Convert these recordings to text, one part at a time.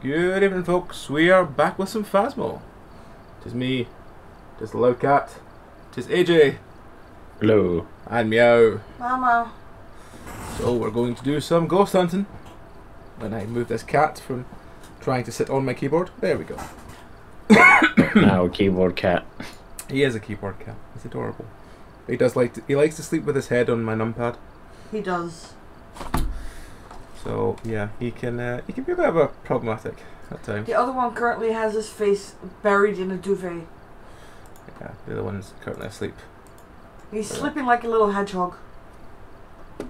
Good evening, folks. We are back with some Phasmo. Tis me, tis the loud cat, tis AJ. Hello. And Meow. Mama. So we're going to do some ghost hunting. And I move this cat from trying to sit on my keyboard. There we go. Now, keyboard cat. He is a keyboard cat. He's adorable. He does like to, he likes to sleep with his head on my numpad. He does. So yeah, he can be a bit of a problematic at times. The other one currently has his face buried in a duvet. Yeah, the other one's currently asleep. He's sleeping like a little hedgehog.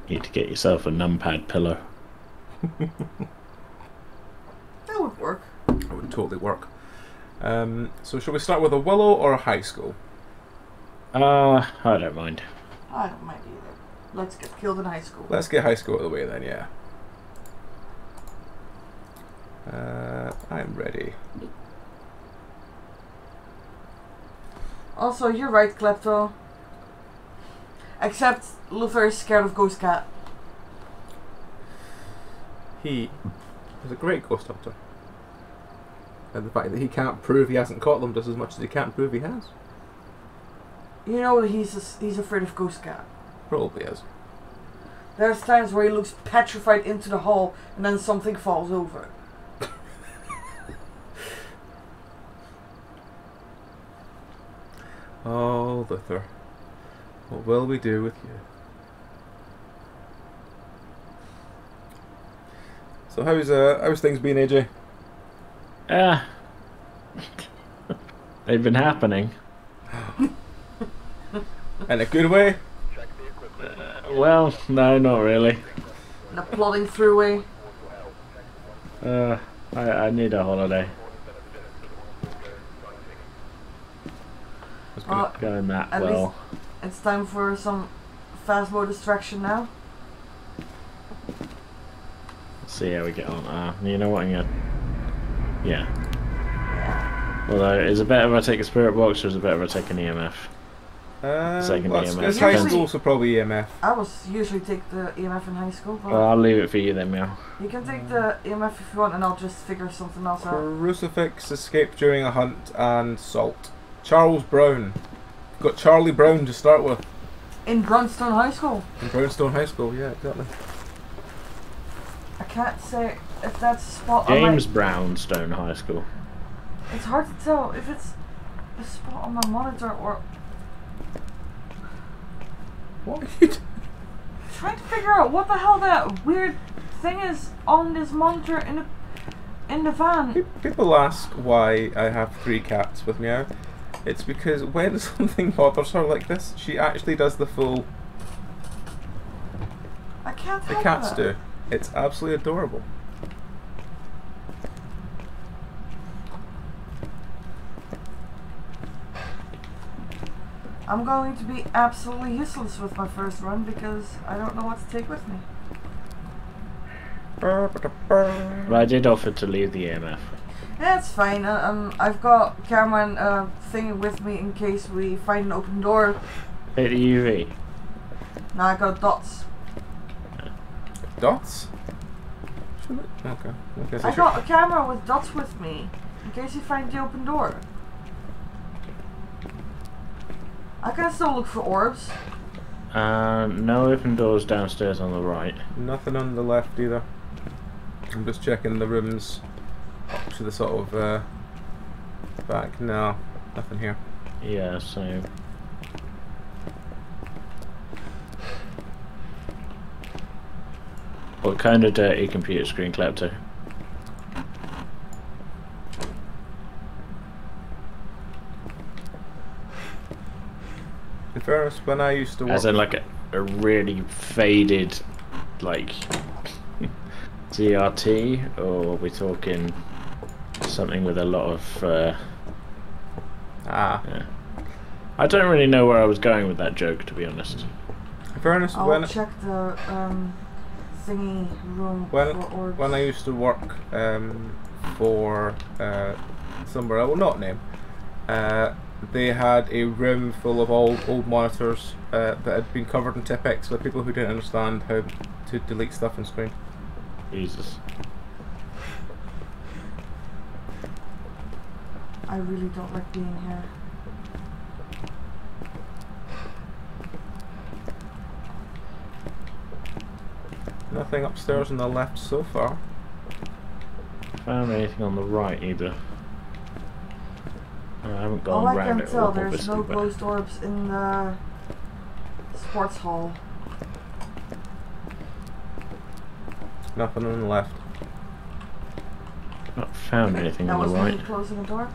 You need to get yourself a numpad pillow. That would work. It would totally work. So shall we start with a Willow or a high school? I don't mind. I don't mind either. Let's get killed in high school. Let's get high school out of the way then, yeah. I'm ready. Also, you're right, Klepto. Except Luther is scared of Ghost Cat. He is a great ghost hunter. And the fact that he can't prove he hasn't caught them does as much as he can't prove he has. You know, he's afraid of Ghost Cat. Probably is. There's times where he looks petrified into the hole and then something falls over. Oh, Luther, what will we do with you? So how's things been, AJ? They've been happening. In a good way? Well, no, not really. In a plodding through way? I need a holiday. Going that at well. Least it's time for some Phasmo distraction now. Let's see how we get on. You know what? I'm gonna... Yeah. Although, is it better if I take a spirit box or is it better if I take an EMF? It's high school, so probably EMF. I usually take the EMF in high school. But I'll leave it for you then, Meow. You can take the EMF if you want, and I'll just figure something else out. Crucifix, escape during a hunt, and salt. Charles Brown. Got Charlie Brown to start with. In Brownstone High School. In Brownstone High School, yeah, exactly. I can't say if that's a spot on my... James Brownstone High School. It's hard to tell if it's a spot on my monitor or... What are you doing? I'm trying to figure out what the hell that weird thing is on this monitor in the van. People ask why I have three cats with me out. It's because when something bothers her like this, she actually does the full... I can't help it. The cats do. It's absolutely adorable. I'm going to be absolutely useless with my first run because I don't know what to take with me. But I did offer to leave the EMF. That's fine. I've got Cameron thing with me in case we find an open door. Hit the UV. No, I got dots. Dots? Okay. I got a camera with dots with me in case you find the open door. I can still look for orbs. No open doors downstairs on the right. Nothing on the left either. I'm just checking the rooms. Up to the sort of back. No, nothing here. Yeah, so what kind of dirty computer screen clapped to? The first when I used to watch. As in like a really faded like CRT, or are we talking something with a lot of yeah. I don't really know where I was going with that joke, to be honest. In fairness, I'll check the thingy room when I used to work for somewhere I will not name, they had a room full of old monitors that had been covered in Tipex by people who didn't understand how to delete stuff on screen. Jesus. I really don't like being here. Nothing upstairs on the left so far. Found anything on the right either. I haven't gone round it. All I can tell, there's no glowed orbs in the sports hall. Nothing on the left. Not found anything on the right. That was me closing the door.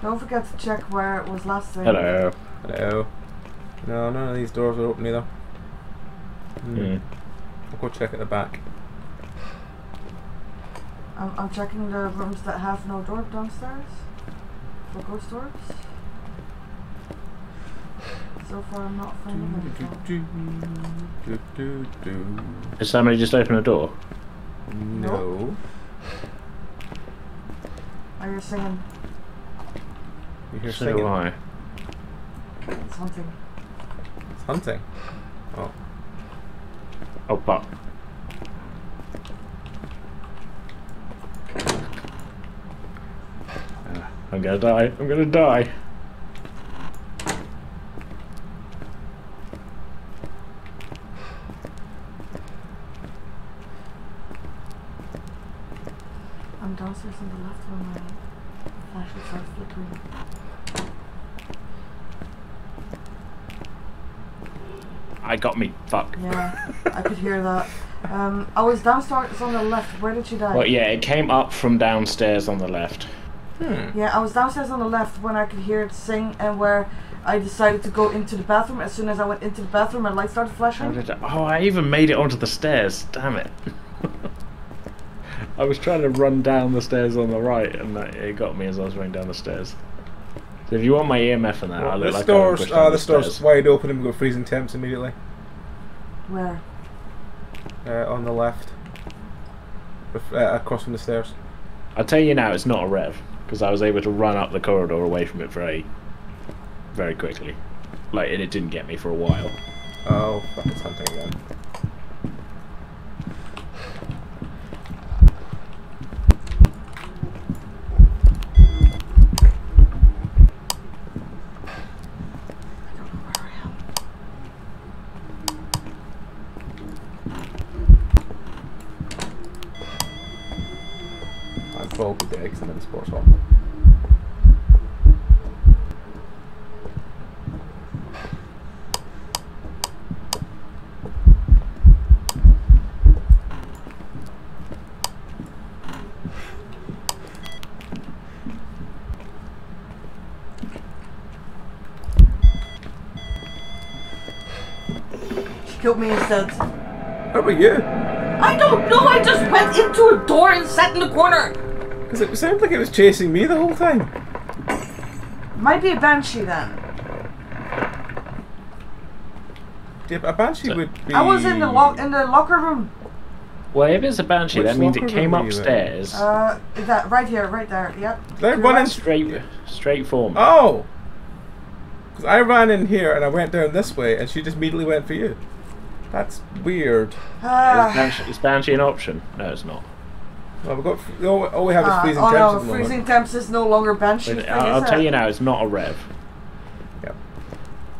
Don't forget to check where it was last seen. Hello. Hello. No, none of these doors are open either. I'll go check at the back. I'm checking the rooms that have no door downstairs for ghost orbs. So far, I'm not finding anything. Did somebody just open a door? No. Are you singing? You hear singing? It's hunting. It's hunting? Oh. Oh, pop. I'm gonna die. I'm gonna die. I'm downstairs on the left one, right? Flashlight starts flickering. I got me. Fuck. Yeah, I could hear that. I was downstairs on the left. Where did you die? Well, yeah, it came up from downstairs on the left. Yeah, I was downstairs on the left when I could hear it sing, and where I decided to go into the bathroom. As soon as I went into the bathroom, my light started flashing. Oh, I even made it onto the stairs. Damn it. I was trying to run down the stairs on the right, and it got me as I was running down the stairs. So if you want my EMF on that, well, I look like stores, the store's wide open and we've got freezing temps immediately. Where? On the left. Across from the stairs. I'll tell you now, it's not a rev, because I was able to run up the corridor away from it very quickly. Like, and it didn't get me for a while. Oh, fuck, it's hunting then. Killed me instead. How about you? I don't know, I just went into a door and sat in the corner. Because it sounded like it was chasing me the whole time. Might be a banshee then. Yeah, a banshee would be... I was in the, locker room. Well, if it's a banshee, that means it came upstairs. That right here, right there, yep. They're running straight for me. Oh! Because I ran in here and I went down this way and she just immediately went for you. That's weird. Is banshee an option? No, it's not. Well, we've got all we have is freezing temps. Oh no, freezing temps is no longer banshee. Wait, I'll tell you now, it's not a rev. Yep.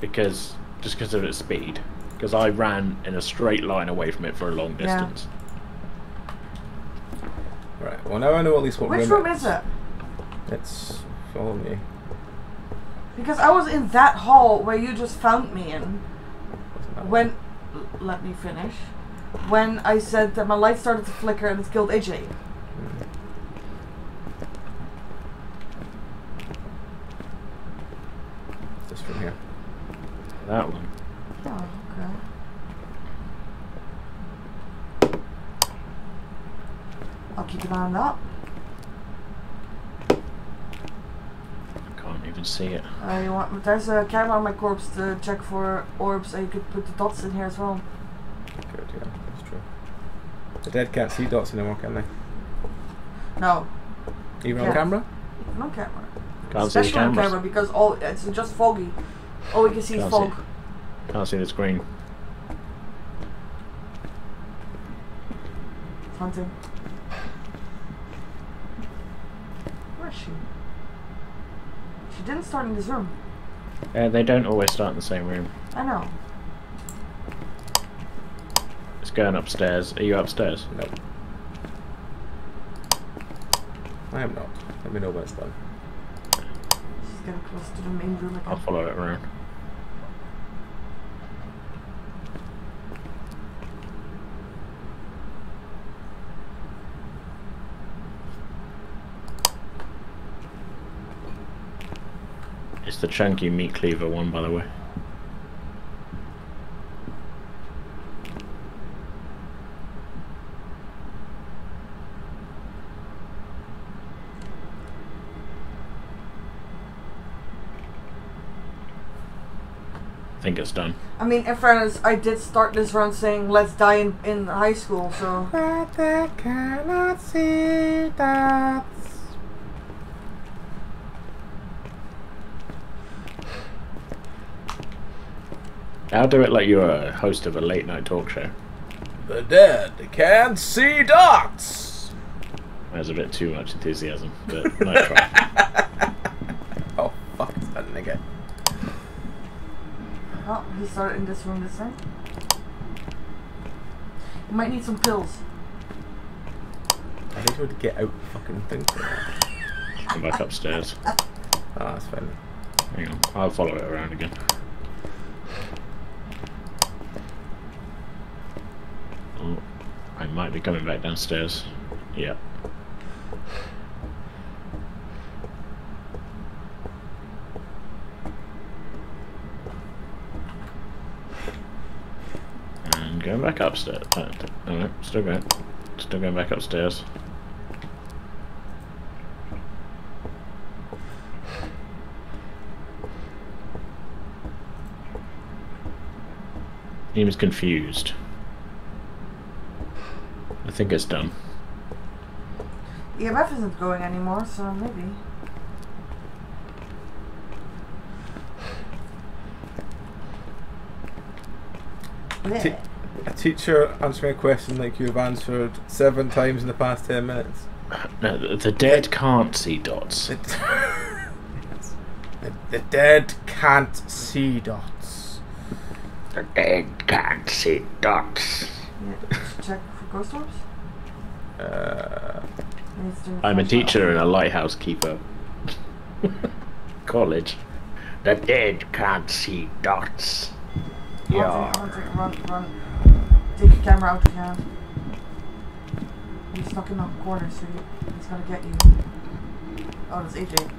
Because because of its speed. Because I ran in a straight line away from it for a long distance. Yeah. Right. Well, now I know at least what room is it? It's follow me. Because I was in that hall where you just found me in. When. Let me finish. When I said that my light started to flicker and it killed AJ. This from here. That one. Oh, okay. I'll keep an eye on that. Even see it. You want, there's a camera on my corpse to check for orbs, and you could put the dots in here as well. Good, yeah. The dead can't see dots anymore, can they? No. Even on camera? Even on camera. Can't see the camera because it's just foggy. All we can see is fog. Can't see the screen. It's hunting. Where is she? She didn't start in this room. They don't always start in the same room. I know. It's going upstairs. Are you upstairs? No. I am not. Let me know when it's done. She's getting close to the main room again. I'll follow it around. It's the chunky meat cleaver one, by the way. I think it's done. I mean, in fairness, I did start this round saying let's die in high school, so... But they cannot see that. I'll do it like you're a host of a late night talk show. The dead can't see dots! That was a bit too much enthusiasm, but nice try. Oh, fuck, it's that nigga. Oh, he started in this room this time. You might need some pills. I think we would get out the fucking thing. Come back upstairs. Oh, that's fine. Hang on, I'll follow it around again. Oh, I might be coming back downstairs. Yeah. And going back upstairs. Oh no, still going back upstairs. He was confused. I think it's done. EMF isn't going anymore, so maybe. A teacher answering a question like you've answered 7 times in the past 10 minutes. No, the dead can't see dots. The dead can't see dots. The dead can't see dots. Yeah, check. Ghost orbs? I'm a teacher and a lighthouse keeper. College. The dead can't see dots. Yeah. Run. Take the camera out of your hand. You're stuck in the corner, so it's gonna get you. Oh, that's AJ.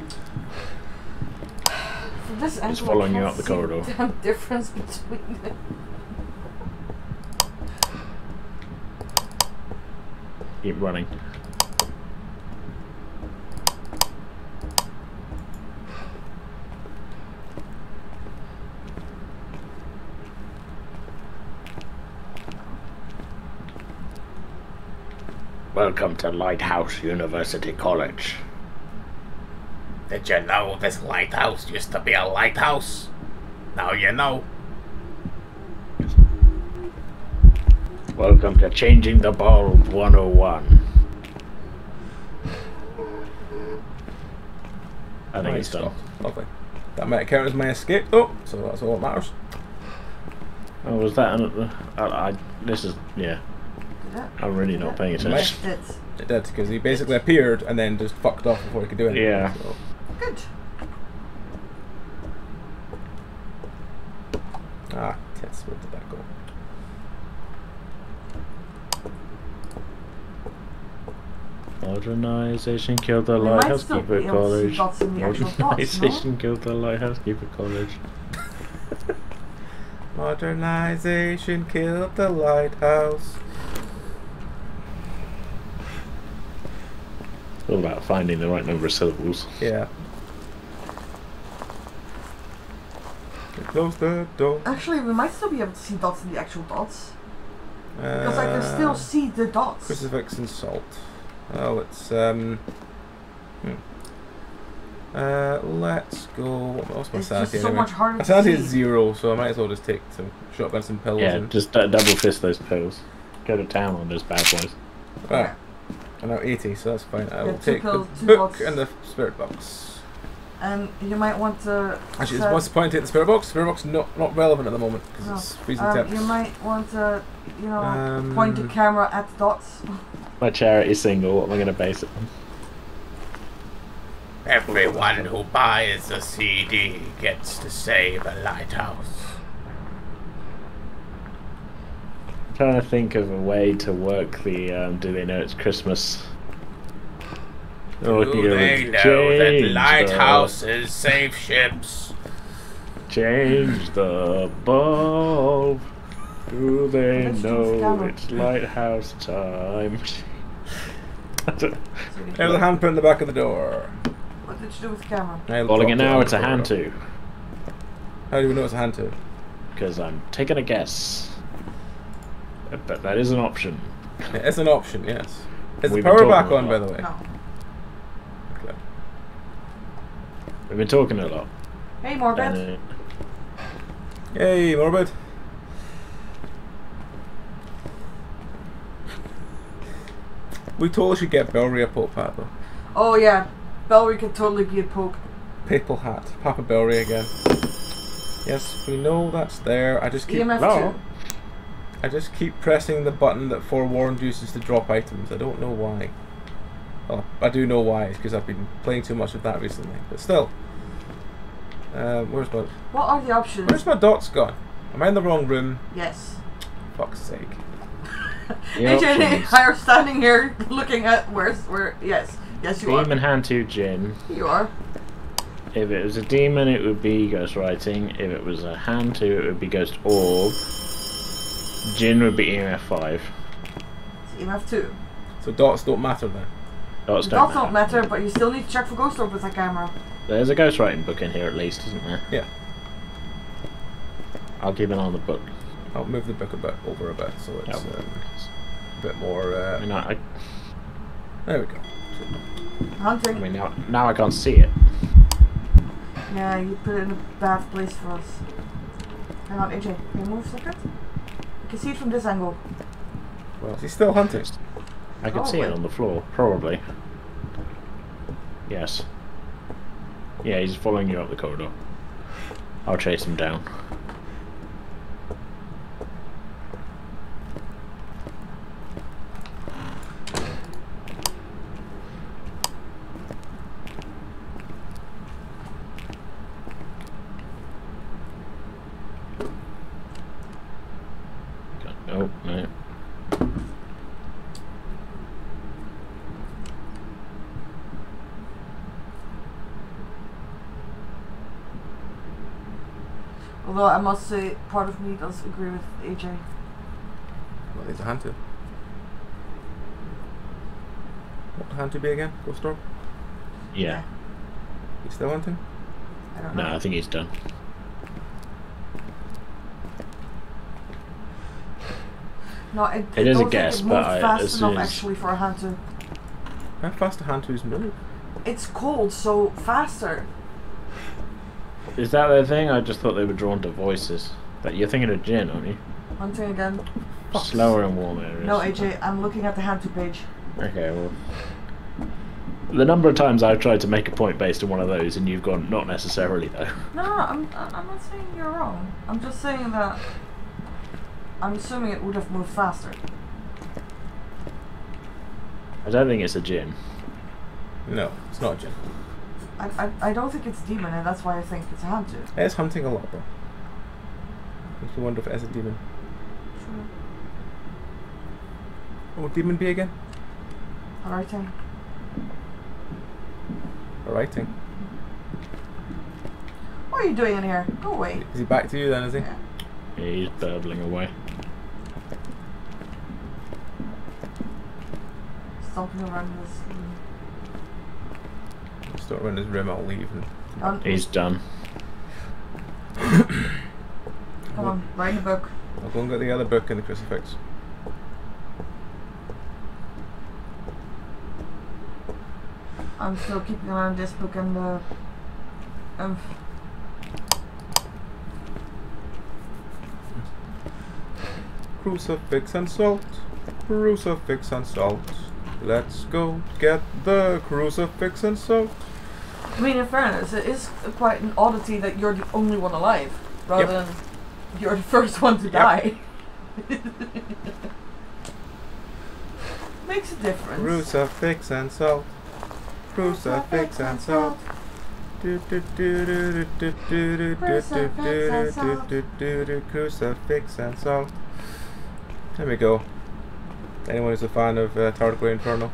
From this angle, it's following you up the corridor. Damn difference between them. Keep running. Welcome to Lighthouse University College. Did you know this lighthouse used to be a lighthouse? Now you know. Welcome to Changing the Bulb 101. I think it's done. Lovely. That might count as my escape. Oh, so that's all that matters. Oh, was that another? This is, yeah. I'm really not paying attention. It did, because he basically appeared and then just fucked off before he could do anything. Yeah. So. Good. Ah, tits, where did that go? Modernization killed the Lighthouse Keeper College. Modernization killed the Lighthouse Keeper College. Modernization killed the lighthouse. It's all about finding the right number of syllables. Yeah. Close the door. Actually, we might still be able to see dots in the actual dots. Because I can still see the dots. Crucifix and salt. Oh, it's let's go. What else? My sanity. It's so much harder. My sanity is 0, so I might as well just take some shotgun, some pills. Yeah, and just double fist those pills. Go to town on those bad boys. Right. I'm now 80, so that's fine. I will take pills, the book and the spirit box. And you might want to. Actually, what's the point? Take the spirit box. Spirit box not relevant at the moment because it's freezing temps. You might want to, you know, point the camera at the dots. My charity single. What am I going to base it on? Everyone who buys a CD gets to save a lighthouse. I'm trying to think of a way to work the do they know it's Christmas? Do they know that lighthouses save ships? Change the bulb. Do they know it's lighthouse time? There's a hamper in the back of the door. What did you do with the camera? Calling it now, it's a hand to. How do we know it's a hand to? Because I'm taking a guess. But that is an option. It is an option, yes. Is the power back on, by the way? No. Okay. We've been talking a lot. Hey, Morbid. Hey, Morbid. We totally should get Bellry a Pope hat, though. Oh, yeah. Bellry could totally be a Pope. Papal hat. Papa Bellry again. Yes, we know that's there. I just keep... No. I just keep pressing the button that Forewarned uses to drop items. I don't know why. Well, I do know why. It's because I've been playing too much of that recently. But still. Where's my... What are the options? Where's my dots gone? Am I in the wrong room? Yes. Fuck's sake. AJ and I are standing here looking at... Where? Yes. Yes, you are. Demon hand to Jin. You are. If it was a demon, it would be ghostwriting. If it was a hand to, it would be ghost orb. Jin would be EMF 5. It's EMF 2. So dots don't matter then. Dots don't matter, but you still need to check for ghost orb with that camera. There's a ghostwriting book in here at least, isn't there? Yeah. I'll keep an eye on the book. I'll move the book over a bit so it's a bit more. There we go. Hunting. I mean, now I can't see it. Yeah, you put it in a bad place for us. Hang on, AJ, can you move a second? You can see it from this angle. Well, he's still hunting. I can see it on the floor, probably. Yes. Yeah, he's following you up the corridor. I'll chase him down. Although I must say, part of me does agree with AJ. Well, there's a hand to. What hand to be again? Ghost orb? Yeah. He's still hunting? I don't know. No, I think he's done. No, it is a guess, but I assume it's actually for a hand to. How fast a hand to is moving? It's cold, so faster. Is that their thing? I just thought they were drawn to voices. But you're thinking of Jin, aren't you? Hunting again. Slower and warmer areas. No, AJ, I'm looking at the hand-to page. Okay, well... The number of times I've tried to make a point based on one of those and you've gone, not necessarily though. No, I'm not saying you're wrong. I'm just saying that... I'm assuming it would have moved faster. I don't think it's a Jin. No, it's not a Jin. I don't think it's demon, and that's why I think it's a hunter. It is hunting a lot, though. Makes me wonder if it is a demon. Sure. What would demon be again? A writing. A writing. What are you doing in here? Go away. Is he back to you then, is he? Yeah. He's burbling away. Stomping around this... Start around his rim, I'll leave. He's done. Come on, write the book. I'll go and get the other book and the crucifix. I'm still keeping around this book and the... Crucifix and salt, crucifix and salt. Let's go get the crucifix and salt. I mean, in fairness, it is quite an oddity that you're the only one alive, rather than you're the first one to die. Makes a difference. Crucifix and salt, crucifix and salt. Crucifix and salt. There we go. Anyone who's a fan of Tardigrade Inferno.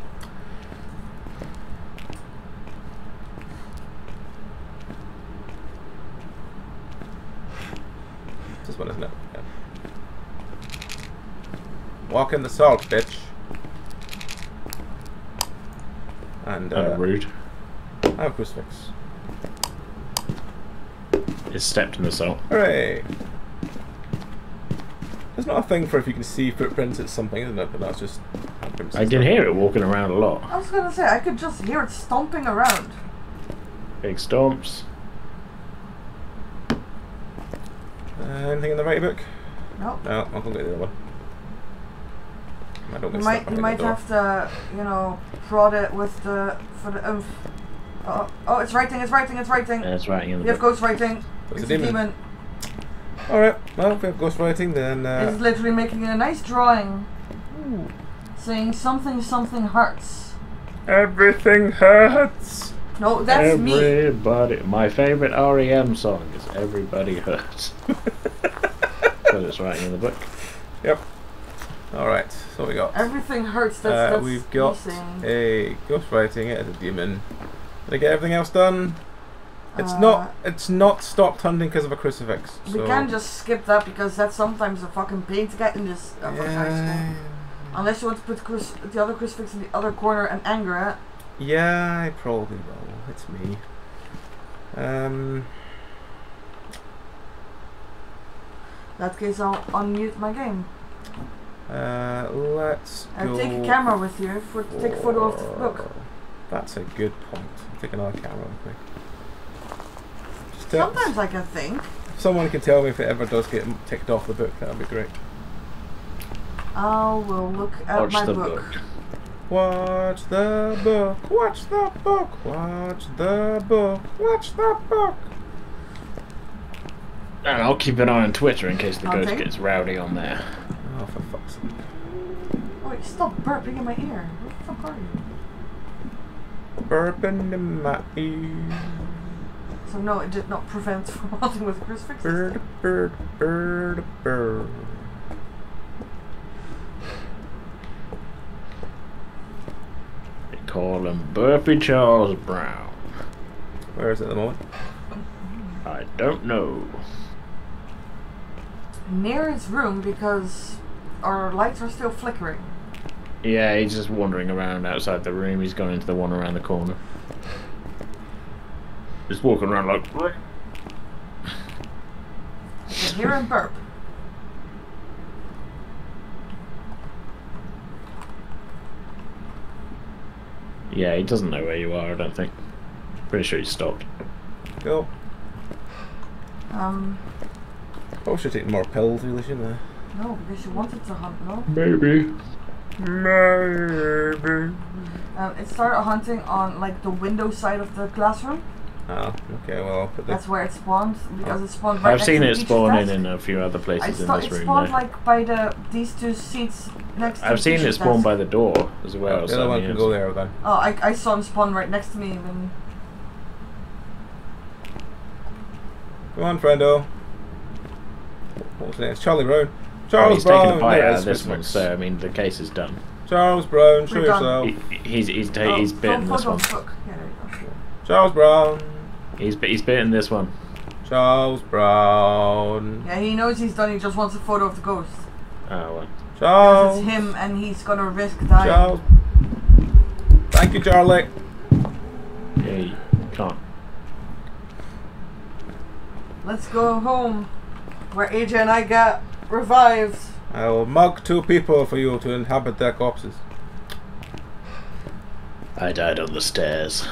It's this one, isn't it? Yeah. Walk in the salt, bitch. And rude. I have a crucifix. It's stepped in the salt. Hooray! There's not a thing for if you can see footprints, it's something, isn't it? But that's just... I can hear it walking around a lot. I was going to say, I could just hear it stomping around. Big stomps. Anything in the right book? Nope. No, I'll go get the other one. I don't get stuck behind the door. You might have to, you know, prod it with the... for the oomph. Oh, it's writing, it's writing, it's writing! Yeah, it's writing in the book. You have ghost writing. It's a demon. Alright, well, if we have ghostwriting, then... It's literally making a nice drawing. Ooh. Saying something, something hurts. Everything hurts! No, that's Everybody. My favourite REM song is Everybody Hurts. But it's writing in the book. Yep. Alright, so what we got? Everything hurts, that's we've got a ghostwriting, it is a demon. Did I get everything else done? It's not stopped hunting because of a crucifix. So. We can just skip that because that's sometimes a fucking pain to get in this high school. Unless you want to put the other crucifix in the other corner and anger it. Yeah, I probably will. It's me. In that case, I'll unmute my game. Let's go. Take a camera with you to take a photo of the book. That's a good point. I'll take another camera with me. Sometimes I can think. If someone can tell me if it ever does get ticked off the book, that would be great. Oh, we'll look at my book. Watch the book. Watch the book. Watch the book. Watch the book. And I'll keep an eye on Twitter in case the ghost gets rowdy on there. Oh, for fuck's sake. Oh, you stop burping in my ear. What the fuck are you? Burping in my ear. So no, it did not prevent from hunting with crucifixes. Bird, bird, bird, bird. They call him Burpy Charles Brown. Where is it at the moment? I don't know. Near his room because our lights are still flickering. Yeah, he's just wandering around outside the room. He's gone into the one around the corner. Just walking around like. I can hear him burp. Yeah, he doesn't know where you are. I don't think. Pretty sure he stopped. Go. Probably should take more pills, really, shouldn't I? No, because you wanted to hunt, no? Maybe. Maybe. It started hunting on like the window side of the classroom. Oh, okay, well, I'll put that's where it spawned, because it spawned right next to each desk. I've seen it spawning in a few other places in this room. It spawned like by these two seats next to each desk. I've seen it spawn by the door as well. The other one can go there then. Oh, I saw him spawn right next to me even. Come on, friendo. What's next? Charlie Brown. Charles Brown! He's taken a bite out of this one, so I mean, the case is done. Charles Brown, show yourself. He's bitten this one. Charles Brown. He's bitten this one. Charles Brown. Yeah, he knows he's done. He just wants a photo of the ghost. Oh, well. Charles. It's him, and he's gonna risk dying. Charles. Thank you, Charlie. Yeah, you can't. Let's go home, where AJ and I got revived. I will mug two people for you to inhabit their corpses. I died on the stairs.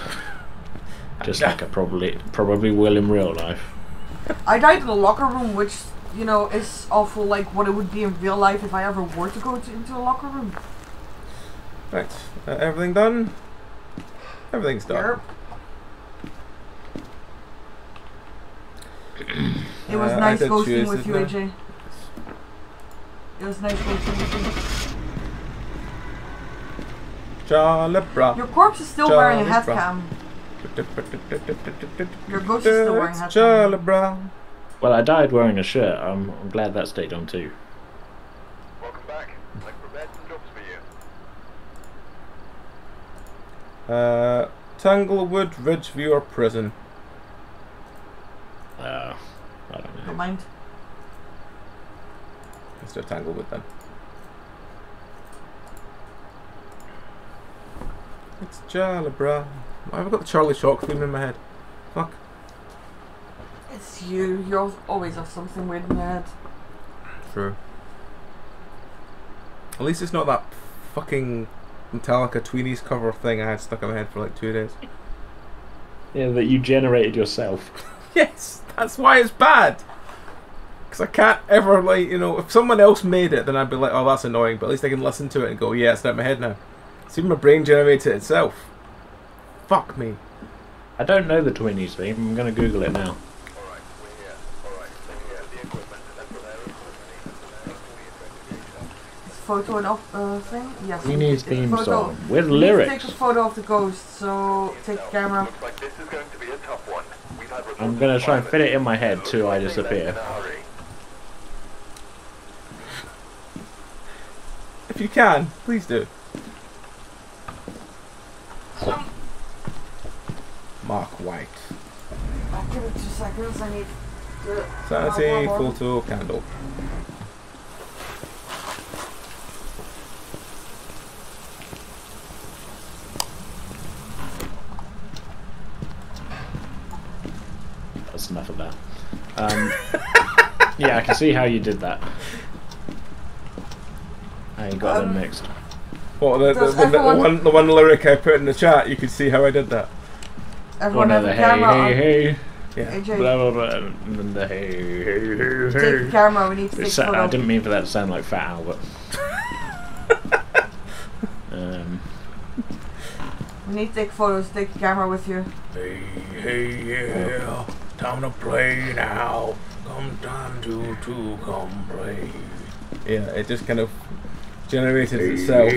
Just like I probably will in real life. I died in the locker room, which, you know, is awful, like what it would be in real life if I ever were to go into a locker room. Right. Everything done? Everything's done. It was nice ghosting with you, AJ. It was nice ghosting with you. Jalebra. Your corpse is still wearing a headcam. Your ghost is still wearing a headcam. Well, I died wearing a shirt. I'm glad that stayed on too. Welcome back. I've prepared some jobs for you. Tanglewood, Ridgeview, or prison? I don't know. Don't mind. Let's do Tanglewood then. It's Jalebra. Why have I got the Charlie Chalk theme in my head? Fuck. It's you. You always have something weird in your head. True. At least it's not that fucking Metallica Tweenies cover thing I had stuck in my head for like 2 days. Yeah, that you generated yourself. Yes! That's why it's bad! Because I can't ever, like, you know, if someone else made it, then I'd be like, oh, that's annoying, but at least I can listen to it and go, yeah, it's not in my head now. See, my brain generated it itself. Fuck me. I don't know the Tweenies theme. I'm going to Google it now. Alright, we're here. Alright, we're here. The equipment is up there. Photo and thing? Yes. Tweenies theme song. With lyrics. Take a photo of the ghost, so take the camera. Looks like this is going to be a tough one. We've had I'm going to try and fit it in my head till I disappear. If you can, please do. Mark White. I'll give it 2 seconds, I need to... Sanity, photo, candle. That's enough of that. Yeah, I can see how you did that. I got them mixed. Well, the one lyric I put in the chat, you can see how I did that. Everyone has the camera. Hey, hey, hey. Blah, blah, blah. Hey, hey, hey. Take the camera, we need to take photo. I didn't mean for that to sound like Fat Albert. We need to take photos, take the camera with you. Hey, hey, yeah. Time to play now. Come time to come play. Yeah, it just kind of generated itself.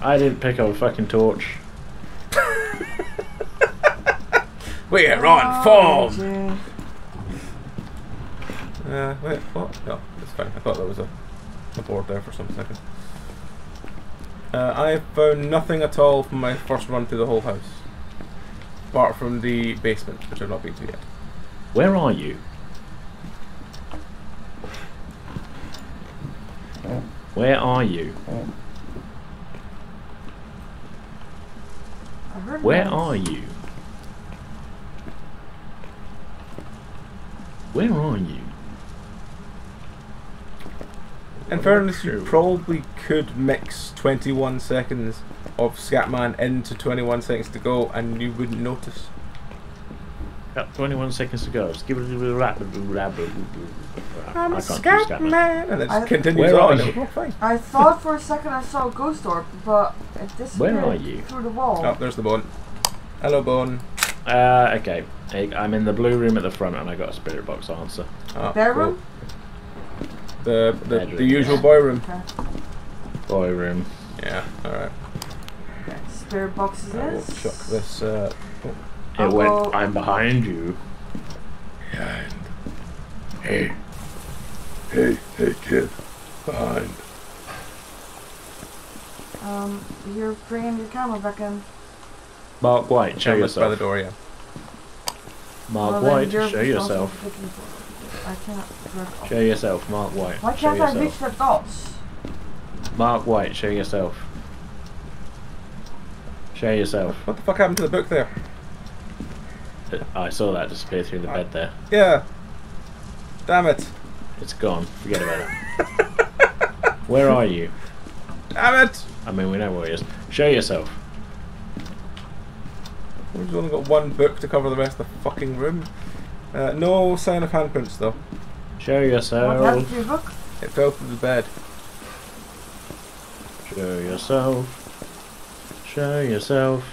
I didn't pick up a fucking torch. We're on form! Wait, what? No, it's fine. I thought there was a board there for some second. I found nothing at all from my first run through the whole house. Apart from the basement, which I've not been to yet. Where are you? Where are you? Where are you? Where are you? In fairness, you probably could mix 21 seconds of Scatman into 21 seconds to go and you wouldn't notice. Got 21 seconds to go. Let's give it a rap. I'm a Scatman! And it just continues on. I thought for a second I saw a ghost orb, but it disappeared. Where are you? Through the wall. Oh, there's the bone. Hello, bone. Okay. I'm in the blue room at the front and I got a spirit box answer. Oh, their cool. Room? The usual boy room. Okay. Boy room. Yeah, alright. Okay. Spirit boxes is... We'll chuck this... It went, I'm behind you. Behind. Hey. Hey, hey kid. Behind. You're bringing your camera back in. Mark White, show yourself. By the door, yeah. Mark White, show yourself. I can't. Show yourself, Mark White. Why can't I reach the dots? Mark White, show yourself. Show yourself. What the fuck happened to the book there? I saw that disappear through the bed there. Yeah. Damn it. It's gone. Forget about it. Where are you? Damn it. I mean, we know where he is. Show yourself. We've only got one book to cover the rest of the fucking room. No sign of handprints though. Show yourself. What happened to your book? It fell from the bed. Show yourself. Show yourself.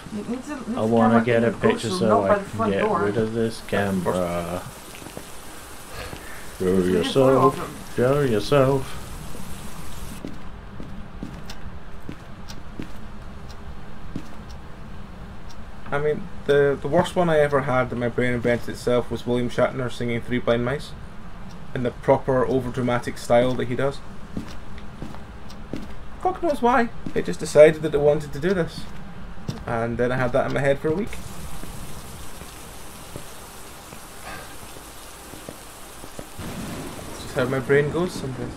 I want to get a picture so I can get rid of this camera. Show yourself. Show yourself. I mean, the worst one I ever had that my brain invented itself was William Shatner singing Three Blind Mice in the proper overdramatic style that he does. Fuck knows why. It just decided that it wanted to do this. And then I had that in my head for a week. That's just how my brain goes sometimes.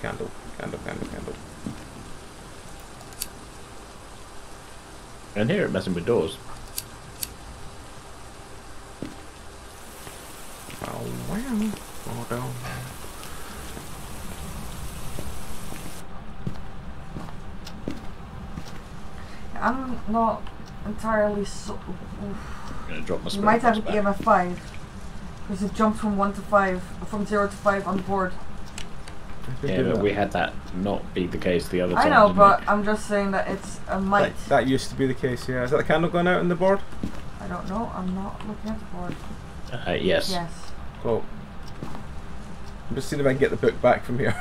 Candle, candle, candle, candle. And here it messing with doors. Oh wow. Oh down. I'm not entirely so I'm gonna drop my. You might have an EMF 5. Because it jumped from 1 to 5 from 0 to 5 on the board. Yeah, but we had that not be the case the other time. I know, but I'm just saying that it's a might. That used to be the case, yeah. Is that the candle going out on the board? I don't know. I'm not looking at the board. Yes. Yes. Cool. I'm just seeing if I can get the book back from here.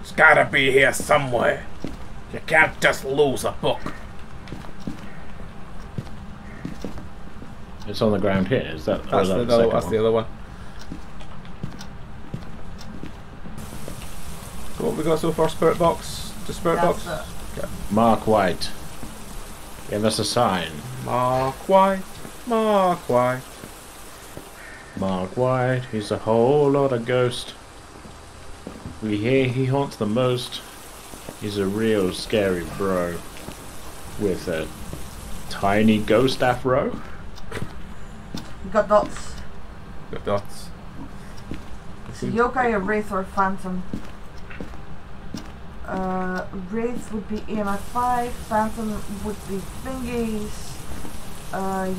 It's gotta be here somewhere. You can't just lose a book. It's on the ground here. Is that? That's the other one. That's the other one. What have we got so far? Spirit box? Just spirit box? Okay. Mark White. Yeah, that's a sign. Mark White. Mark White. Mark White. He's a whole lot of ghost. We hear he haunts the most. He's a real scary bro. With a tiny ghost afro. You got dots. Got dots. It's a yokai, a wraith, or a phantom. Wraith would be EMF 5, phantom would be thingies,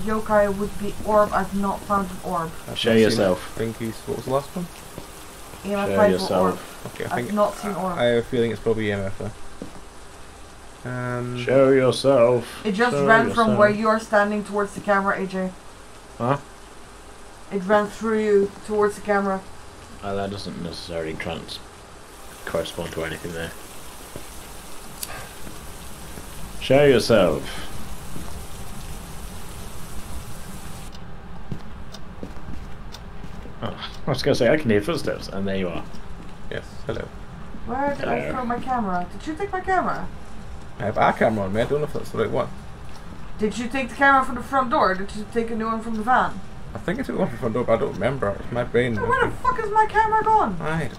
yokai would be orb. I've not found an orb. Show yourself. Thingies, what was the last one? EMF Show 5 yourself. Or orb. Okay, I've not seen orb. I have a feeling it's probably EMF. Show yourself. It just Show ran yourself. From where you're standing towards the camera, AJ. Huh? It ran through you towards the camera. That doesn't necessarily correspond to anything there. Show yourself. Oh, I was going to say, I can hear footsteps, and there you are. Yes, hello. Where did I throw my camera? Did you take my camera? I have our camera on me, I don't know if that's the right one. Did you take the camera from the front door, or did you take a new one from the van? I think I took one from the front door, but I don't remember. It's my brain. Where the fuck is my camera gone? Right.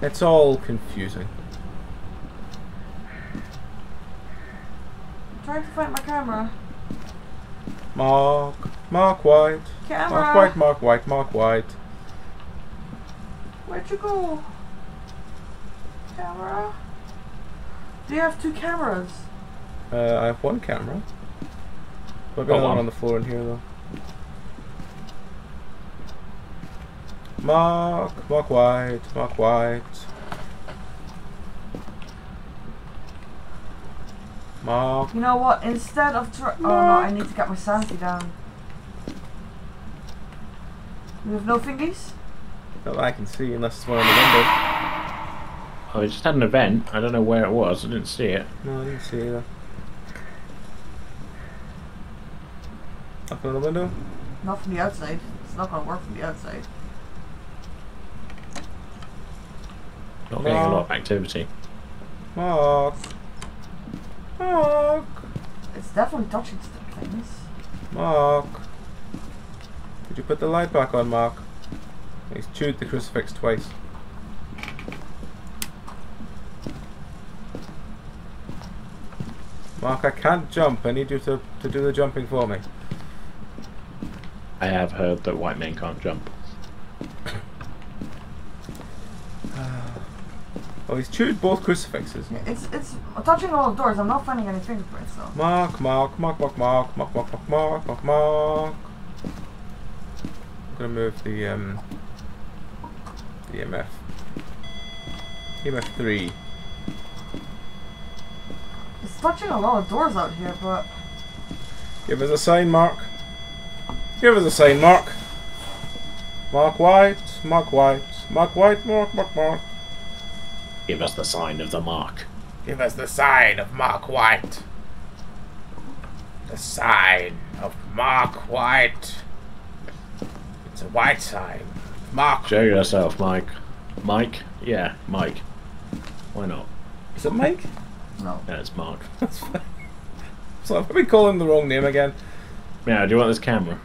It's all confusing. Trying to find my camera. Mark White. Camera. Mark White, Mark White, Mark White. Where'd you go? Camera. Do you have two cameras? I have one camera. I've got one on the floor in here though. Mark, Mark White, Mark White. Mark. You know what? Instead of oh no, I need to get my sanity down. You have no thingies? Not that I can see, unless it's one on the window. Oh, we just had an event. I don't know where it was. I didn't see it. No, I didn't see it either. Nothing on the window? Not from the outside. It's not going to work from the outside. Not getting a lot of activity. Mark. Mark. It's definitely touching things. Mark. Did you put the light back on, Mark? He's chewed the crucifix twice. Mark, I can't jump. I need you to do the jumping for me. I have heard that white men can't jump. Oh, he's chewed both crucifixes. Yeah, it's touching all doors. I'm not finding any fingerprints though. Mark, mark, mark, mark, mark, mark, mark, mark, mark, mark, mark. I'm gonna move the EMF. EMF 3. It's touching a lot of doors out here, but... Give us a sign, Mark. Give us a sign, Mark. Mark White, Mark White, Mark White, Mark, Mark, Mark. Give us the sign of the mark. Give us the sign of Mark White. The sign of Mark White. It's a white sign. Mark. Show yourself, Mike. Mike? Yeah, Mike. Why not? Is it Mike? No. Yeah, it's Mark. That's fine. So I've been calling the wrong name again. Yeah, do you want this camera?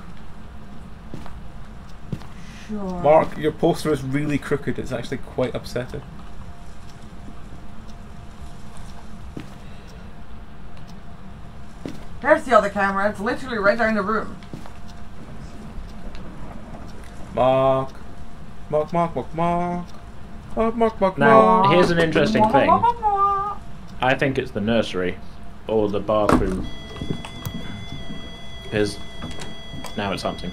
Sure. Mark, your poster is really crooked. It's actually quite upsetting. There's the other camera, it's literally right there in the room. Mark. Mark, Mark, Mark, Mark. Mark, Mark, Mark, Mark. Now, here's an interesting thing. I think it's the nursery or the bathroom. Because now it's something.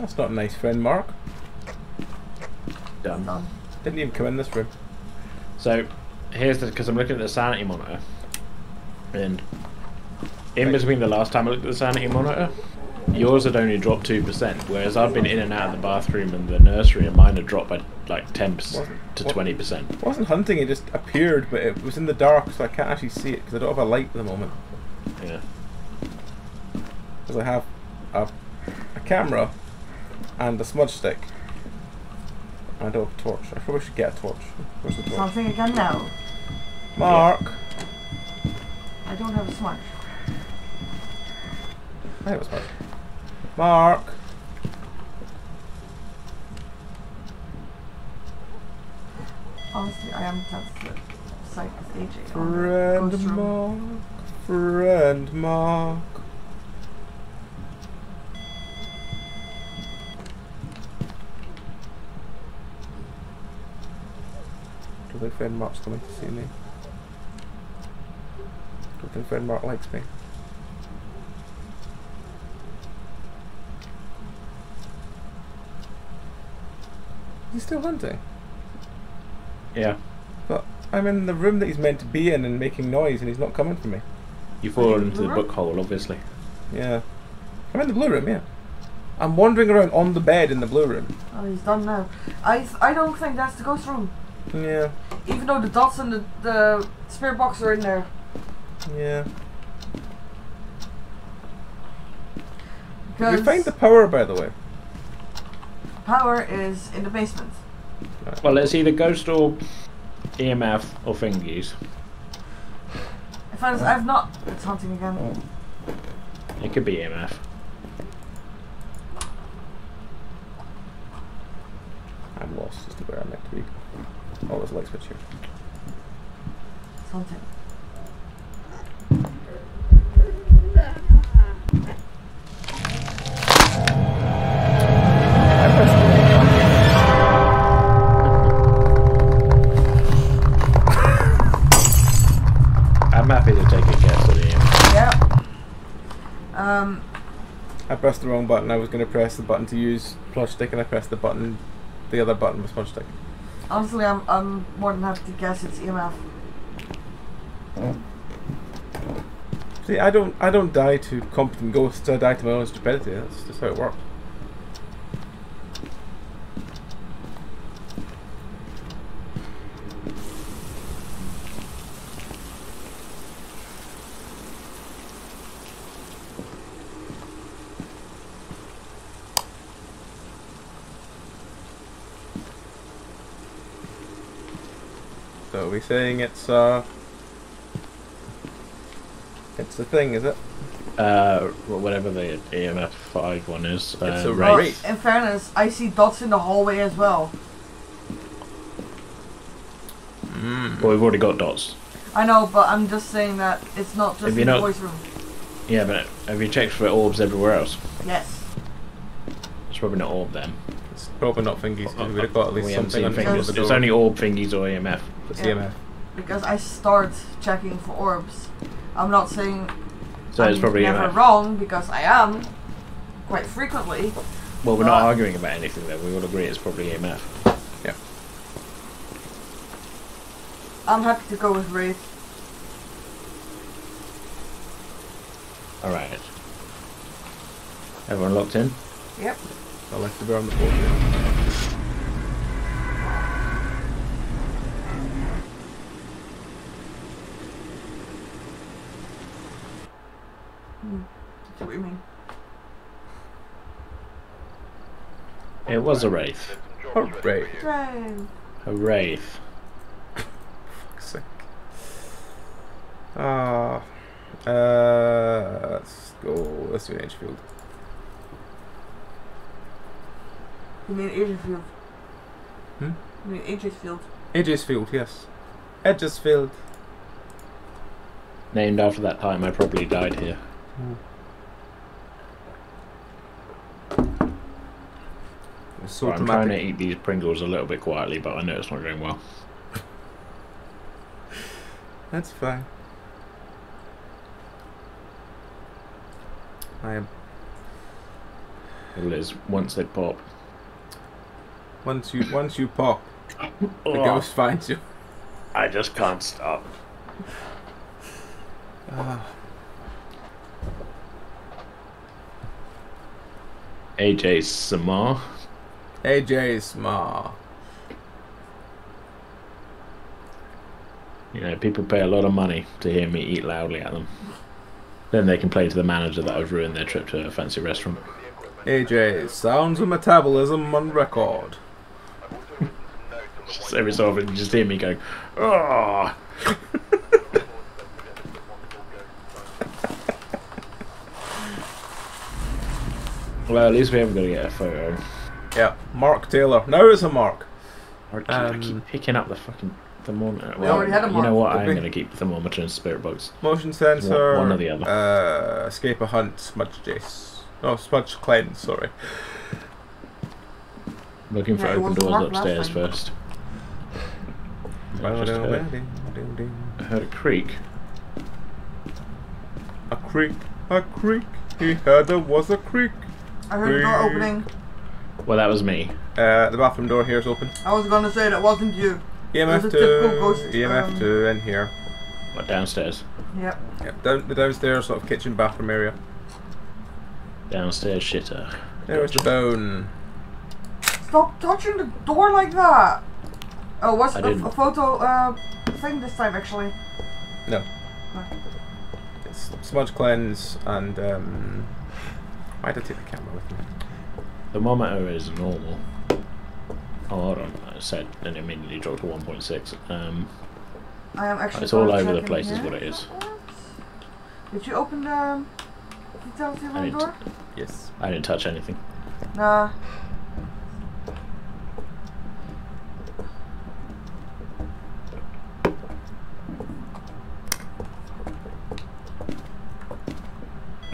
That's not a nice friend, Mark. Done. None. Didn't even come in this room. So, here's the, because I'm looking at the sanity monitor. And in between the last time I looked at the sanity monitor, yours had only dropped 2%, whereas I've been in and out of the bathroom and the nursery and mine had dropped by like 10% to 20%. It wasn't hunting, it just appeared, but it was in the dark, so I can't actually see it because I don't have a light at the moment. Yeah. Because I have a camera. And a smudge stick. I don't have a torch. I probably should get a torch. Where's the torch? Something again now. Mark! Yeah. I don't have a smudge. I have a smudge. Mark! Honestly, I am tempted to cite this AJ. Friend Mark. Friend Mark. I don't think Friend Mark's coming to see me. I don't think Friend Mark likes me. He's still hunting? Yeah. But I'm in the room that he's meant to be in and making noise and he's not coming for me. You've fallen into the book hole, obviously. Yeah. I'm in the blue room, yeah. I'm wandering around on the bed in the blue room. Oh, he's done now. I don't think that's the ghost room. Yeah. Even though the dots and the spirit box are in there. Yeah. Did we find the power, by the way? Power is in the basement. Right. Well, it's either ghost or EMF or fingies. If I've not... It's hunting again. Oh. It could be EMF. I'm lost as to where I'm meant to be. Oh, there's a light switch here. Something. I'm happy to take a guess at the end. Yeah. I pressed the wrong button. I was going to press the button to use plush stick, and I pressed the button, the other button was plush stick. Honestly, I'm more than happy to guess it's EMF. See, I don't die to competent ghosts. I die to my own stupidity. That's just how it works. So are we saying it's the thing, is it? Whatever the AMF 5 one is. It's a right. In fairness, I see dots in the hallway as well. Mm. Well, we've already got dots. I know, but I'm just saying that it's not just in the voice room. Yeah, but have you checked for orbs everywhere else? Yes. It's probably not orb then. It's probably not thingies. Oh, we've got at least something on fingers. It's only orb thingies or AMF. It's AMF. Because I start checking for orbs. I'm not saying so I'm never wrong, because I am, quite frequently. Well, we're not arguing about anything though, we all agree it's probably AMF. Yeah. I'm happy to go with Wraith. Alright. Everyone locked in? Yep. I left the door on the floor. What do you mean? It was a wraith. A wraith. A wraith. Fuck's sake. Ah. Let's go. Let's do Edgefield. You mean Edgefield? Hmm? You mean Edgefield? Edgefield, yes. Edgefield. Named after that time I probably died here. Hmm. So I'm trying to eat these Pringles a little bit quietly, but I know it's not going well. That's fine. I am. It is once they pop. Once you pop, the ghost finds you. I just can't stop. AJ Samar. AJ Smart. You know, people pay a lot of money to hear me eat loudly at them. Then they complain to the manager that I've ruined their trip to a fancy restaurant. AJ, sounds of metabolism on record. Just every so often you just hear me going, oh. Well, at least we haven't got to get a photo. Yeah, Mark Taylor. Now is a Mark. I keep picking up the fucking thermometer. Well, we already had a Mark. You know what? I'm going to keep the thermometer and spirit box. Motion sensor. One or the other. Escape a hunt. Smudge chase. No, smudge cleanse. Sorry. Looking for open doors upstairs first. I heard a creak. A creak. A creak. He heard there was a creak. I heard a door opening. Well, that was me. The bathroom door here is open. I was gonna say that wasn't you. EMF 2. EMF 2 in here. What, downstairs? Yep. Yep. The downstairs sort of kitchen bathroom area. Downstairs shitter. There is the bone. Stop touching the door like that. Oh, what's a photo thing this time actually? No. It's smudge cleanse and why did I take the camera with me? Thermometer is normal. Oh, hold on. I said, and it immediately dropped to 1.6. I am actually. It's all over the place, is what it is. Did you open the details of the door? Yes. I didn't touch anything. Nah.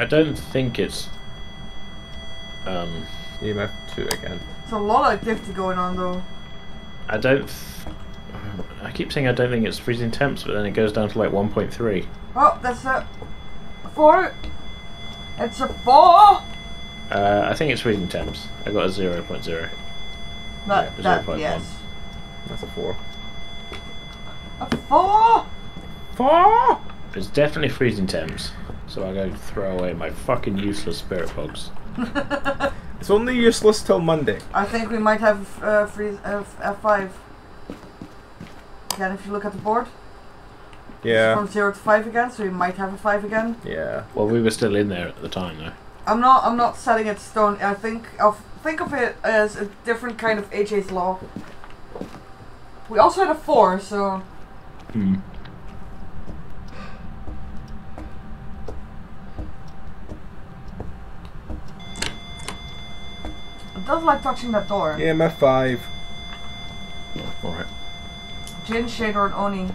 I don't think it's. EMF 2 again. There's a lot of activity going on though. I keep saying I don't think it's freezing temps, but then it goes down to like 1.3. Oh, that's a 4. It's a 4. I think it's freezing temps. I got a 0.0. That, yeah, 0.1. Yes. That's a 4. A 4. 4. It's definitely freezing temps. So I gotta throw away my fucking useless spirit books. It's only useless till Monday. I think we might have free F5. Again, if you look at the board. Yeah. From 0 to 5 again, so we might have a 5 again. Yeah. Well, we were still in there at the time, though. I'm not setting it stone. I think I'll think of it as a different kind of AJ's law. We also had a 4, so. Hmm. It does like touching that door. Yeah, my 5. All right. Jin, Shader, and Oni.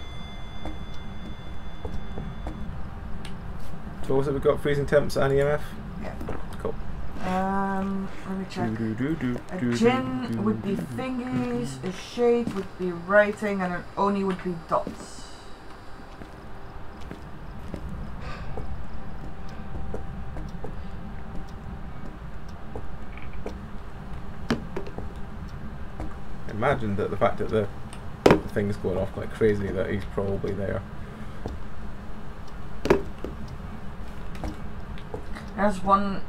So what have we got? Freezing temps and EMF. Yeah. Cool. Let me check. A Jin would be thingies, a Shade would be writing, and an Oni would be dots. Imagine that the fact that the thing's going off like crazy that he's probably there. There's one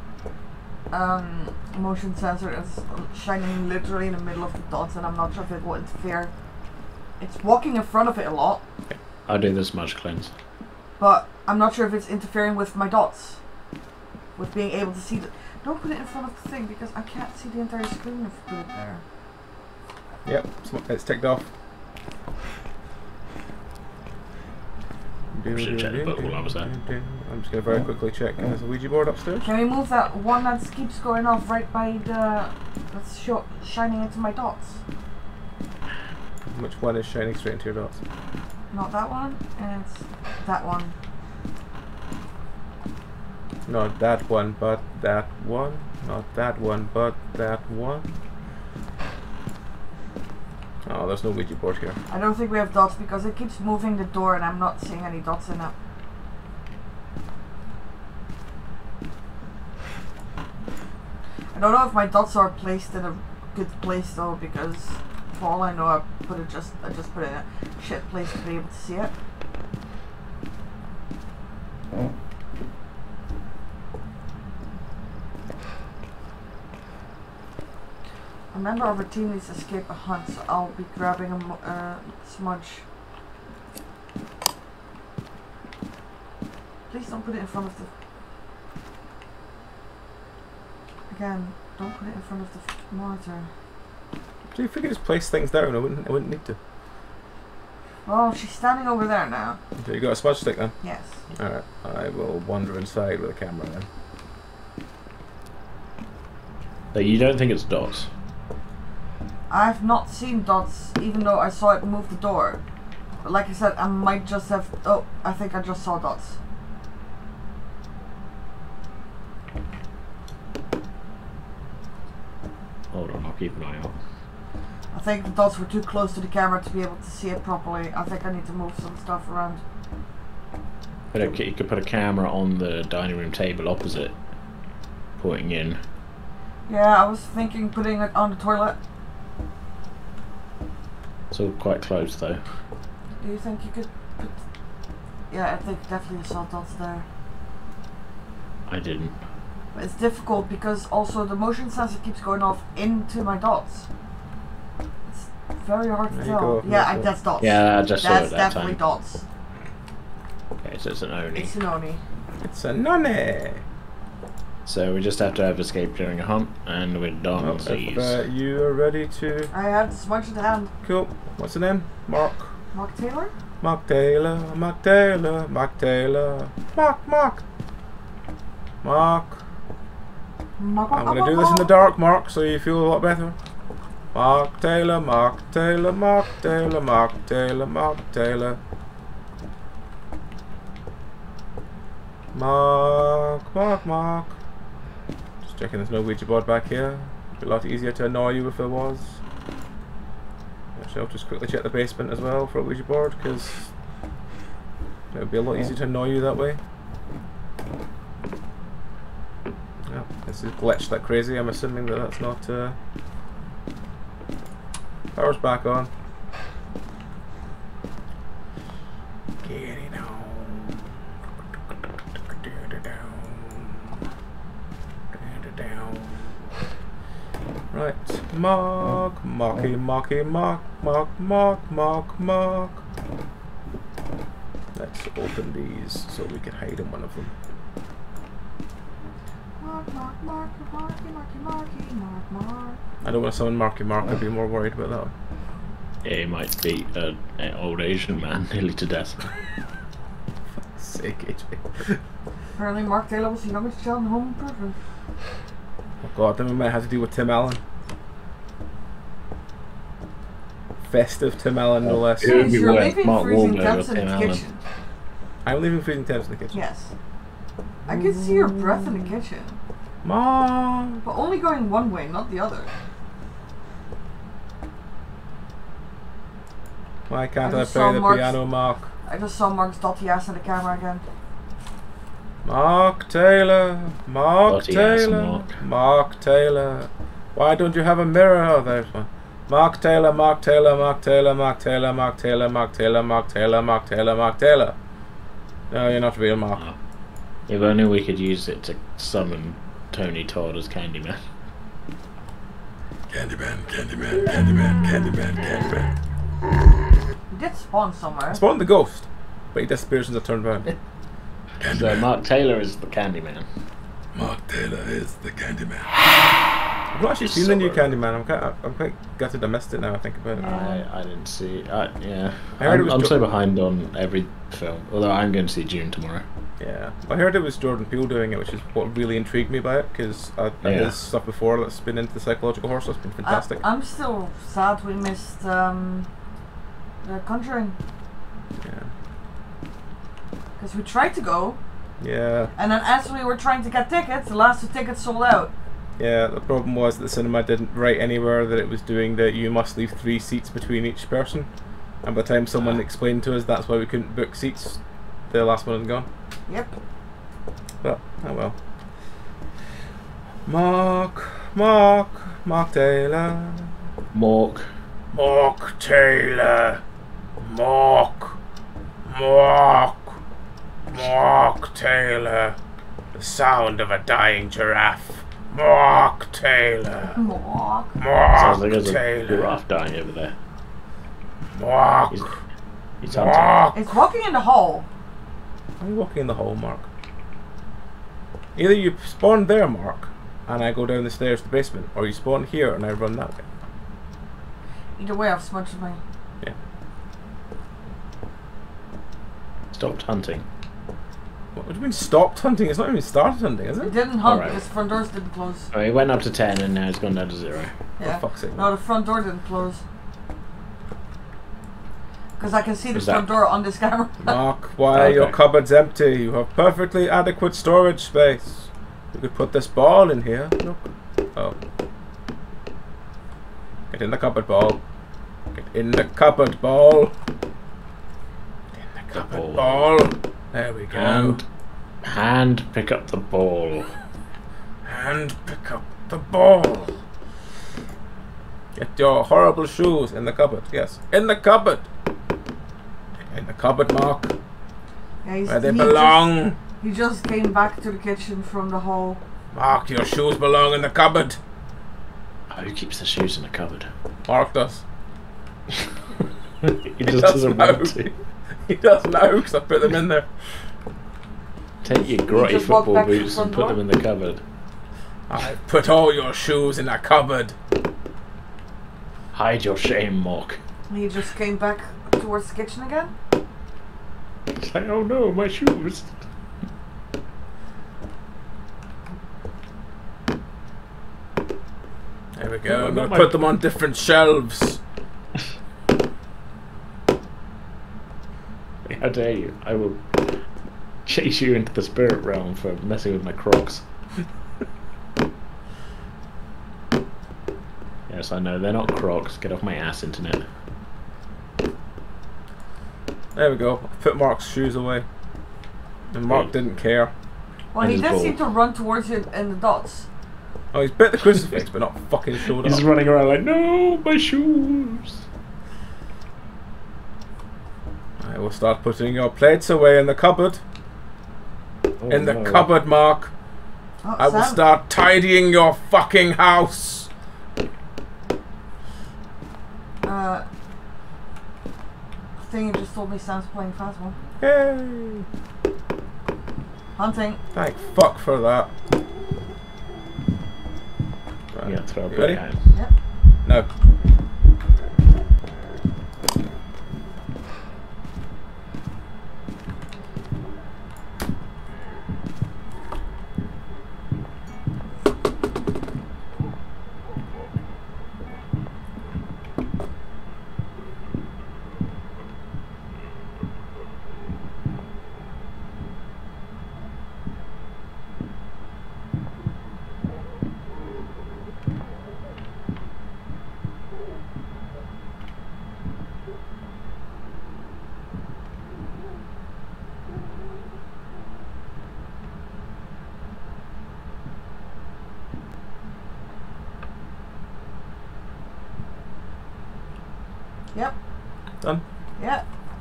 motion sensor that's shining literally in the middle of the dots, and I'm not sure if it will interfere. It's walking in front of it a lot. I'll do this much cleanse. But I'm not sure if it's interfering with my dots. With being able to see the... Don't put it in front of the thing, because I can't see the entire screen if you put it there. Yep, it's ticked off. I should check the book while I was there. I'm just going to very quickly check. There's a Ouija board upstairs. Can we move that one that keeps going off right by the... that's shining into my dots? Which one is shining straight into your dots? Not that one, and it's that one. Not that one, but that one. Not that one, but that one. Oh, there's no Ouija board here. I don't think we have dots because it keeps moving the door and I'm not seeing any dots in it. I don't know if my dots are placed in a good place though, because for all I know I just put it in a shit place to be able to see it. Oh. A member of our team needs to escape a hunt, so I'll be grabbing a smudge. Please don't put it in front of the... Again, don't put it in front of the monitor. Do you think I just place things there and I wouldn't need to? Well, she's standing over there now. So you got a smudge stick then? Yes. Alright, I will wander inside with a camera then. So you don't think it's dots? I've not seen dots, even though I saw it move the door. But like I said, I might just have... Oh, I think I just saw dots. Hold on, I'll keep an eye out. I think the dots were too close to the camera to be able to see it properly. I think I need to move some stuff around. But you could put a camera on the dining room table opposite, pointing in. Yeah, I was thinking putting it on the toilet. It's all quite close, though. Do you think you could put... Yeah, I think definitely saw dots there. I didn't. But it's difficult because also the motion sensor keeps going off into my dots. It's very hard to tell. Yeah, that's dots. Yeah, I just saw it that time. That's definitely dots. Okay, so it's an Oni. It's an Oni. It's an Oni! So we just have to have escape during a hunt, and we're done. Oh, if, you are ready to... I have the smudge in hand. Cool. What's the name? Mark. Mark Taylor? Mark Taylor, Mark Taylor, Mark Taylor. Mark, Mark. Mark. Mark. I'm going to do this in the dark, Mark, so you feel a lot better. Mark Taylor, Mark Taylor, Mark Taylor, Mark Taylor, Mark Taylor. Mark, Mark, Mark. Checking there's no Ouija board back here. It'd be a lot easier to annoy you if there was. Actually, I'll just quickly check the basement as well for a Ouija board, because it would be a lot easier to annoy you that way. Oh, this is glitched like crazy. I'm assuming that that's not... Power's back on. Get it on. Mock, mocky, mocky, mock, mock, mock, mock, mock. Let's open these so we can hide in one of them. Mark, mark, mark, marky, marky, marky, mark, mark. I don't want to summon Marky Mark. I'd be more worried about that one. Yeah, he might beat an old Asian man nearly to death. Fuck's sake, AJ. Apparently Mark Taylor was the youngest child in home improvement. Oh god, then we might have to deal with Tim Allen. Festive Tim Allen, no less. Yes, you're leaving freezing temps in the kitchen. I'm leaving freezing temps in the kitchen. Yes. I can see your breath in the kitchen. Mom! But only going one way, not the other. Why can't I play the piano, Mark? I just saw Mark's dotty ass in the camera again. Mark Taylor! Mark Taylor! Mark Taylor! Why don't you have a mirror? Oh, there's one. Mark Taylor, Mark Taylor, Mark Taylor, Mark Taylor, Mark Taylor, Mark Taylor, Mark Taylor, Mark Taylor, Mark Taylor. No, you're not real, Mark. If only we could use it to summon Tony Todd as Candyman. Candyman, Candyman, Candyman, Candyman, Candyman. He did spawn somewhere. Spawn the ghost, but he disappears and is turned around. So Mark Taylor is the Candyman. Mark Taylor is the Candyman. I've not actually seen the new Candyman. I'm quite gutted I missed it now I think about it. I didn't see. Yeah. I'm so behind on every film. Although I'm going to see Dune tomorrow. Yeah. I heard it was Jordan Peele doing it, which is what really intrigued me by it, because there's stuff before that's been into the psychological horror, so it's been fantastic. I'm still sad we missed The Conjuring. Yeah. Because we tried to go. Yeah. And then as we were trying to get tickets, the last two tickets sold out. Yeah, the problem was that the cinema didn't write anywhere that it was doing that you must leave 3 seats between each person. And by the time someone explained to us that's why we couldn't book seats, the last one had gone. Yep. But, oh well. Mark, Mark, Mark Taylor. Mark. Mark Taylor. Mark. Mark. Mark Taylor. The sound of a dying giraffe. Mark Taylor. Mark. Mark Taylor. There's a giraffe dying over there. Mark. He's Mark. It's walking in the hole. Why are you walking in the hole, Mark? Either you spawn there, Mark, and I go down the stairs to the basement, or you spawn here and I run that way. Either way, I've smudged my... Yeah. Stopped hunting. What do you mean stopped hunting? It's not even started hunting, is it? It didn't hunt because the front doors didn't close. Oh, it went up to 10 and now it's gone down to 0. Yeah. Oh, fuck's sake. No, the front door didn't close. Because I can see the front door on this camera. Mark, why are your cupboards empty? You have perfectly adequate storage space. You could put this ball in here. Look. Oh. Get in the cupboard, ball. Get in the cupboard, ball. Get in the cupboard, ball. There we go. And pick up the ball. And pick up the ball. Get your horrible shoes in the cupboard. Yes, in the cupboard. In the cupboard, Mark. Yeah, where they belong. He just came back to the kitchen from the hall. Mark, your shoes belong in the cupboard. Oh, who keeps the shoes in the cupboard? Mark does. he just doesn't want to. He does now because I put them in there. Take your grotty football boots and put them in the cupboard. I put all your shoes in that cupboard. Hide your shame, Mark. He just came back towards the kitchen again? It's like, oh no, my shoes. There we go, I'm going to put them on different shelves. How dare you? I will chase you into the spirit realm for messing with my Crocs. Yes, I know, they're not Crocs. Get off my ass, internet. There we go. I put Mark's shoes away. And Mark didn't care. Well, he did seem to run towards you in the dots. Oh, he's bit the crucifix, but not fucking shoulder. He's running around like, no, my shoes! I will start putting your plates away in the cupboard. Oh, in the cupboard, Mark. I will start tidying your fucking house. thing you just told me Sam's playing Phasmo. Yay! Hunting. Thank fuck for that. Right. Yeah, throw a ready? Yep. No.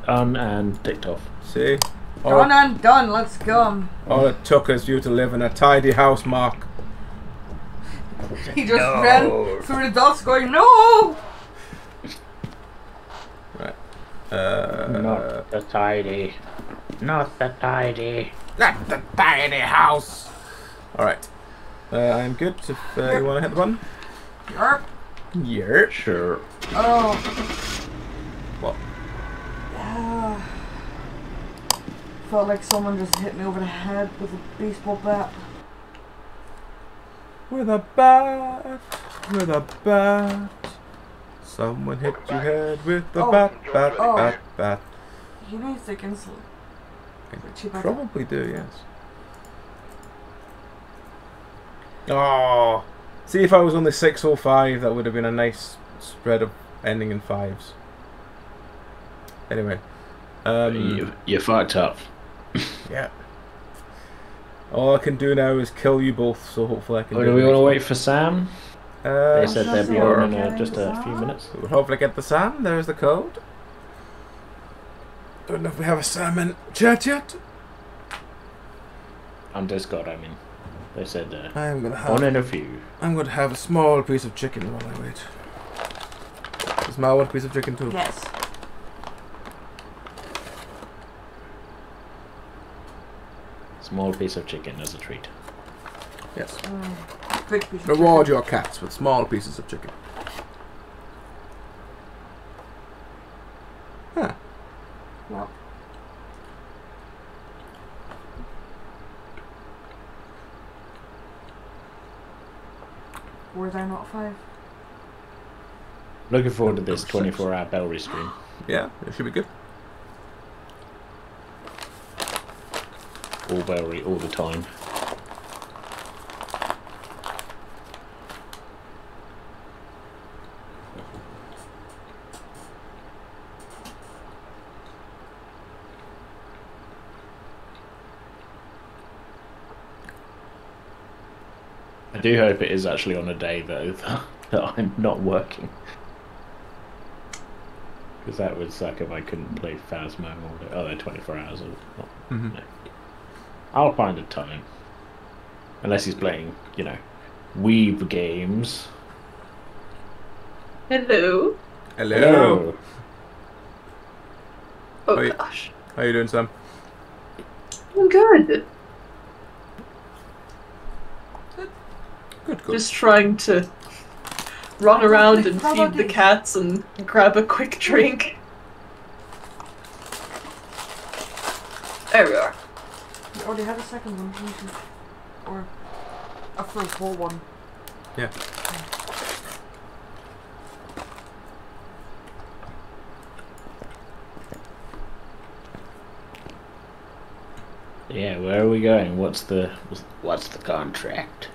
Done and ticked off. See? Done and done, let's go. All it took is you to live in a tidy house, Mark. He just ran through the dust going, no! Right. Not the tidy. Not the tidy. Not the tidy house! Alright. I'm good if you want to hit the button. Yerp. Yeah, sure. Oh. What? Felt like someone just hit me over the head with a baseball bat. With a bat, with a bat. Someone hit your head with a bat. You need to cancel. Probably do, yes. Oh, see if I was only 6 or 5, that would have been a nice spread of ending in fives. Anyway, you fucked up. Yeah. All I can do now is kill you both, so hopefully I can. Do we want to wait for Sam? They said they'd be on in just a few minutes. We'll hopefully get the Sam. There's the code. Don't know if we have a Sam in chat yet. On Discord, I mean. They said I'm gonna have, on in a few. I'm going to have a small piece of chicken while I wait. Is my one piece of chicken too? Yes. Small piece of chicken as a treat. Yes. Big piece Reward your cats with small pieces of chicken. Huh. Well. Were there not 5? Looking forward to this 24-hour Bellry stream. Yeah, it should be good. All Bellry, all the time. I do hope it is actually on a day though that I'm not working, because that would suck if I couldn't play Phasmo all day. Oh, they're 24 hours. No. I'll find a time. Unless he's playing, you know, Weeb games. Hello. Hello. Hello. Oh, gosh. How are you doing, Sam? I'm good. Good. Just trying to run around and feed the cats and grab a quick drink. There we are. You already had a second one, didn't you? Or a first whole one. Yeah. Yeah, where are we going? What's the contract?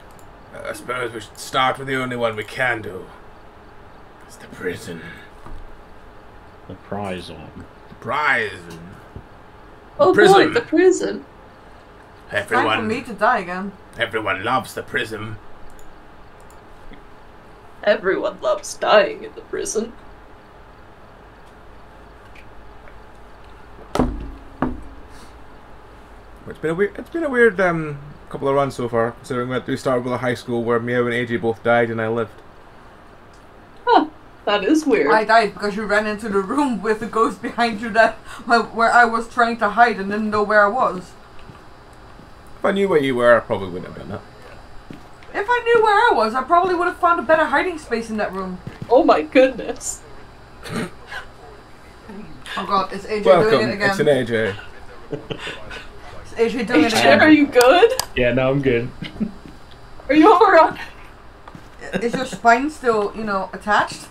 I suppose we should start with the only one we can do. It's the prison. The prize on. The prize. Oh boy, the prison. Everyone, it's time for me to die again. Everyone loves the prison. Everyone loves dying in the prison. It's been a weird couple of runs so far, considering that we started with a high school where Mio and AJ both died and I lived. Huh. That is weird. I died because you ran into the room with the ghost behind you that where I was trying to hide and didn't know where I was. If I knew where you were, I probably wouldn't have done that. If I knew where I was, I probably would have found a better hiding space in that room. Oh my goodness. Oh god, it's AJ doing it again. It's an AJ. It's AJ doing it again. Are you good? Yeah, no, I'm good. Are you alright? Is your spine still, you know, attached?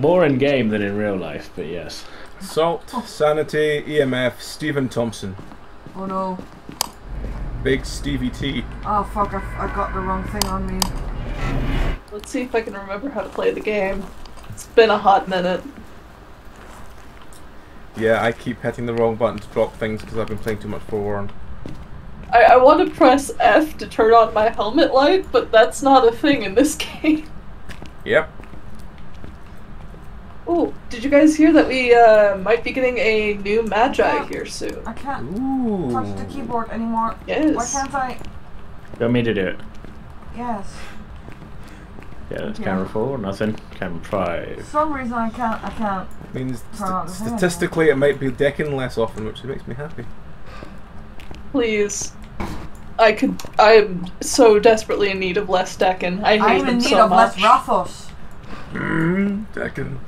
More in game than in real life, but yes. Salt, Sanity, EMF, Stephen Thompson. Oh no. Big Stevie T. Oh fuck, I got the wrong thing on me. Let's see if I can remember how to play the game. It's been a hot minute. Yeah, I keep hitting the wrong button to drop things because I've been playing too much Forewarned. I want to press F to turn on my helmet light, but that's not a thing in this game. Yep. Oh, did you guys hear that we might be getting a new Magi here soon? I can't touch the keyboard anymore. Yes. Why can't I? You want me to do it? Yes. Yeah, that's camera 4, nothing. Camera 5. For some reason I can't. I mean, statistically it might be decking less often, which makes me happy. Please. I am so desperately in need of less Deccan. I hate them so much. I'm in need of less Rathos. Deccan.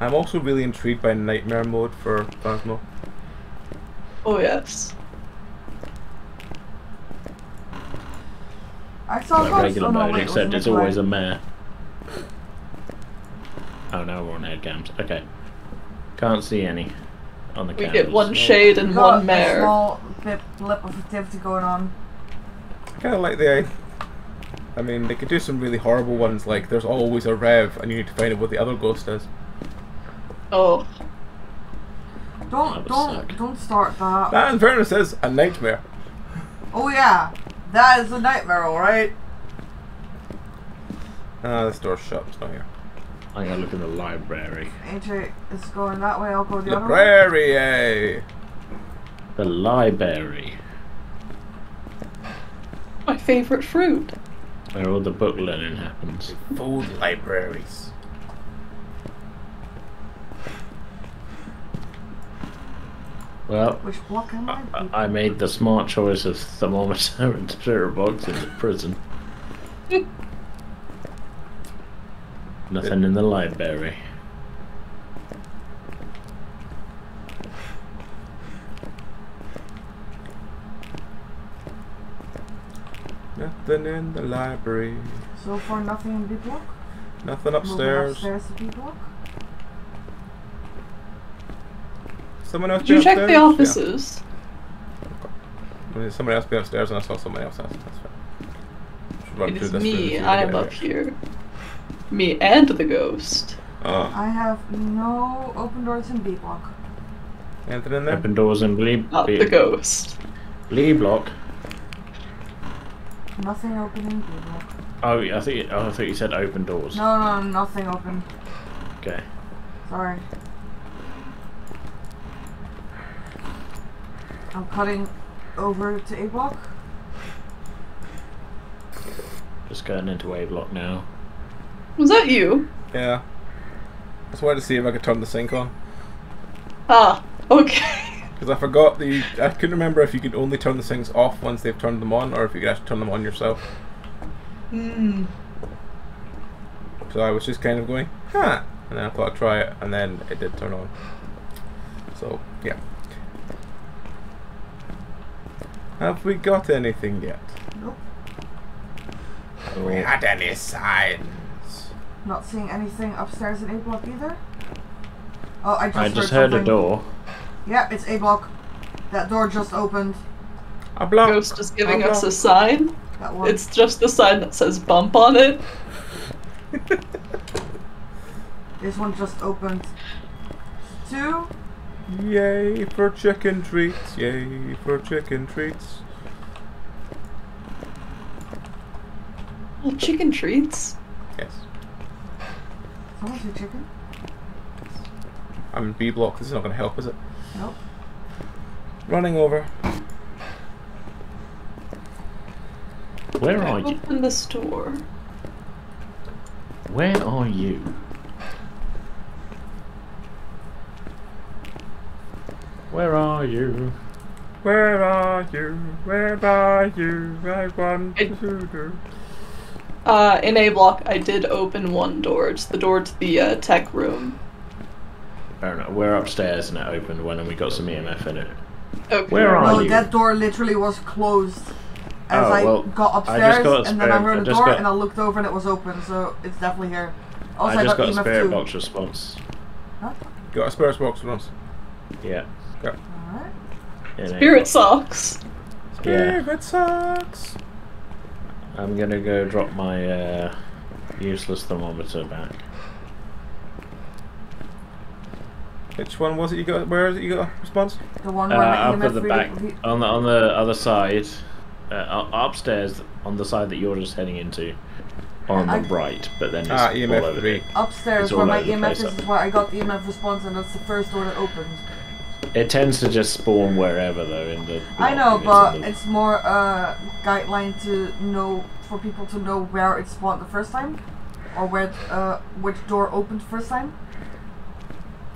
I'm also really intrigued by Nightmare Mode for Phasmo. Oh yes. I saw like regular mode, wait, except it's always a mare. Oh no, we're on headcams. Okay. Can't see any on the camera. We get one shade and one mare. A small blip of activity going on. I kind of like the... I mean, they could do some really horrible ones, like there's always a rev and you need to find out what the other ghost is. Oh. Don't start that. That in fairness is a nightmare. Oh yeah, that is a nightmare, alright? Ah, this door's shut, it's not here. I'm gonna look in the library. AJ is going that way, I'll go the library, other way. The library. My favourite fruit. Where all the book learning happens. Old libraries. Well, which block am I made the smart choice of thermometer and spirit box in the prison. Nothing in the library. Nothing in the library. So far nothing in B block? Nothing upstairs. Moving upstairs to B block? Someone else. Did you check upstairs? The offices? Yeah. Okay. Somebody else be upstairs and I saw somebody else. That's fine. Run it is this me, I am up here. Me and the ghost. Oh. I have no open doors in B block. Anything in there? Open doors in B block. Not the ghost. B block. Nothing open in B block. Oh, I thought you said open doors. No, nothing open. Okay. Sorry. I'm cutting over to A block. Just going into A block now. Was that you? Yeah. I just wanted to see if I could turn the sink on. Ah, okay. Because I forgot I couldn't remember if you could only turn the sinks off once they've turned them on, or if you could actually turn them on yourself. Hmm. So I was just kind of going, huh, and then I thought I'd try it, and then it did turn on. So, yeah. Have we got anything yet? Nope. Have we had any sign? Not seeing anything upstairs in A block either. Oh, I just heard a door. Yeah, it's A block. That door just opened. A block. Ghost is giving us a sign. That one. It's just the sign that says bump on it. This one just opened. Two. Yay for chicken treats! Yay for chicken treats! Oh, chicken treats? Yes. Someone said chicken? I'm in B block, this is not going to help, is it? Nope. Running over. Where are you? Open the store. Where are you? Where are you? Where are you? Where are you? I want to. In A block, I did open one door. It's the door to the tech room. I don't know. We're upstairs and it opened one, and we got some EMF in it. Okay. Where are you? That door literally was closed. As I got upstairs, and then I heard the door, and I looked over, and it was open. So it's definitely here. Also, I just got a spirit box response. Huh? Got a spirit box response. Yeah. Okay. All right. And spirit socks. Spirit socks. I'm gonna go drop my useless thermometer back. Which one was it you got? Where is it you got a response? The one where up at the back, on the other side, upstairs on the side that you're just heading into, on the right. But then it's EMF all over the upstairs where my EMF is where I got the EMF response, and that's the first door that opened. It tends to just spawn wherever though in the. I know, but it's more a guideline to know for people to know where it spawned the first time, or where which door opened first time.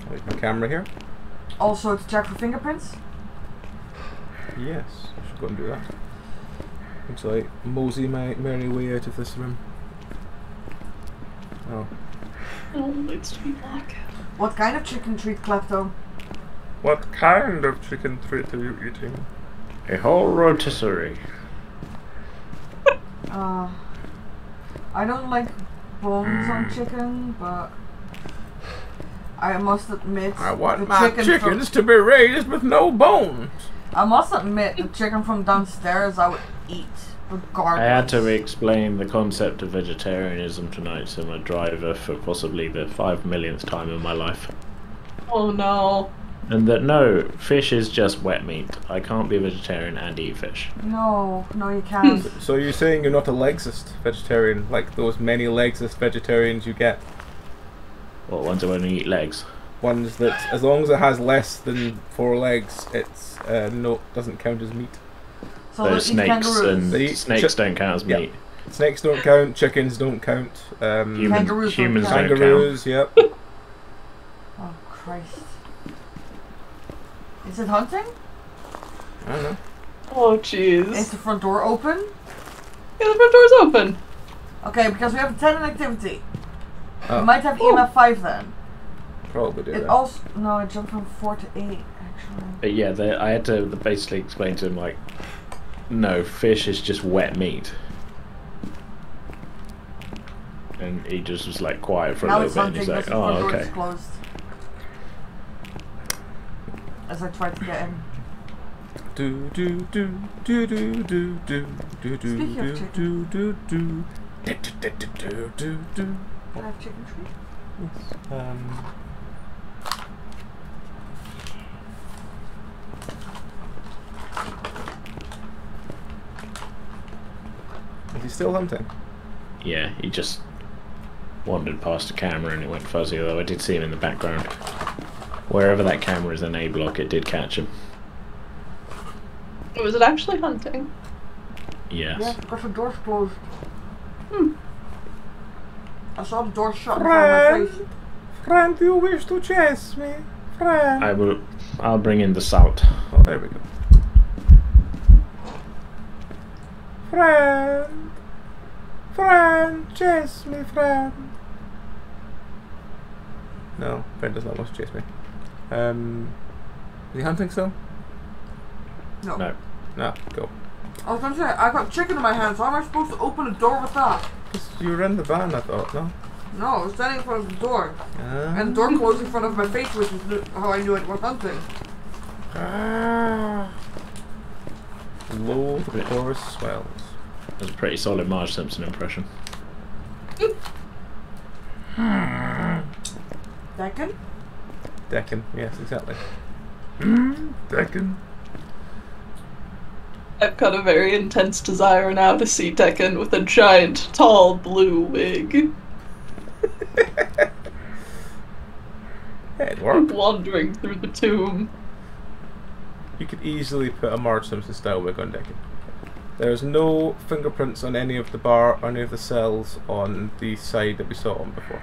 Like my camera here. Also to check for fingerprints. Yes, I should go and do that. Looks like mosey my merry way out of this room. Oh. Oh, it's too black. What kind of chicken treat, Klepto? What kind of chicken treat are you eating? A whole rotisserie. I don't like bones on chicken, but I must admit I want the my chickens to be raised with no bones. I must admit the chicken from downstairs I would eat regardless. I had to explain the concept of vegetarianism tonight to my driver for possibly the 5 millionth time in my life. Oh no. And that no, fish is just wet meat. I can't be a vegetarian and eat fish. No, no you can't. So you're saying you're not a legsist vegetarian, like those many legsist vegetarians you get? Well, ones that only eat legs. Ones that, as long as it has less than 4 legs, it's no, doesn't count as meat. So those snakes and snakes don't count as meat. Snakes don't count. Chickens don't count. Humans don't count. Kangaroos, yep. Oh Christ. Is it hunting? I don't know. Oh jeez. Is the front door open? Yeah, the front door's open. Okay, because we have a tenant activity. Oh. We might have EMF 5 then. Probably do it that. Also, no, it jumped from 4 to 8 actually. But yeah, I had to basically explain to him like, no, fish is just wet meat. And he just was like quiet for a little bit and he's like, oh okay. As I tried to get him. Speaking of chicken. Can I have chicken treat? Yes. Is he still hunting? Yeah, he just wandered past the camera and it went fuzzy, although I did see him in the background. Wherever that camera is in A block, it did catch him. Was it actually hunting? Yes. Yeah, because the door's closed. Hmm. I saw the door shut. Friend, do you wish to chase me? Friend. I will. I'll bring in the salt. Oh, there we go. Friend, chase me, friend. No, friend does not want to chase me. Is he hunting still? No. No. No, go. I was gonna say, I got chicken in my hands, so how am I supposed to open a door with that? You were in the van, I thought, no? No, I was standing in front of the door. And the door closed in front of my face, which is how I knew it was hunting. Low, the chorus swells. That's a pretty solid Marge Simpson impression. Deccan? Deccan, yes, exactly. Deccan. I've got a very intense desire now to see Deccan with a giant, tall, blue wig. It worked. Wandering through the tomb. You could easily put a Marge Simpson style wig on Deccan. There's no fingerprints on any of the bar or any of the cells on the side that we saw on before.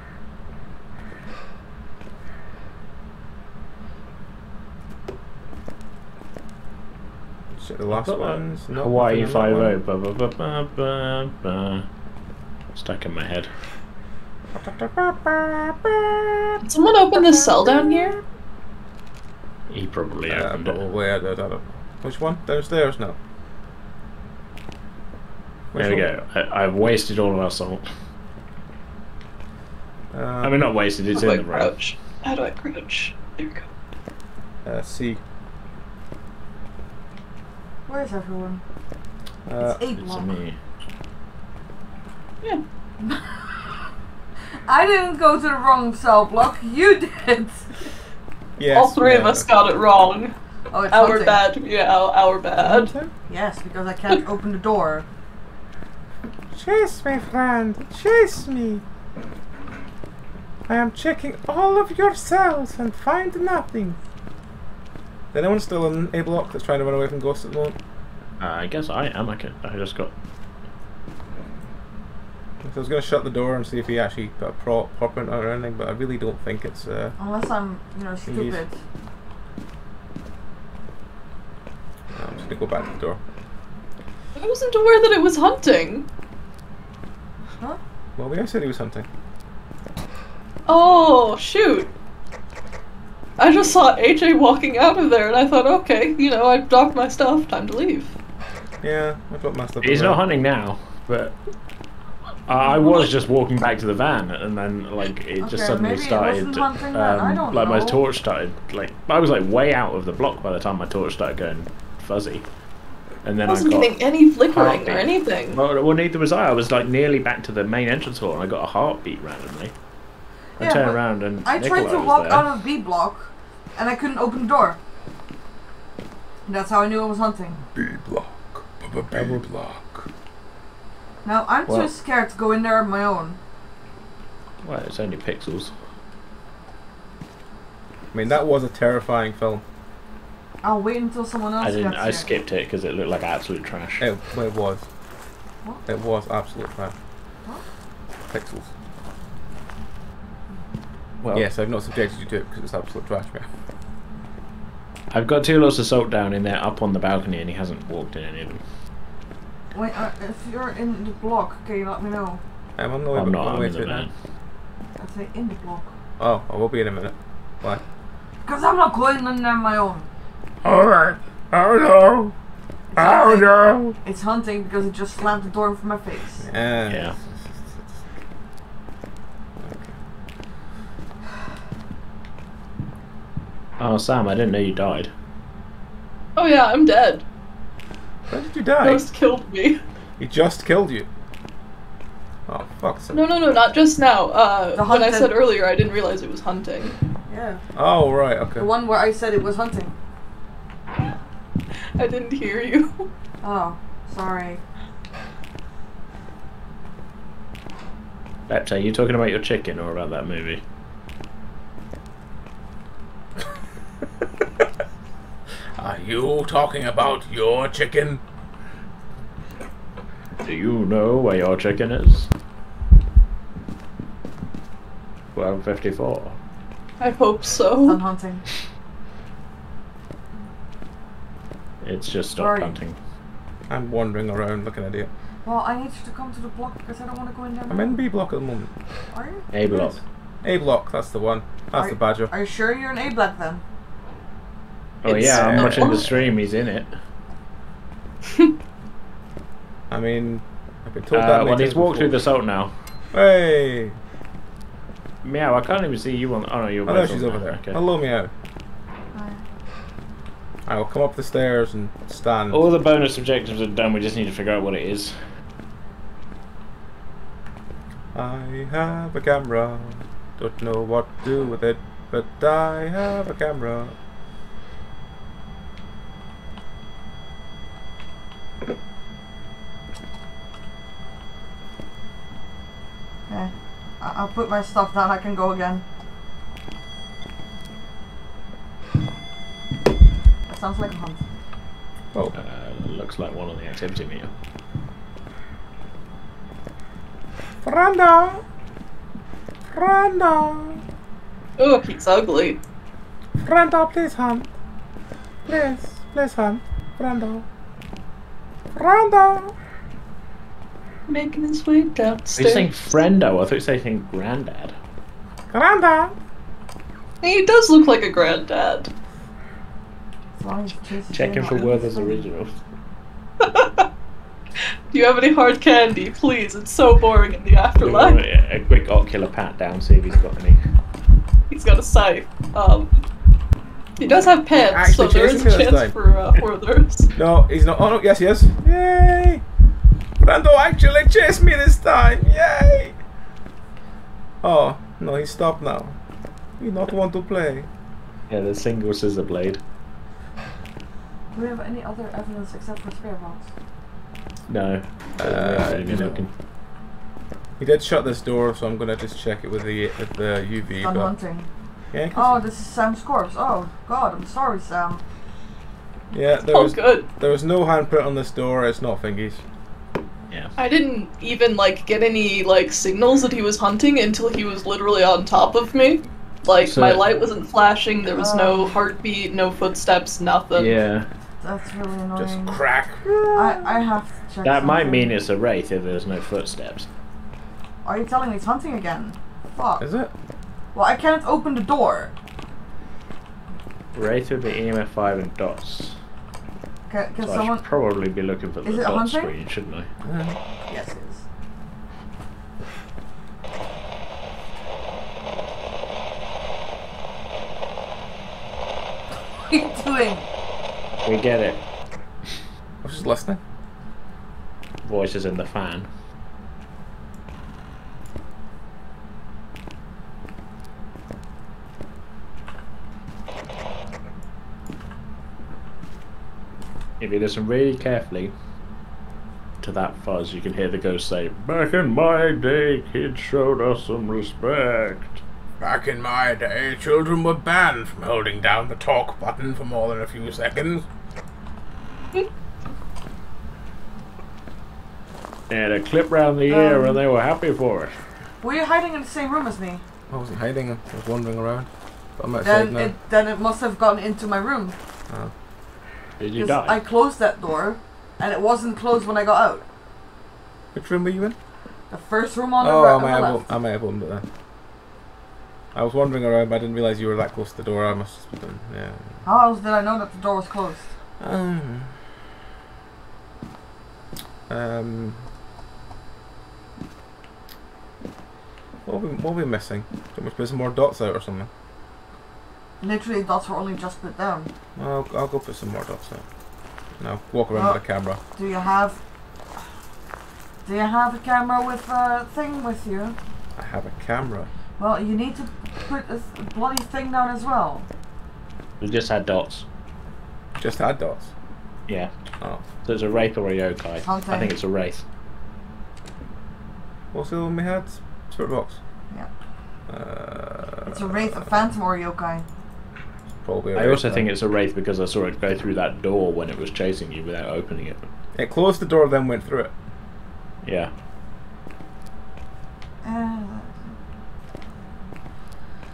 Check the last ones. Hawaii 5-0, blah blah blah blah blah blah. Stuck in my head. Did someone open this cell down here? He probably opened it. Probably, I don't know. Which one? Downstairs? No. Which there we go. I've wasted all of our salt. I mean, not wasted, it's in the roach. How do I crouch? There we go. C. Where's everyone? It's me. Yeah. I didn't go to the wrong cell block, you did! Yes, all three of us got it wrong. Oh, it's our bad. Yeah, our bad. Yes, because I can't open the door. Chase me, friend. Chase me. I am checking all of your cells and find nothing. Is anyone still in A block that's trying to run away from ghosts at the moment? I guess I am. I just got... So I was going to shut the door and see if he actually got a prop in or anything, but I really don't think it's... unless I'm, you know, stupid. I'm just going to go back to the door. I wasn't aware that it was hunting. Huh? Well, we all said he was hunting. Oh, shoot. I just saw AJ walking out of there and I thought, okay, you know, I've dropped my stuff, time to leave. Yeah, I dropped my stuff. He's not hunting now, but... I was just walking back to the van, and then like it just suddenly started. Like my torch started I was like way out of the block by the time my torch started going fuzzy, and then I wasn't getting any flickering or anything. Well, neither was I. I was like nearly back to the main entrance hall, and I got a heartbeat randomly. I turned around and I tried to walk out of B block, and I couldn't open the door. And that's how I knew I was hunting. B block, B block. Now, I'm too scared to go in there on my own. Well, it's only pixels. I mean, that was a terrifying film. I'll wait until someone else gets here. I skipped it because it looked like absolute trash. It was. What? It was absolute trash. What? Pixels. Well, yes, I've not subjected you to it because it's absolute trash. I've got two lots of salt down in there up on the balcony and he hasn't walked in any of them. Wait, if you're in the block, can you let me know? I'm on the way, I'm not on the way to it now. I'd say in the block. Oh, I will be in a minute. Why? Because I'm not going in there on my own. Alright. Oh no. Oh no. It's hunting because it just slammed the door in front of my face. Yeah. Oh, Sam, I didn't know you died. Oh yeah, I'm dead. When did you die? Ghost killed me. He just killed you? Oh, fuck. No, no, no, not just now. When I said earlier, I didn't realize it was hunting. Yeah. Oh, right, okay. The one where I said it was hunting. I didn't hear you. Oh, sorry. Bepta, are you talking about your chicken or about that movie? Are you talking about your chicken? Do you know where your chicken is? 12:54. I hope so. I'm hunting. It's just stopped hunting. I'm wandering around looking at you. Well, I need you to come to the block because I don't want to go in there. I'm in B block at the moment. Are you? A block. A block, that's the one. That's the badger. Are you sure you're in A block then? Oh yeah, I'm watching the stream, he's in it. I mean, I've been told that. Well, he's walked through the salt now. Hey! Meow, I can't even see you on... Oh no, you're she's over there. Okay. Hello, Meow. Hi. I will come up the stairs and stand. All the bonus objectives are done, we just need to figure out what it is. I have a camera. Don't know what to do with it, but I have a camera. Okay, I'll put my stuff down, I can go again. That sounds like a hunt. Oh. Looks like one on the activity meter. Veranda! Veranda! Oh, it's ugly. Veranda, please hunt. Please, please hunt. Veranda. Veranda! Making his way downstairs. He's saying friendo. I thought you were saying granddad. Granddad! He does look like a granddad. Checking for Werther's originals. Do you have any hard candy, please? It's so boring in the afterlife. A quick ocular pat down, see if he's got any. He's got a scythe. He does have pets, so there is a chance for Werther's. No, he's not. Oh, no, yes, he is. Yay! Brando actually chased me this time! Yay! Oh, no, he stopped now. He not want to play. Yeah, the single scissor blade. Do we have any other evidence except for spare box? No. He did shut this door, so I'm gonna just check it with the UV. I'm hunting. Yeah, oh, this is Sam's corpse. Oh, God, I'm sorry, Sam. Yeah, there was no handprint on this door. It's not thingies. Yeah. I didn't even get any signals that he was hunting until he was literally on top of me. So, my light wasn't flashing. There was no heartbeat, no footsteps, nothing. Yeah. That's really annoying. Just crack. I have to check something. Might mean it's a wraith if there's no footsteps. Are you telling me it's hunting again? Fuck. Is it? Well, I can't open the door. Wraith would be EMF 5 and dots. Can so someone... I should probably be looking for the dot screen, shouldn't I? Yes, it is. What are you doing? We get it. I was just listening. Voices in the fan. If you listen really carefully to that fuzz, you can hear the ghost say, "Back in my day, kids showed us some respect. Back in my day, children were banned from holding down the talk button for more than a few seconds." They had a clip round the ear and they were happy for it. Were you hiding in the same room as me? I wasn't hiding, I was wandering around. But I'm then it must have gotten into my room. Oh. Did you die? I closed that door and it wasn't closed when I got out. Which room were you in? The first room on the right. Oh, I may have opened it then. I was wandering around but I didn't realise you were that close to the door. I must have been, yeah. How else did I know that the door was closed? What are we missing? Can we put some more dots out or something? Literally, dots were only just put down. Well, I'll go put some more dots out. Now, walk around with a camera. Do you have a camera with a thing with you? I have a camera. Well, you need to put a bloody thing down as well. We just had dots. Just had dots? Yeah. Oh. So it's a wraith or a yokai. I think it's a wraith. What's the one we had? Spirit box? Yeah. It's a wraith, a phantom, or a yokai. Probably. I also think it's a wraith because I saw it go through that door when it was chasing you without opening it. It closed the door, then went through it. Yeah.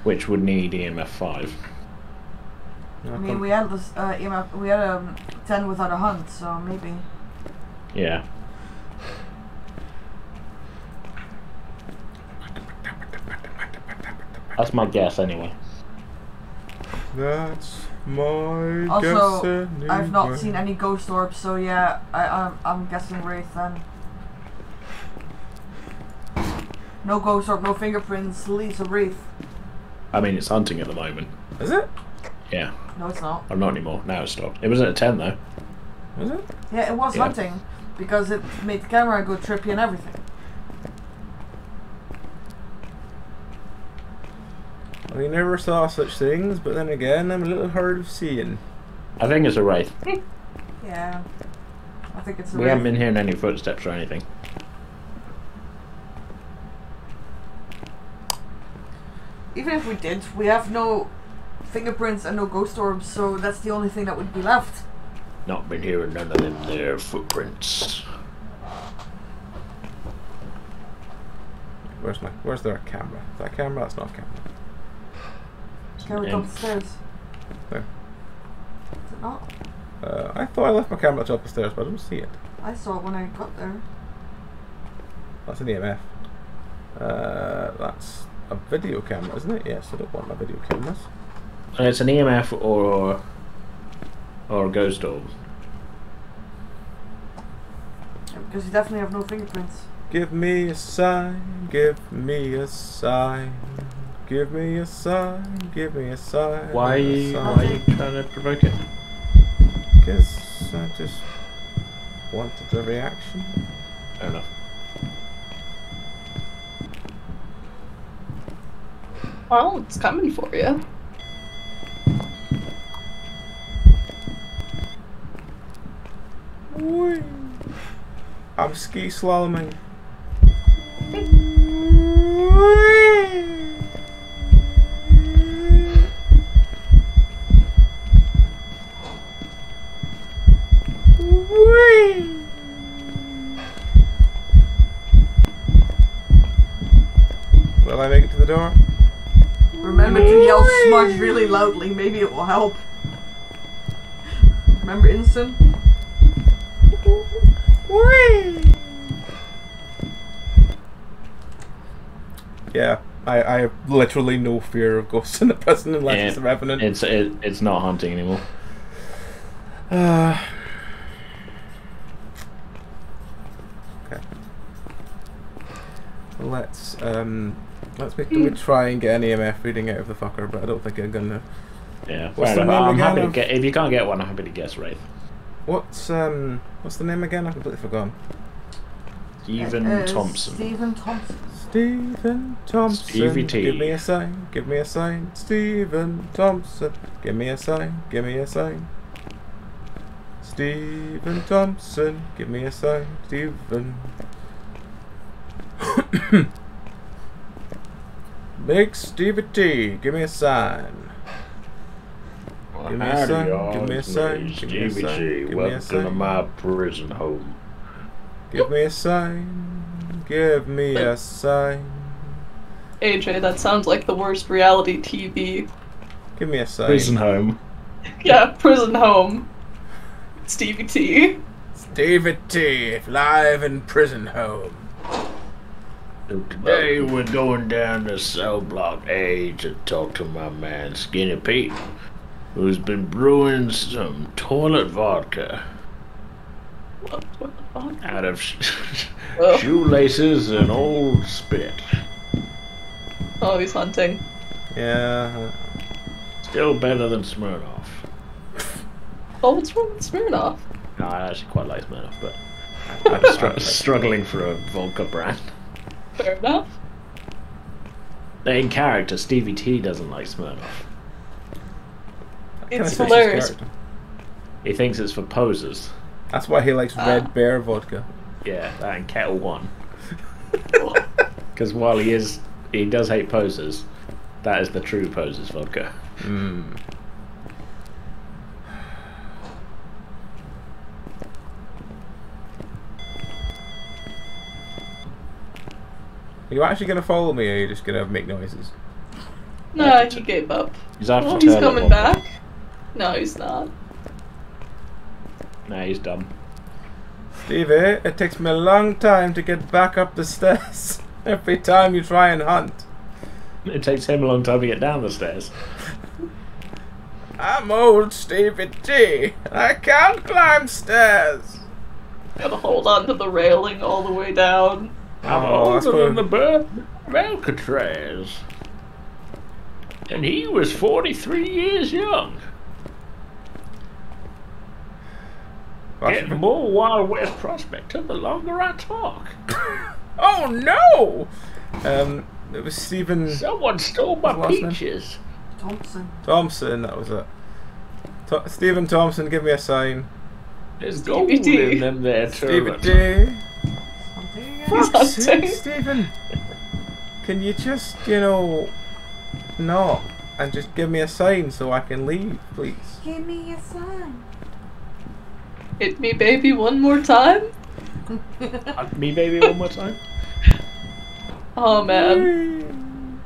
Which would need EMF 5. I mean, we had this we had a 10 without a hunt, so maybe. Yeah. That's my guess, anyway. Also, I've not seen any ghost orbs, so yeah, I'm guessing wraith then. No ghost orb, no fingerprints. Leaves a wraith. I mean, it's hunting at the moment. Is it? Yeah. No, it's not. I'm not anymore. Now it's stopped. It was at a 10 though. Was it? Yeah, it was hunting because it made the camera go trippy and everything. We never saw such things, but then again, I'm a little hard of seeing. I think it's a wraith. Yeah. I think it's a wraith. We haven't been hearing any footsteps or anything. Even if we did, we have no fingerprints and no ghost orbs, so that's the only thing that would be left. Not been hearing none of them there footprints. Where's their camera? Is that a camera? That's not a camera. Camera's upstairs. There. Is it not? I thought I left my camera up the stairs, but I didn't see it. I saw it when I got there. That's an EMF. That's a video camera, isn't it? Yes, I don't want my video cameras. It's an EMF or ghost orb. Yeah, because you definitely have no fingerprints. Give me a sign, give me a sign, give me a sign, give me a sign. Why are you trying to provoke it? Because I just wanted a reaction. Fair enough. Well, it's coming for you. Whee. I'm ski slaloming. Will I make it to the door? Remember to yell smudge really loudly, maybe it will help. Remember Instant? Yeah, I have literally no fear of ghosts in the prison unless it's a revenant. It's not haunting anymore. Okay. Let's make we try and get an EMF reading out of the fucker, but I don't think I'm gonna. Yeah, fair enough. I'm happy to get. If you can't get one, I'm happy to guess Wraith. What's the name again? I completely forgot. Stephen Thompson. Stephen Thompson. Stephen Thompson. Stevie T. Give me a sign. Give me a sign. Stephen Thompson. Give me a sign. Give me a sign. Stephen Thompson. Give me a sign. Stephen. Big Stevie T. Give me a sign. Give me a sign, give me a sign, give me a sign, give me a sign. Welcome to my prison home. Give me a sign, give me a sign. AJ, that sounds like the worst reality TV. Give me a sign. Prison home. Yeah, prison home. Stevie T. Stevie T, live in prison home. Today we're going down to cell block A to talk to my man Skinny Pete, who's been brewing some toilet vodka. What vodka? Out of shoelaces and old spit. Oh, he's hunting. Yeah. Still better than Smirnoff. Oh, what's wrong with Smirnoff? No, I actually quite like Smirnoff, but I'm struggling for a vodka brand. Fair enough. In character, Stevie T doesn't like Smirnoff. It's hilarious. He thinks it's for posers. That's why he likes Red Bear vodka. Yeah, that and Kettle One. Because while he does hate posers, that is the true posers vodka. Mm. Are you actually going to follow me, or are you just going to make noises? No, he gave up. He's coming back. No, he's not. Nah, he's dumb. Stevie, it takes me a long time to get back up the stairs. Every time you try and hunt. It takes him a long time to get down the stairs. I'm old Stevie T. I can't climb stairs. Gotta hold on to the railing all the way down. I'm older than the birth of Alcatraz. And he was 43 years young. Get more Wild West Prospector the longer I talk. Oh no! It was Stephen. Someone stole my peaches. Thompson. Thompson, that was it. Stephen Thompson, give me a sign. There's gold in them there, too. Fuck's sake, Stephen. Can you just, you know, not and just give me a sign so I can leave, please? Give me a sign. Hit me baby one more time? Hit me baby one more time? Oh man.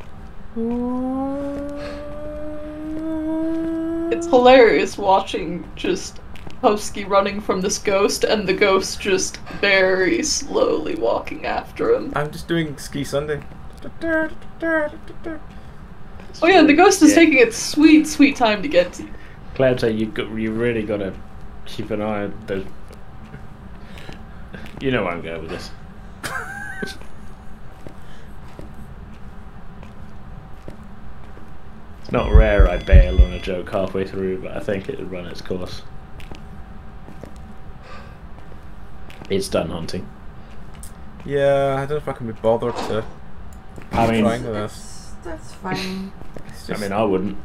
It's hilarious watching just Husky running from this ghost and the ghost just very slowly walking after him. I'm just doing Ski Sunday. Oh yeah, the ghost is taking its sweet, sweet time to get to you. Cloud, you really gotta keep an eye on those. You know where I'm going with this. It's not rare I bail on a joke halfway through, but I think it would run its course. It's done hunting. Yeah, I don't know if I can be bothered to. I mean, that's fine. Just, I mean, I wouldn't.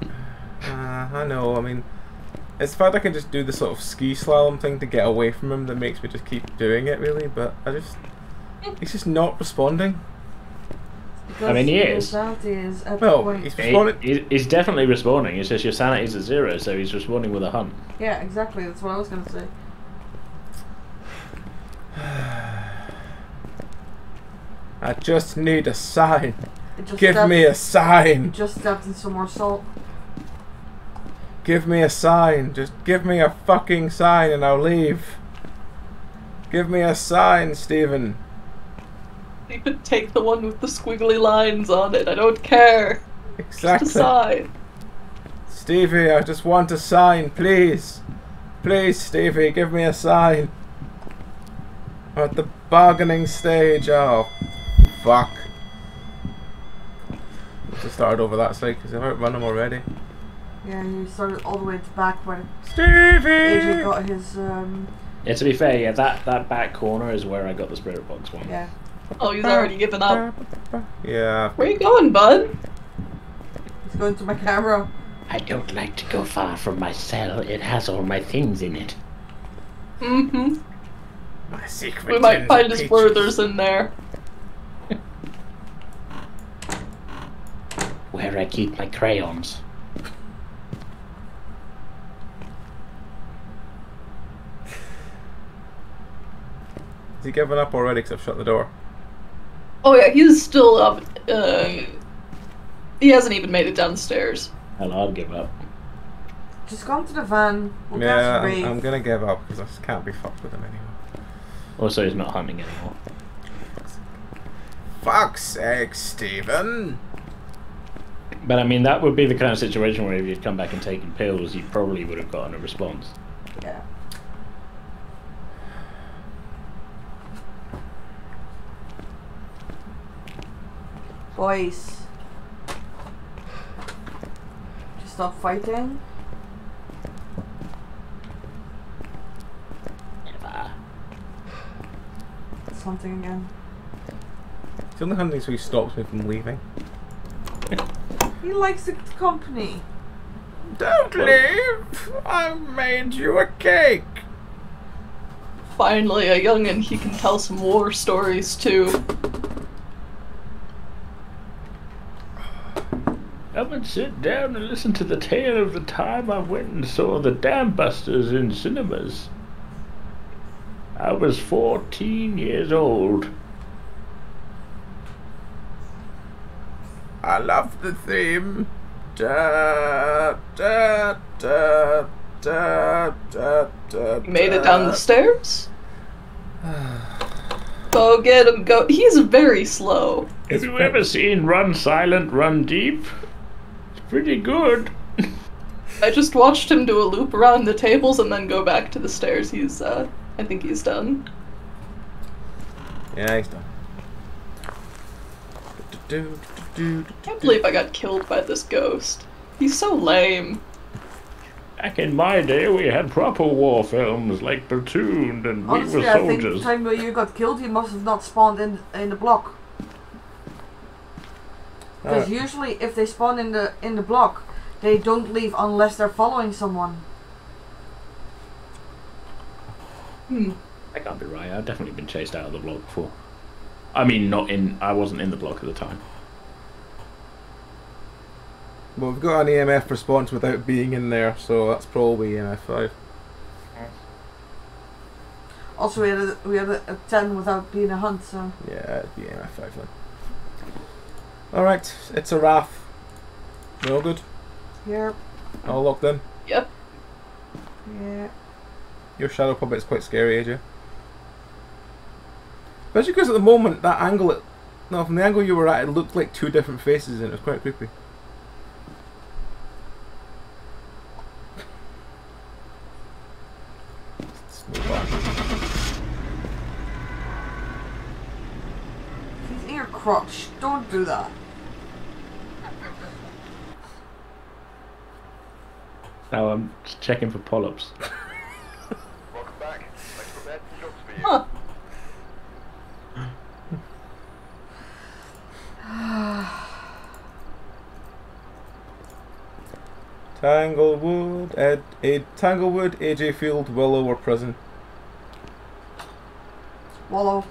I know. I mean, it's the fact I can just do the sort of ski slalom thing to get away from him that makes me just keep doing it, really. But I just—he's just not responding. Because I mean, he is. Well, he's responding. He's definitely responding. It's just your sanity's at zero, so he's responding with a hunt. Yeah, exactly. That's what I was going to say. I just need a sign. Give me a sign. Just dabbed in some more salt. Give me a sign. Just give me a fucking sign and I'll leave. Give me a sign, Stephen. Stephen, take the one with the squiggly lines on it. I don't care. Exactly. Just a sign. Stevie, I just want a sign, please. Please, Stevie, give me a sign. We're at the bargaining stage. Oh, fuck. I started over that side because I've outrun him already. Yeah, you started all the way to back where Stevie AJ got his. Yeah, to be fair, yeah, that back corner is where I got the spirit box one. Yeah. Oh, he's already given up. Yeah. Where are you going, bud? He's going to my camera. I don't like to go far from my cell. It has all my things in it. Mm-hmm. My secret. We might find his Werther's in there. Where I keep my crayons. Has he given up already because I've shut the door? Oh yeah, he's still up. He hasn't even made it downstairs. Hell, I'll give up. Just go to the van. We'll I'm going to give up because I just can't be fucked with him anymore. Also, he's not hunting anymore. Fuck's sake, Stephen! But I mean, that would be the kind of situation where if you'd come back and taken pills, you probably would have gotten a response. Yeah. Boys. Just stop fighting. Never. It's hunting again. It's the only hunting so he stops me from leaving. He likes the company. Don't leave! I made you a cake! Finally, a young'un, he can tell some war stories too. Come and sit down and listen to the tale of the time I went and saw the Dambusters in cinemas. I was 14 years old. I love the theme. Da, da, da, da, da, da. Made it down the stairs? Go get him, go. He's very slow. Have you ever seen Run Silent, Run Deep? It's pretty good. I just watched him do a loop around the tables and then go back to the stairs. He's, I think he's done. Yeah, he's done. Dude. I can't believe I got killed by this ghost. He's so lame. Back in my day, we had proper war films like Platoon and honestly, We Were Soldiers. I think the time where you got killed, you must have not spawned in the block. Because usually, if they spawn in the block, they don't leave unless they're following someone. Hmm. That can't be right. I've definitely been chased out of the block before. I mean, I wasn't in the block at the time. Well, we've got an EMF response without being in there, so that's probably EMF 5. Also, we had a 10 without being a hunt, so... Yeah, it'd be MF5 then. Alright, it's a wrap. We all good? Yep. All locked in? Yep. Yeah. Your shadow puppet's quite scary, AJ. Especially because at the moment, that angle... from the angle you were at, it looked like two different faces and it was quite creepy. Crotch. Don't do that. Now I'm checking for polyps. Welcome back. I've prepared some jobs for you. Tanglewood, Tanglewood, AJ Field, Willow or prison? Willow.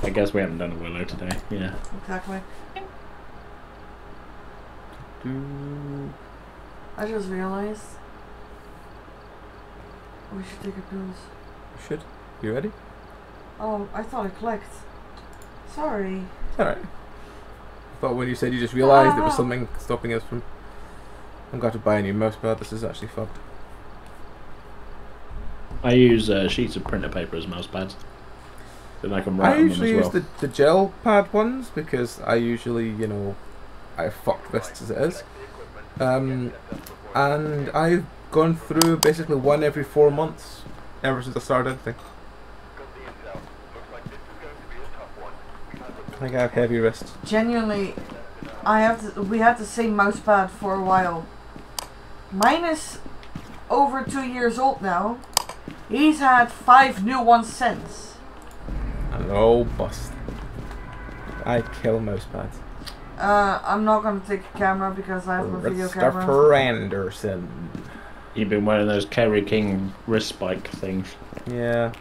I guess we haven't done a Willow today, yeah. Exactly. I just realised we should take our pills. We should? You ready? Oh, I thought I clicked. Sorry. Alright. I thought when you said you just realised there was something stopping us from... I'm going to buy a new mouse pad, this is actually fucked. I use sheets of printer paper as mouse pads. I usually use the gel pad ones because I usually, you know, I fucked this as it is. And I've gone through basically one every 4 months ever since I started editing. I think I have heavy wrists. Genuinely, we had the same mouse pad for a while. Mine is over 2 years old now. He's had 5 new ones since. No bust. I'd kill mouse pads. I'm not gonna take a camera because I have my video camera. Christopher Anderson. You've been wearing those Kerry King wrist spike things. Yeah.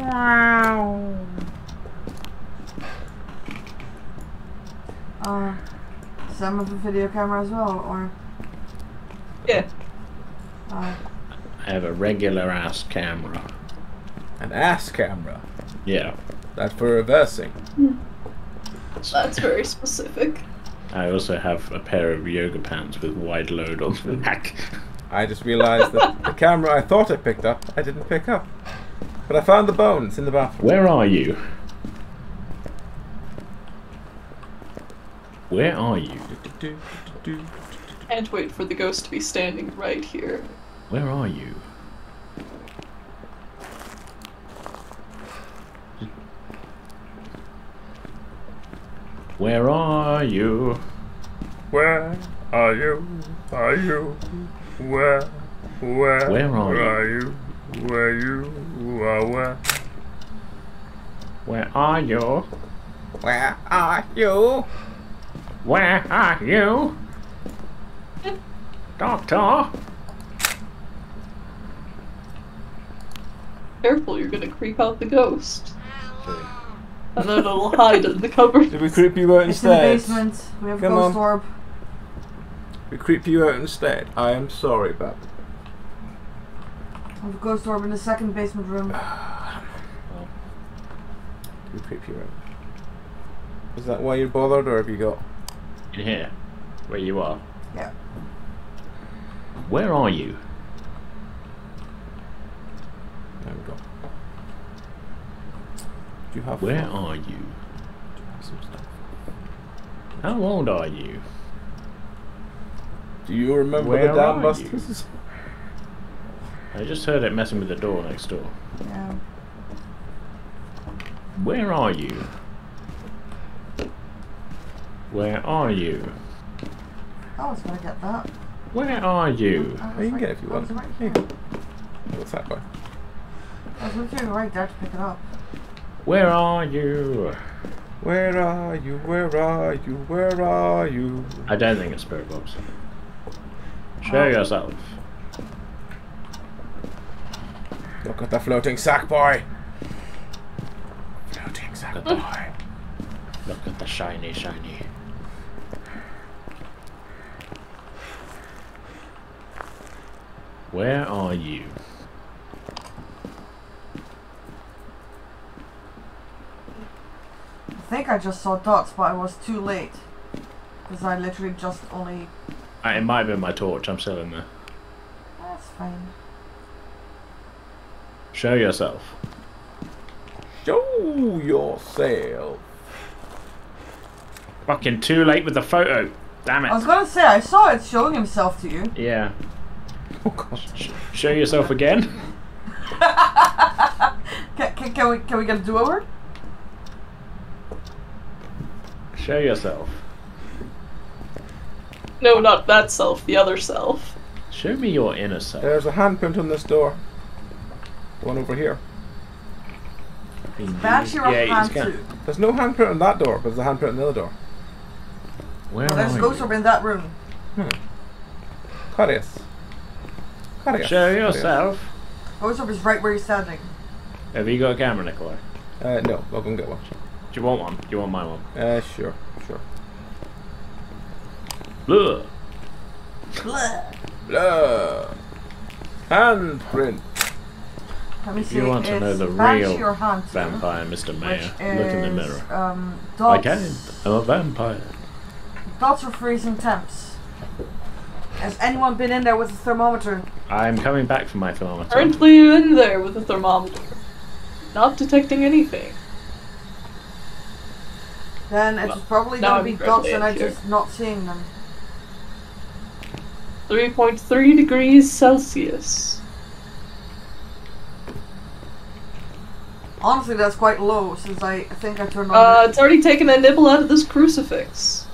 Wow. Some of the video camera as well, or? Yeah. I have a regular ass camera. An ass camera? Yeah. That's for reversing. That's very specific. I also have a pair of yoga pants with wide load on the back. I just realised that the camera I thought I picked up, I didn't pick up. But I found the bones in the bathroom. Where are you? Where are you? Can't wait for the ghost to be standing right here. Where are you? Where are you? Where are you? Are you? Where are you? Where you? Where? Where are you? Where are you? Where are you? Doctor! Careful, you're gonna creep out the ghost. And then it'll hide in the cupboard. Did we creep you out instead? It's in the basement. We have ghost orb. We creep you out instead. I am sorry, Bab. We have a ghost orb in the second basement room. We creep you out. Is that why you're bothered, or have you got? In here, where you are. Yeah. Where are you? There we go. Do you have Where fun? Are you? Do you have some stuff? How old are you? Do you remember Where the damn busters? I just heard it messing with the door next door. Yeah. Where are you? Where are you? I was gonna get that. Where are you? You can get it if you want. Right here. What's that by? I was looking right there to pick it up. Where are you? Where are you? Where are you? Where are you? I don't think it's spirit box. Show yourself. Look at the floating sack boy. Floating sack boy. Look at the shiny. Where are you? I think I just saw dots, but I was too late. Because I literally just only... It might have been my torch, I'm still in there. That's fine. Show yourself. Show yourself. Fucking too late with the photo. Damn it. I was gonna say, I saw it showing himself to you. Yeah. Oh gosh. Show yourself again. can we get a do-over? Show yourself. No, not that self, the other self. Show me your inner self. There's a handprint on this door. One over here. That's your hand too. There's no handprint on that door, but there's a handprint on the other door. Well, there's ghosts over in that room. Curious. Curious. Show yourself. Ghost over is right where he's standing. Have you got a camera, Nikolai? No, I'll go and get one. Do you want one? Do you want my one? Sure, sure. Blah. Blah. Blah. Handprint. If you want to know the real vampire, Mr. Mayor, look in the mirror. I can. I'm a vampire. Dots are freezing temps. Has anyone been in there with a thermometer? I'm coming back for my thermometer. Aren't you in there with a thermometer? Not detecting anything. Then it's probably going to be dots and I'm just not seeing them. 3.3 degrees Celsius. Honestly, that's quite low since I think I turned on it's already taken a nibble out of this crucifix.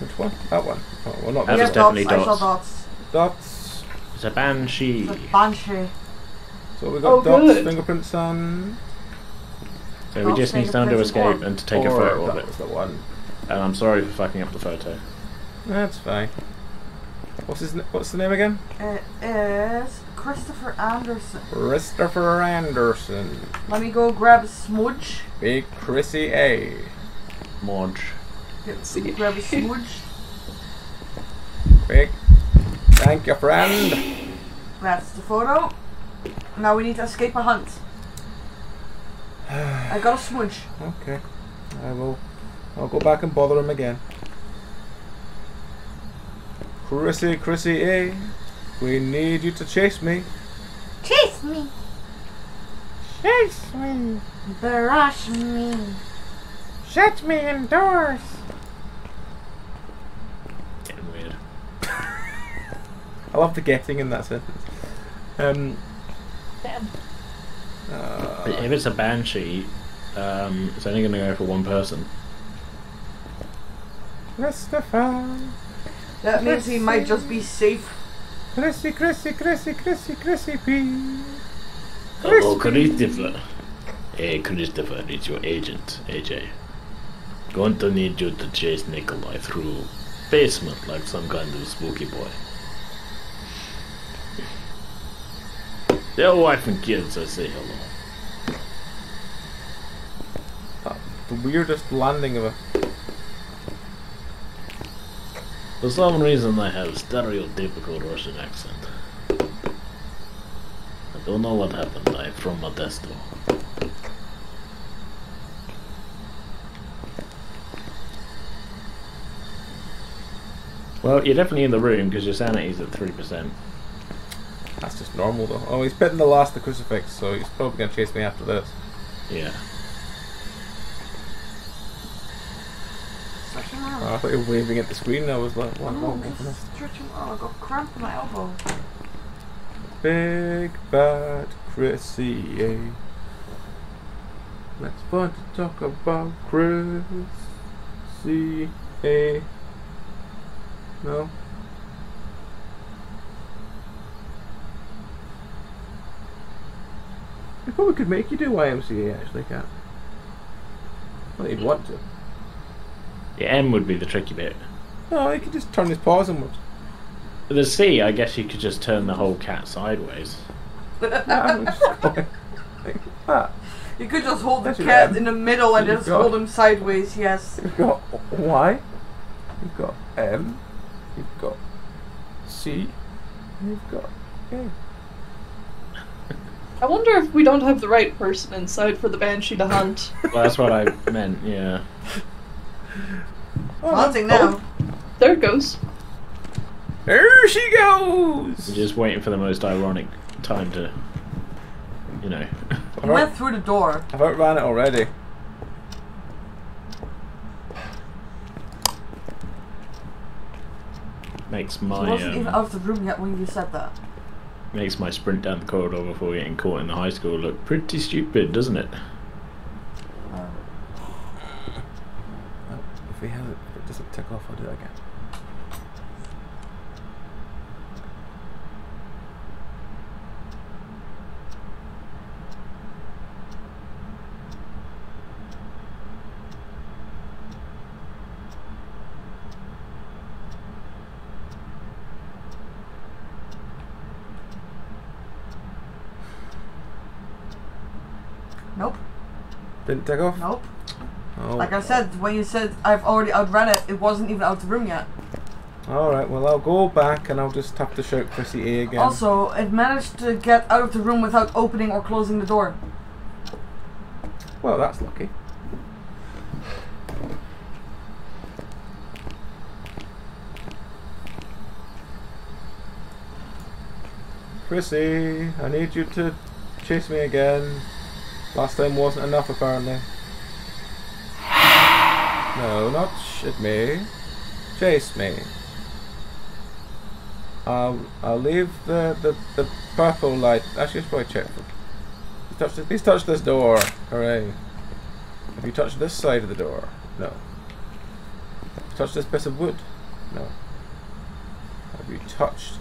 Which one? That one. Oh, well, not that was definitely dots. I saw dots. Dots. It's a banshee. It's a banshee. So we got dots, good. Fingerprints on... So dots, we just need sound to escape and to take a photo of it. Was the one. And I'm sorry for fucking up the photo. That's fine. What's the name again? It is Christopher Anderson. Christopher Anderson. Let me go grab a smudge. Big Chrissy A. Smudge. Let's grab a smudge. Big. Thank you, friend. That's the photo. Now we need to escape a hunt. I got a smudge. Okay. I'll go back and bother him again. Chrissy, Chrissy A, we need you to chase me. Chase me. Chase me. Barrage me. Shut me indoors. Getting weird. I love the getting in that sentence. Damn. If it's a banshee, it's only going to go for one person. Christopher. That means he might just be safe. Chrissy, Chrissy, Chrissy, Chrissy, Chrissy P. Hello, Christopher. Hey, Christopher, it's your agent, AJ. Going to need you to chase Nikolai through basement like some kind of spooky boy. Their wife and kids, I say hello. The weirdest landing of a... For some reason I have a stereotypical Russian accent. I don't know what happened, I'm from Modesto. Well, you're definitely in the room because your sanity's at 3%. That's just normal though. Oh, he's petting the last of the crucifix, so he's probably going to chase me after this. Yeah. I thought you were waving at the screen and I was like, what? Oh, I got cramp in my elbow. Big bad Chrissy A. Let's fun to talk about Chrissy A. No? We probably could make you do YMCA actually, can't we? Well, you'd want to. The M would be the tricky bit. No, you could just turn his paws inwards. But the C, I guess you could just turn the whole cat sideways. You could just hold the cat in the middle and just hold him sideways, yes. You've got Y, you've got M, you've got C, and you've got Okay. I wonder if we don't have the right person inside for the banshee to hunt. Well, that's what I meant, yeah. Well, hunting now. Oh. There it goes. There she goes! We're just waiting for the most ironic time to, you know. I went through the door. I've outran it already. Makes my. I wasn't even out of the room yet when you said that. Makes my sprint down the corridor before getting caught in the high school look pretty stupid, doesn't it? If we have it, if it doesn't tick off, I'll do it again. Nope. Didn't take off? Nope. Oh. Like I said, when you said I've already outran it, it wasn't even out of the room yet. Alright, well I'll go back and I'll just have to shout Chrissy A again. Also, it managed to get out of the room without opening or closing the door. Well, that's lucky. Chrissy, I need you to chase me again. Last time wasn't enough, apparently. No, not shit me. Chase me. I'll leave the purple light. Actually, let's probably check. Please touch this door. Hooray. Have you touched this side of the door? No. Have you touched this piece of wood? No. Have you touched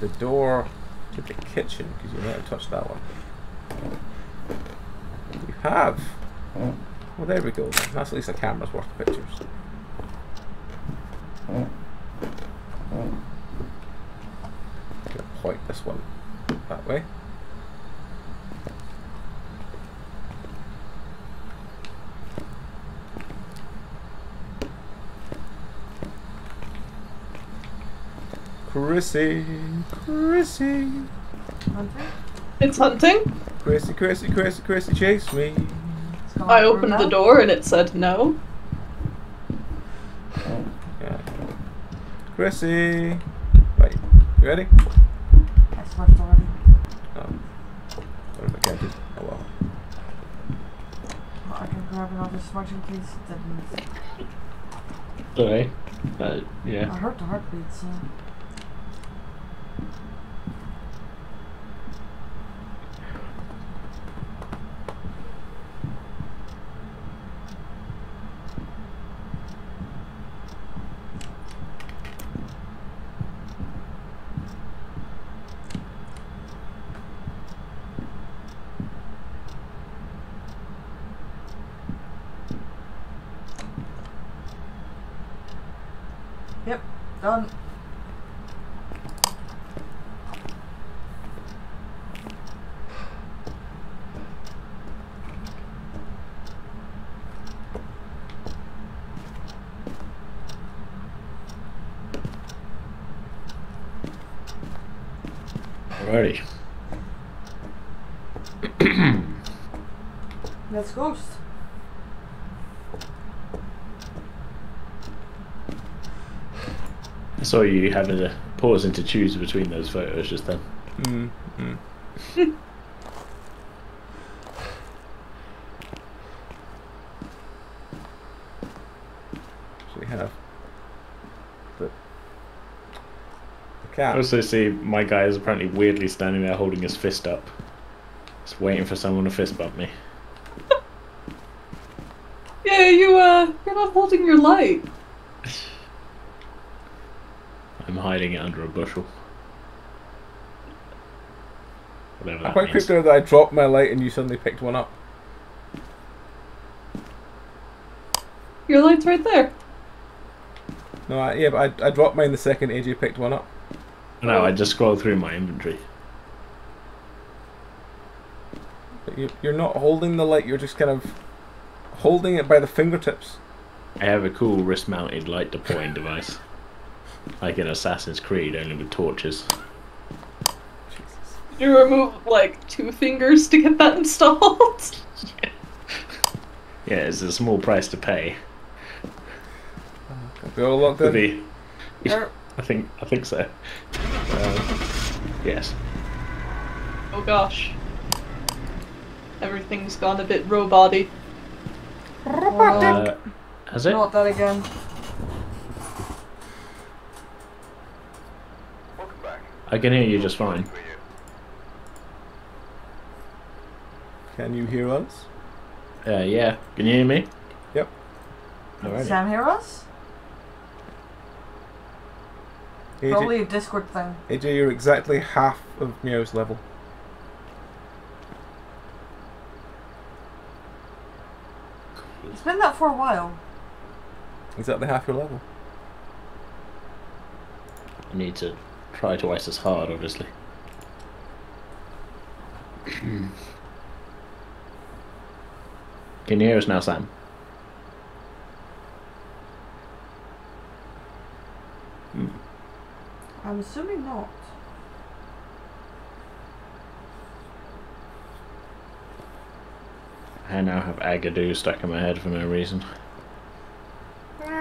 the door to the kitchen? Because you might have touched that one. You have. Well, there we go. That's at least a camera's worth of pictures. I'm going to point this one that way. Chrissy, Chrissy. It's hunting. Chrissy, Chrissy, Chrissy, Chrissy, chase me. I opened the door and it said no. Yeah. Chrissy! Right, you ready? I slept already. What if I can't do? Oh well. I can grab another smudge in case it didn't. Sorry. Yeah. I heard the heartbeat, so. Done. Alrighty. That's ghost. Saw you having to pause and to choose between those photos just then. Mm-hmm. So we have the cat. I also see my guy is apparently weirdly standing there holding his fist up. Just waiting for someone to fist bump me. Yeah, you're not holding your light. Hiding it under a bushel. Whatever that I'm quite quick that I dropped my light and you suddenly picked one up. Your light's right there. No, yeah, but I dropped mine the second AJ picked one up. No, I just scrolled through my inventory. But you're not holding the light, you're just kind of holding it by the fingertips. I have a cool wrist-mounted light deploying device. Like in Assassin's Creed, only with torches. You remove, like, 2 fingers to get that installed? Yeah. Yeah, it's a small price to pay. Have we all locked in? I think so. Yes. Oh gosh. Everything's gone a bit robot-y. Robotic! Has it? Not that again. I can hear you just fine. Can you hear us? Yeah. Can you hear me? Yep. Alrighty. Sam hear us? AJ, probably a Discord thing. AJ, you're exactly half of Meow's level. It's been that for a while. Exactly half your level. I need to try twice as hard, obviously. Can you hear us now, Sam? I'm assuming not. I now have Agadoo stuck in my head for no reason. And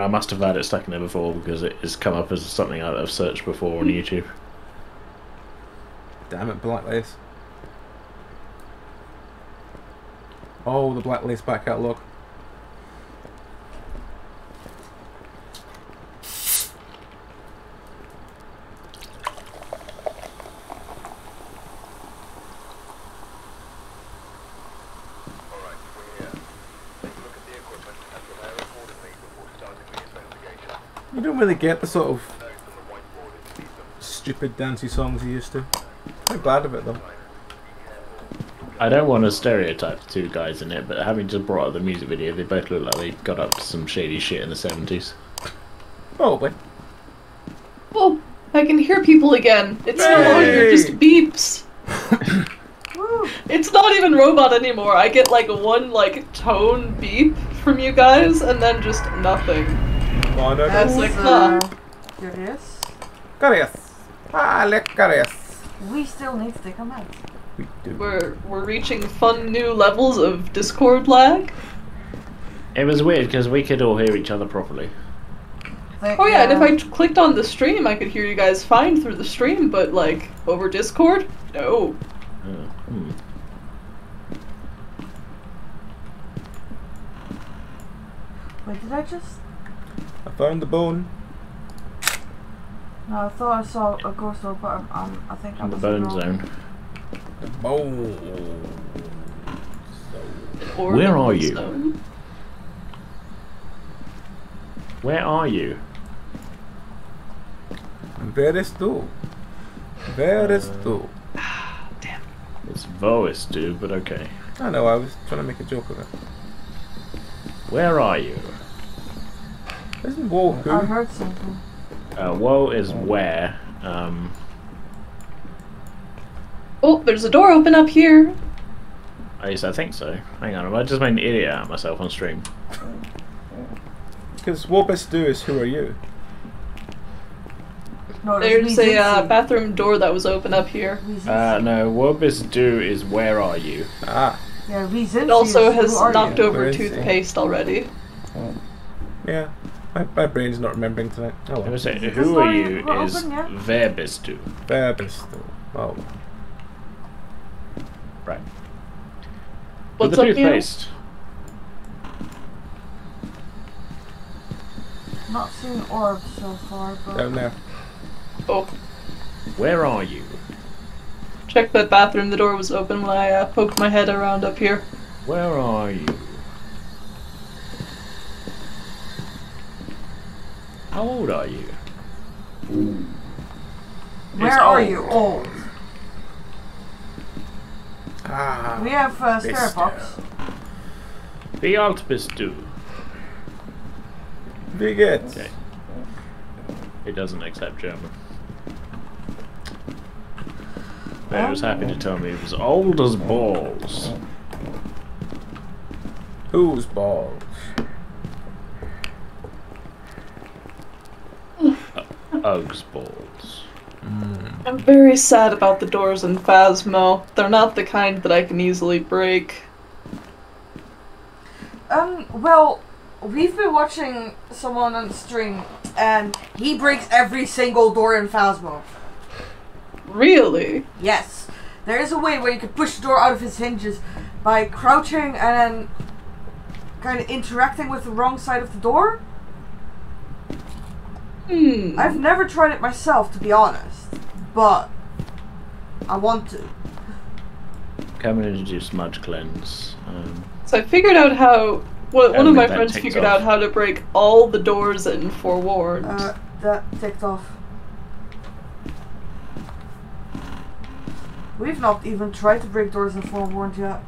I must have had it stuck in there before because it has come up as something I've searched before on YouTube. Damn it, Black Lace. Oh, the Black Lace back catalogue. You don't really get the sort of stupid dancey songs you used to. I'm bad about them. I don't want to stereotype the two guys in it, but having just brought up the music video, they both look like they got up to some shady shit in the 70s. Probably. Oh, I can hear people again. It's no longer just beeps. It's not even robot anymore. I get like one like tone beep from you guys, and then just nothing. That's like curious. Curious. Ah, look curious. We still need to come out. We do. We're reaching fun new levels of Discord lag. It was weird because we could all hear each other properly. Like, oh yeah, and if I clicked on the stream, I could hear you guys fine through the stream, but like over Discord, no. Wait, did I just? I found the bone. No, I thought I saw a ghost orb, but I think I'm in the bone zone. The bone. Where are you? Zone? Where are you? Where is tu? Damn. It's Voistu, but okay. I know, I was trying to make a joke of it. Where are you? Isn't woe who? I heard something. Woe is where. Oh, there's a door open up here. At least I think so. Hang on, I just made an idiot out of myself on stream. Because woe best do is who are you? No, there's a bathroom door that was open up here. No, woe best do is where are you? Ah. Yeah, it also has knocked over toothpaste already. Oh. Yeah. My brain's not remembering tonight. Oh, well. Who are you is wer bist du. Wer bist du. Oh. Right. What's up, toothpaste? Not seen orbs so far, but... Down there. Oh. Where are you? Check that bathroom. The door was open when I poked my head around up here. Where are you? How old are you? Ooh. Where are you old? Ah, we have a Starbucks. Wie alt bist du? Wie geht's? Okay. It doesn't accept German. Mary was happy to tell me it was old as balls. Whose balls? Uggs bolts. Mm. I'm very sad about the doors in Phasmo. They're not the kind that I can easily break. Well, we've been watching someone on stream, and he breaks every single door in Phasmo. Really? Yes. There is a way where you can push the door out of his hinges by crouching and then kind of interacting with the wrong side of the door. Hmm. I've never tried it myself, to be honest, but I want to. I'm going to do smudge cleanse. So I figured out how. Well, one of my friends figured out how to break all the doors in Forewarned. That ticked off. We've not even tried to break doors in Forewarned yet.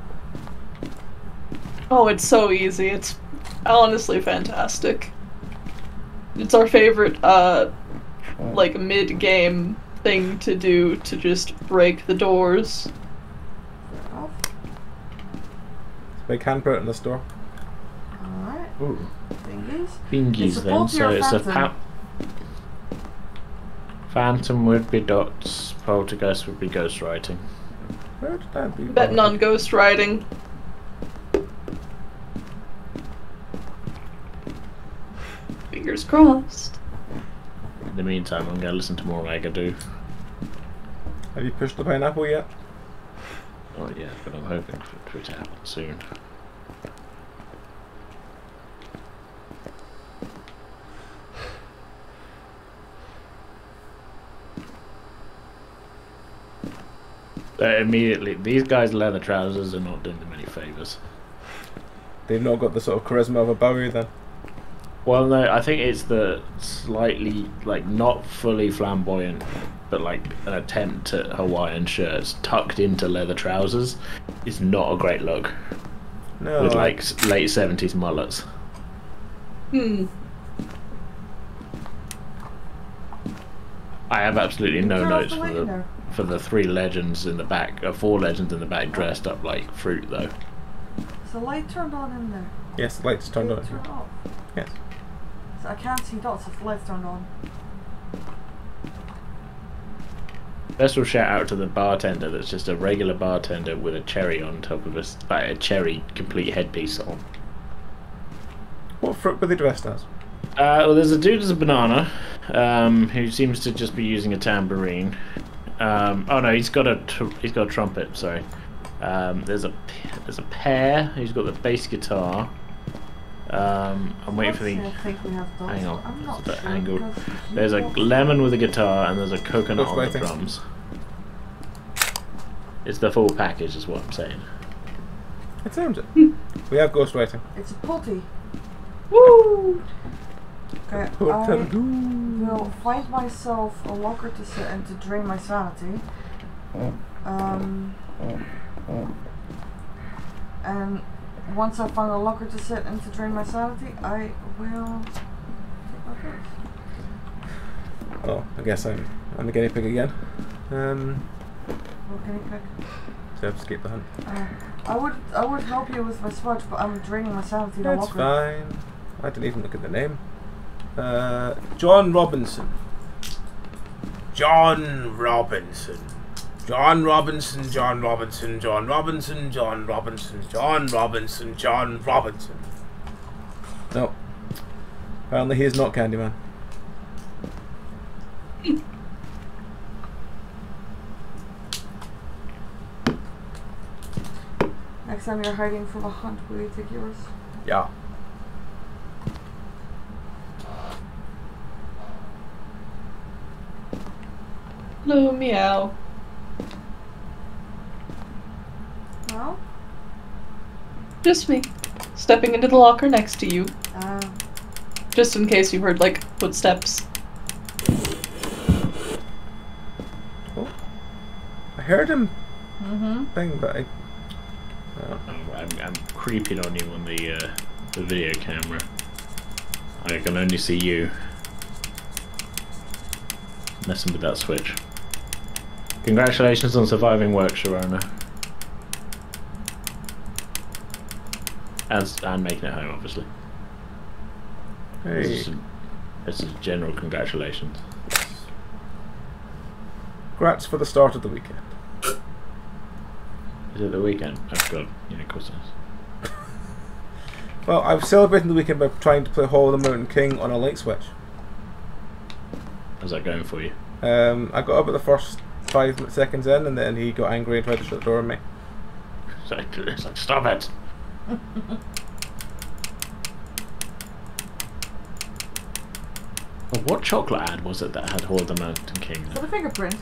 Oh, it's so easy. It's honestly fantastic. It's our favorite, like, mid-game thing to do, to just break the doors. They can put in this door. Alright. Ooh. Bingies? Bingies then, so it's phantom. Phantom would be dots, poltergeist would be ghostwriting. Where did that be? Betting on ghostwriting. Fingers crossed. In the meantime, I'm gonna listen to more Agadoo. Have you pushed the pineapple yet? Not yet, but I'm hoping for it to happen soon. Immediately, these guys' leather trousers are not doing them any favours. They've not got the sort of charisma of a Bowie then? Well, no, I think it's the slightly, like, not fully flamboyant, but like an attempt at Hawaiian shirts tucked into leather trousers is not a great look. No. With like late 70s mullets. Hmm. I have absolutely no notes for the three legends in the back, or four legends in the back, dressed up like fruit though. Is the light turned on in there? Yes, the light's turned on. Turn off? Yes. So I can't see dots if the light's turned on. Special shout out to the bartender that's just a regular bartender with a cherry on top of us, like a cherry complete headpiece on. What fruit were they dressed as? Well, there's a dude as a banana, who seems to just be using a tambourine. Oh no, he's got a trumpet. Sorry. There's a pear who's got the bass guitar. I'm waiting for the. Hang on, it's a bit angled. There's a lemon with a guitar and there's a coconut on the drums. It's the full package, is what I'm saying. It sounds it. We have ghostwriting. It's a potty. Woo! Okay, I will find myself a locker to sit in to drain my sanity. And once I find a locker to sit in to drain my sanity, I will take my purse. Oh, I guess I'm the guinea pig again. What guinea pig? So I have to skip the hunt. I would help you with my smudge, but I'm draining my sanity in a locker. That's fine. I didn't even look at the name. John Robinson. John Robinson. John Robinson, John Robinson, John Robinson, John Robinson, John Robinson, John Robinson. No. Apparently he is not Candyman. Next time you're hiding from a hunt, will you take yours? Yeah. Hello, meow. Well? Just me. Stepping into the locker next to you. Just in case you heard, like, footsteps. Oh. I heard him. Mm-hmm. Bang, but I... Oh. I'm creeping on you on the video camera. I can only see you. Messing with that switch. Congratulations on surviving work, Sharona. And making it home, obviously. Hey. This is a general congratulations. Congrats for the start of the weekend. Is it the weekend? I've got, you know, Christmas. Well, I was celebrating the weekend by trying to play Hall of the Mountain King on a light switch. How's that going for you? I got up at the first 5 seconds in, and then he got angry and tried to shut the door on me. It's like, stop it! Well, what chocolate ad was it that had Hall of the Mountain King? For the fingerprint.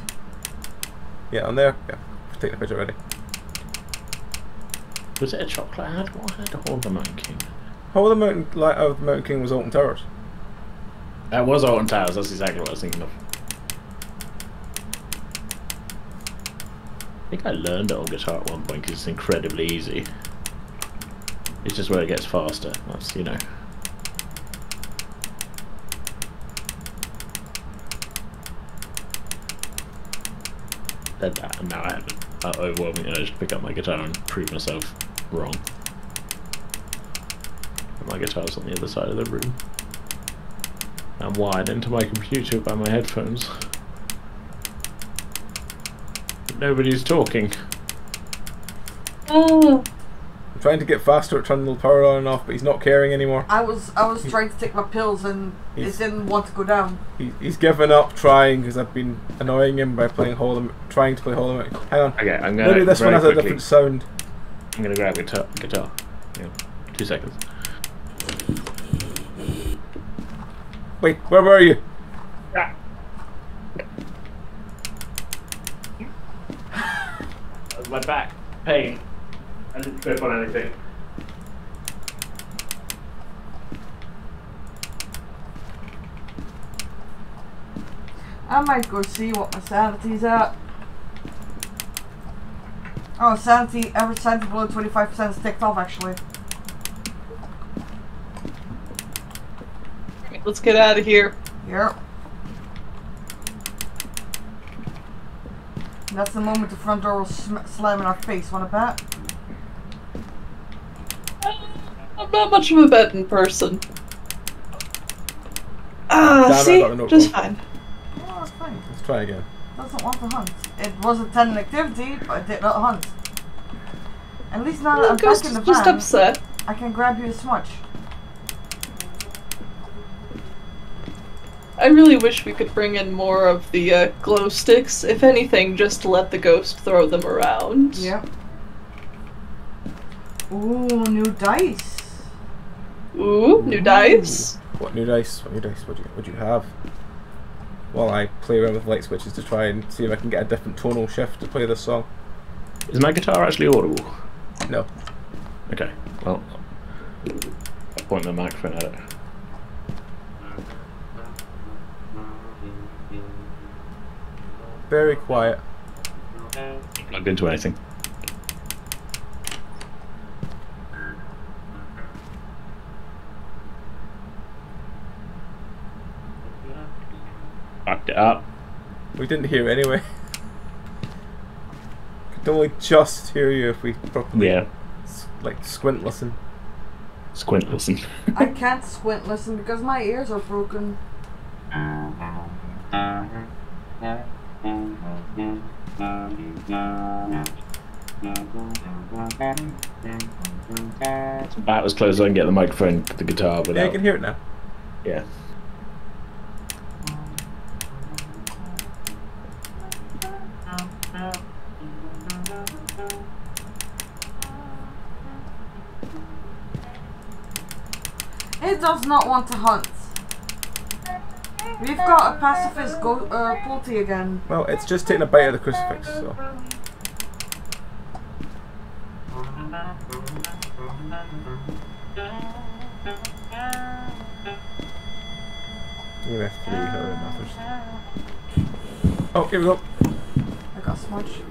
Yeah, on there. Yeah, I've taken a picture already. Was it a chocolate ad? What had Hall of the Mountain King? Hall of the Mountain, Light of the Mountain King was Alton Towers. That was Alton Towers, that's exactly what I was thinking of. I think I learned it on guitar at one point because it's incredibly easy. It's just where it gets faster, that's, you know. Said that, and now I have an overwhelming urge to pick up my guitar and prove myself wrong. My guitar's on the other side of the room. I'm wired into my computer by my headphones. But nobody's talking. Oh. I'm trying to get faster at turning the power on and off, but he's not caring anymore. I was trying to take my pills and it didn't want to go down. He's given up trying because I've been annoying him by playing trying to play Hall of Mountain. Hang on. Okay, I'm gonna. Maybe this one has a different sound. I'm gonna grab guitar. Yeah. 2 seconds. Wait, where were you? Ah. That was my back pain. I didn't trip on anything. I might go see what my sanity's at. Oh, sanity, average sanity below 25% is ticked off actually. Let's get out of here. Yep. And that's the moment the front door will slam in our face. Want a bet? I'm not much of a betting person. See? Just fine. Oh, that's fine. Let's try again. Doesn't want to hunt. It was a tending activity, but it did not hunt. At least now that I'm back in the van, just upset. I can grab you a smudge. I really wish we could bring in more of the glow sticks, if anything, just to let the ghost throw them around. Yep. Ooh, new dice. Ooh, new dice. What new dice? What new dice would you have? Well, I play around with light switches to try and see if I can get a different tonal shift to play this song. Is my guitar actually audible? No. Okay, well, I'll point the microphone at it. Very quiet. Plugged into anything. Fucked it up. We didn't hear it anyway. Could only just hear you if we properly, yeah. Like squint listen. Squint listen. I can't squint listen because my ears are broken. It's about as close as I can get the microphone to the guitar, but yeah, you can hear it now. Yeah. It does not want to hunt. We've got a pacifist Polty again. Well, it's just taking a bite of the crucifix, so. You have three other matters. Oh, here we go. I got smudge.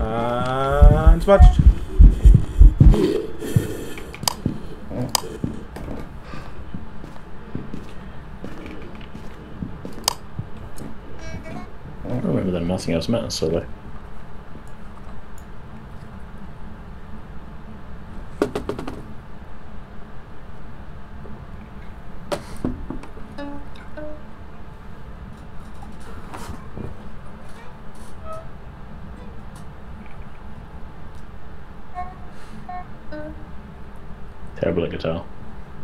And smudged. Nothing else matters, so though. Terrible at guitar.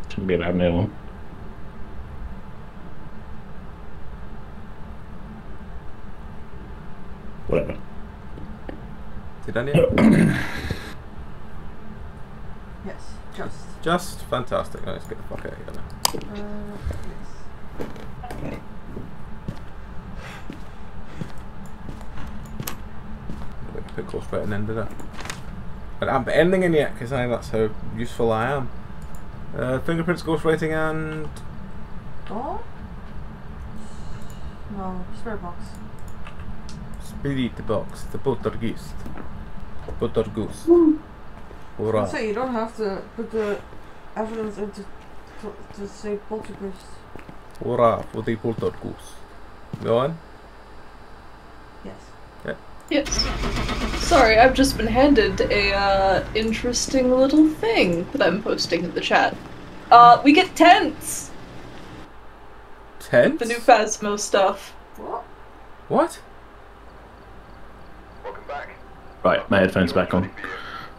Shouldn't be a bad meal one. Whatever. Did I need? Yes, just fantastic. Now let's get the fuck out of here. Yes. Put close by an end of that. But I haven't put anything in yet because that's how useful I am. Fingerprints, ghostwriting, and. Oh? No, spirit box. Spirit box, the Poltergeist. Poltergeist. Right. So you don't have to put the evidence in to say Poltergeist. Hurrah for the Poltergeist. Go on? Yes. Yeah. Yes. Sorry, I've just been handed a interesting little thing that I'm posting in the chat. We get tents! Tents? The new Phasmo stuff. What? Welcome back. Right, my headphones back on.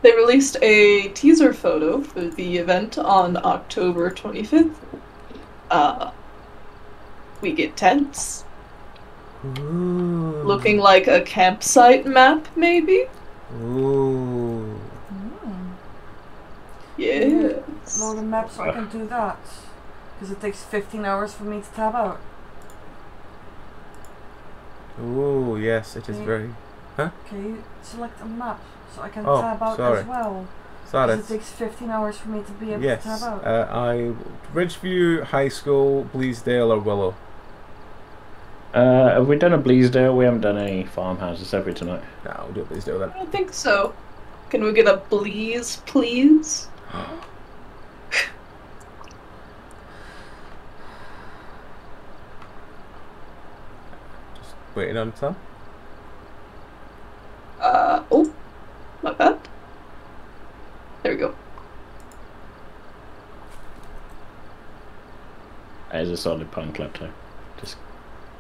They released a teaser photo for the event on October 25th. We get tents. Ooh. Looking like a campsite map, maybe? Ooh. Yes. Load the map so I can do that. Because it takes 15 hours for me to tab out. Ooh, yes, it is very... Huh? Can you select a map so I can tab out as well? Sorry. Because it takes 15 hours for me to be able to tab out. Ridgeview, High School, Bleasdale or Willow? Have we done a Bleasdale? We haven't done any farmhouses separate tonight. No, we'll do a Bleasdale then. I don't think so. Can we get a Blease, please? Just waiting on some. Oh. Not bad. There we go. That is a solid punk laptop.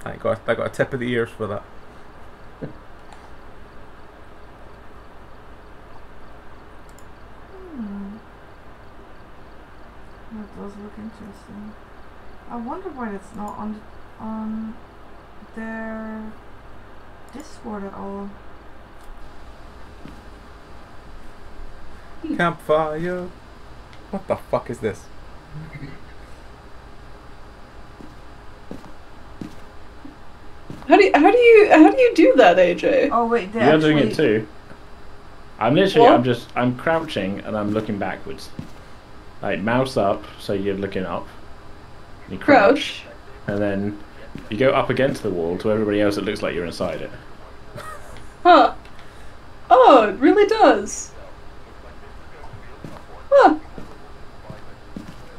I got a tip of the ears for that. That does look interesting. I wonder why it's not on their Discord at all. Campfire. What the fuck is this? How do you do that, AJ? Oh wait, you're doing it too. I'm literally what? I'm crouching and I'm looking backwards. Like mouse up, so you're looking up. You crouch. And then you go up against the wall to everybody else that looks like you're inside it. Huh. Oh, it really does. Huh.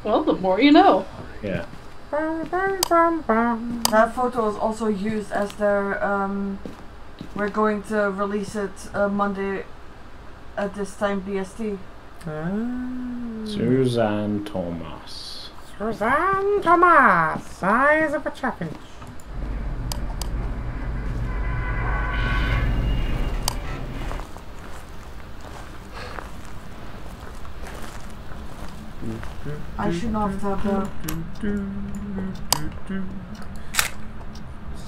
Well, the more you know. Yeah. That photo is also used as their, we're going to release it Monday at this time BST. Suzanne Thomas. Suzanne Thomas, size of a chaffinch. I should not have tapped out.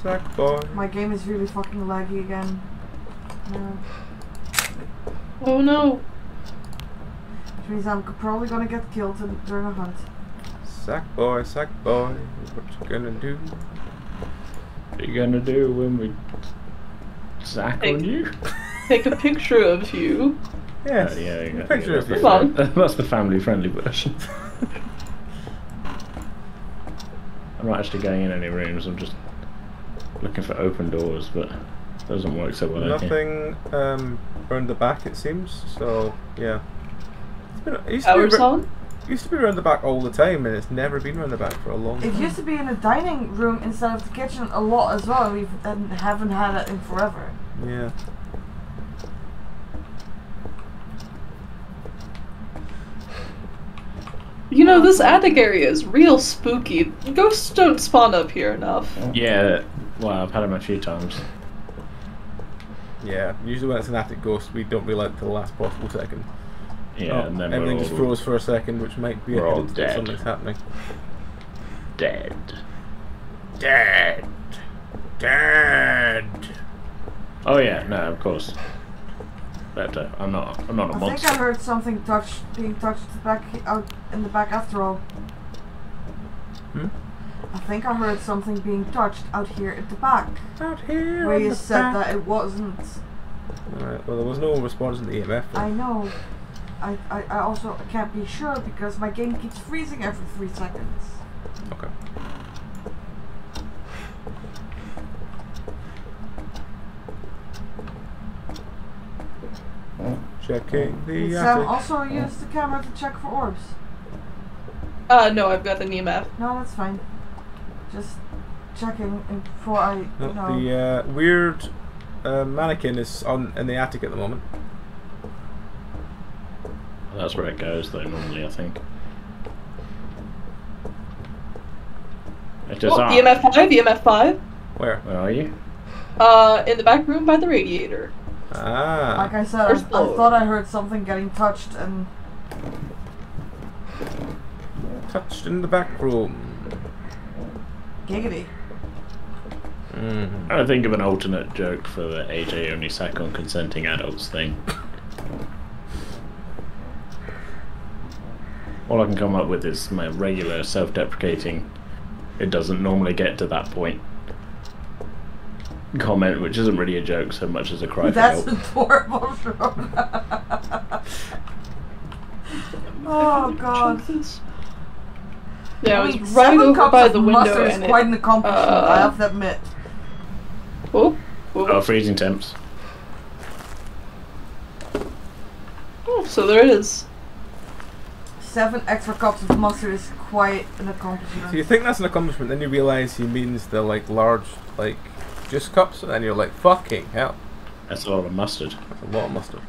Sack boy. My game is really fucking laggy again. No. Oh no! Which means I'm probably gonna get killed during a hunt. Sack boy, what you gonna do? What are you gonna do when we sack on you? Take a picture of you. Yes. Yeah, picture of you. That's the family-friendly version. I'm not actually going in any rooms. I'm just looking for open doors, but it doesn't work so well. Nothing around the back, it seems. So yeah. It used to be around the back all the time, and it's never been around the back for a long time. It used to be in the dining room instead of the kitchen a lot as well. We haven't had it in forever. Yeah. You know, this attic area is real spooky. Ghosts don't spawn up here enough. Yeah, well, I've had them a few times. Yeah, usually when it's an attic ghost, we don't realize it until the last possible second. Yeah, oh, and then everything just froze for a second, which might be evidence that something's happening. Dead. Oh yeah, no, of course. But I'm not a monster. I think I heard something being touched back out in the back after all. Hmm? I think I heard something being touched out here at the back. Out here. Where you said that it wasn't. Alright, well there was no response in the EMF. Though. I know. I also can't be sure because my game keeps freezing every 3 seconds. Okay. Checking the Sam also use the camera to check for orbs. No, I've got an EMF. No, that's fine. Just checking before I, you know. The weird mannequin is in the attic at the moment. That's where it goes though, normally, I think. It is on. EMF 5, EMF 5. Where are you? In the back room by the radiator. Ah. Like I said, I thought I heard something getting touched and... touched in the back room. Giggity. Mm. I think of an alternate joke for the AJ only sack on consenting adults thing. All I can come up with is my regular self-deprecating, it doesn't normally get to that point comment, which isn't really a joke so much as a cry for help. That's adorable. Oh god. Yeah, I was running over by the window and quite an accomplishment, I have to admit. Oh, freezing temps. Oh, so there it is. 7 extra cups of mustard is quite an accomplishment. So you think that's an accomplishment, then you realise he means the like large, like just cups, and then you're like, fucking hell. That's a lot of mustard. That's a lot of mustard.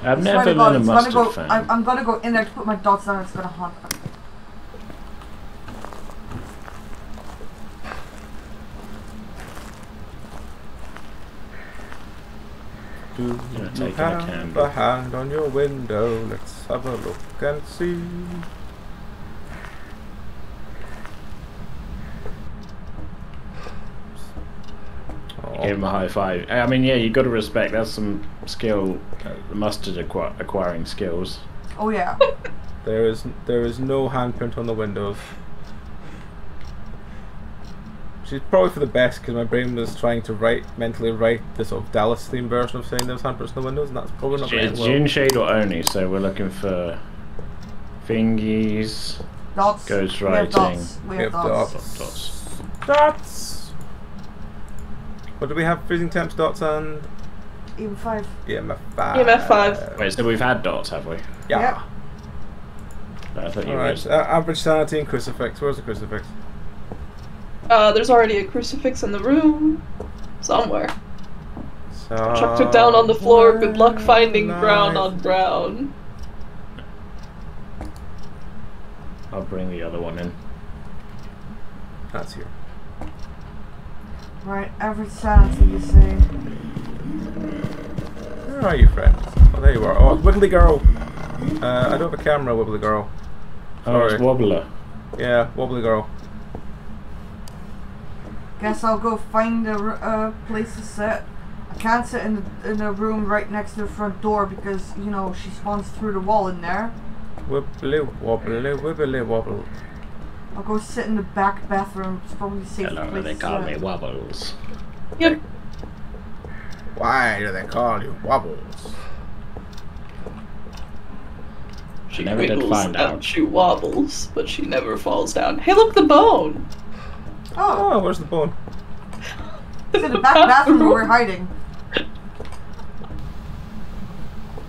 I've never been a mustard fan. I'm gonna go in there to put my dots down and it's gonna haunt me. Hand on your window, let's have a look and see. Oh. Give him a high five. I mean, yeah, you got to respect. That's some skill, mustard acquiring skills. Oh yeah. there is no handprint on the windows. It's probably for the best because my brain was trying to mentally write the sort of Dallas theme version of saying there's handprints on the windows, and that's probably not. It's June shade or Oni, so we're looking for thingies, dots, ghostwriting, dots. What do we have? Freezing temps, dots, and EMF 5. EMF 5. EMF 5. Wait, so we've had dots, have we? Yeah. No, I thought you were. So average sanity and crucifix. Where's the crucifix? There's already a crucifix in the room somewhere. So Chuck took down on the floor. Good luck finding brown on brown. I'll bring the other one in. That's here. Right, average sanity, you see. Where are you, friend? Oh, there you are. Oh, Wibbly Girl. I don't have a camera, Wibbly Girl. Sorry. Oh, it's Wobbler. Yeah, Wobbly Girl. Guess I'll go find a place to sit. I can't sit in a room right next to the front door because, you know, she spawns through the wall in there. Wibbly wobbly, wibbly wobble. I'll go sit in the back bathroom. It's probably safe. Hello, place they call me Wobbles. Yep. Why do they call you Wobbles? She never did find out. She wobbles, but she never falls down. Hey, look, the bone! Oh, where's the bone? It's in the back bathroom where we're hiding.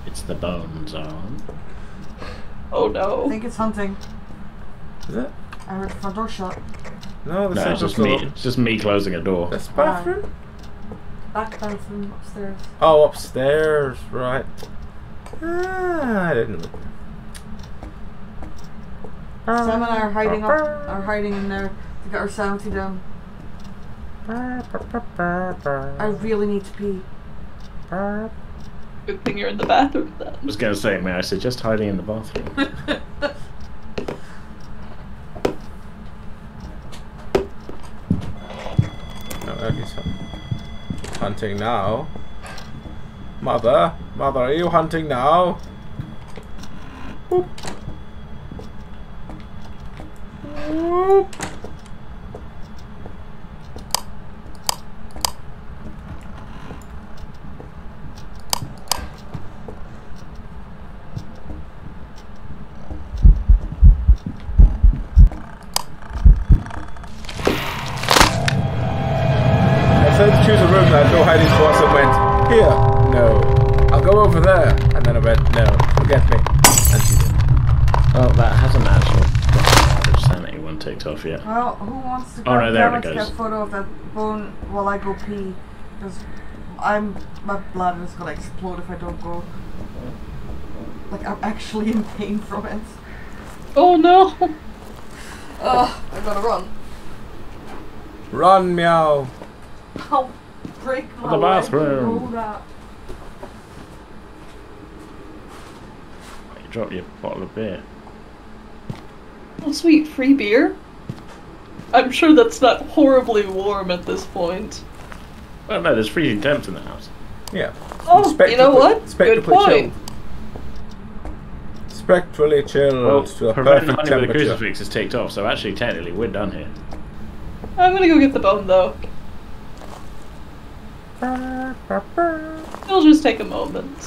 It's the bone zone. Oh no. I think it's hunting. Is it? I heard the front door shut. No, it's just me. It's just me closing a door. This bathroom? Back bathroom upstairs. Oh, upstairs, right. I didn't look. Sam and I are hiding hiding in there. To get our sanity down. I really need to pee. Good thing you're in the bathroom then. I was going to say, may I suggest hiding in the bathroom? Hunting now. Mother, mother, are you hunting now? Boop. Boop. Yeah. Well, who wants to get a photo of that bone while I go pee? Because my bladder is gonna explode if I don't go. Like, I'm actually in pain from it. Oh no! I gotta run. Run, meow! I'll break my bathroom. You dropped your bottle of beer. Oh sweet, free beer? I'm sure that's not horribly warm at this point. Well, no, there's freezing temps in the house. Yeah. Oh, you know what? Good point. Chilled. Spectrally chilled to a perfect temperature. The crucifix is ticked off, so actually, technically, we're done here. I'm gonna go get the bone, though. It'll just take a moment.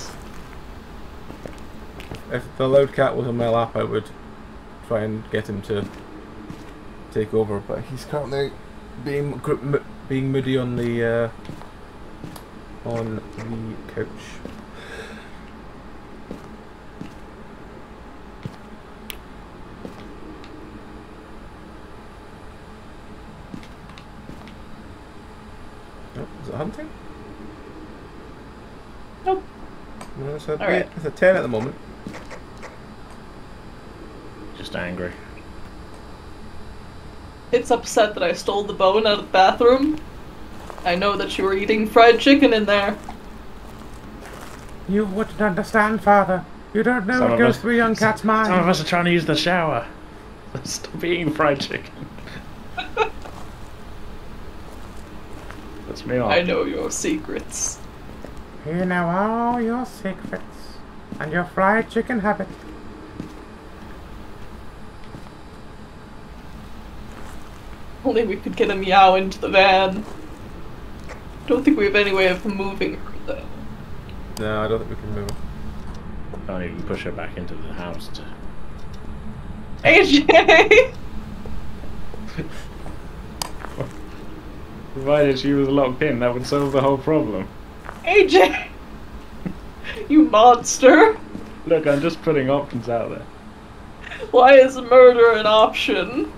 If the load cat was on my lap, I would try and get him to take over, but he's currently being moody on the couch. Oh, is it hunting? Nope. No, it's a, right. It's a 10 at the moment. Just angry. It's upset that I stole the bone out of the bathroom. I know that you were eating fried chicken in there. You wouldn't understand, Father. You don't know what goes through young cat's mind. Some of us are trying to use the shower. Stop eating fried chicken. That's me off. I know your secrets. You know all your secrets. And your fried chicken habit. Only we could get a meow into the van. Don't think we have any way of moving her though. No, I don't think we can move her. Can't even push her back into the house to... AJ! Provided she was locked in, that would solve the whole problem. AJ! You monster! Look, I'm just putting options out there. Why is murder an option?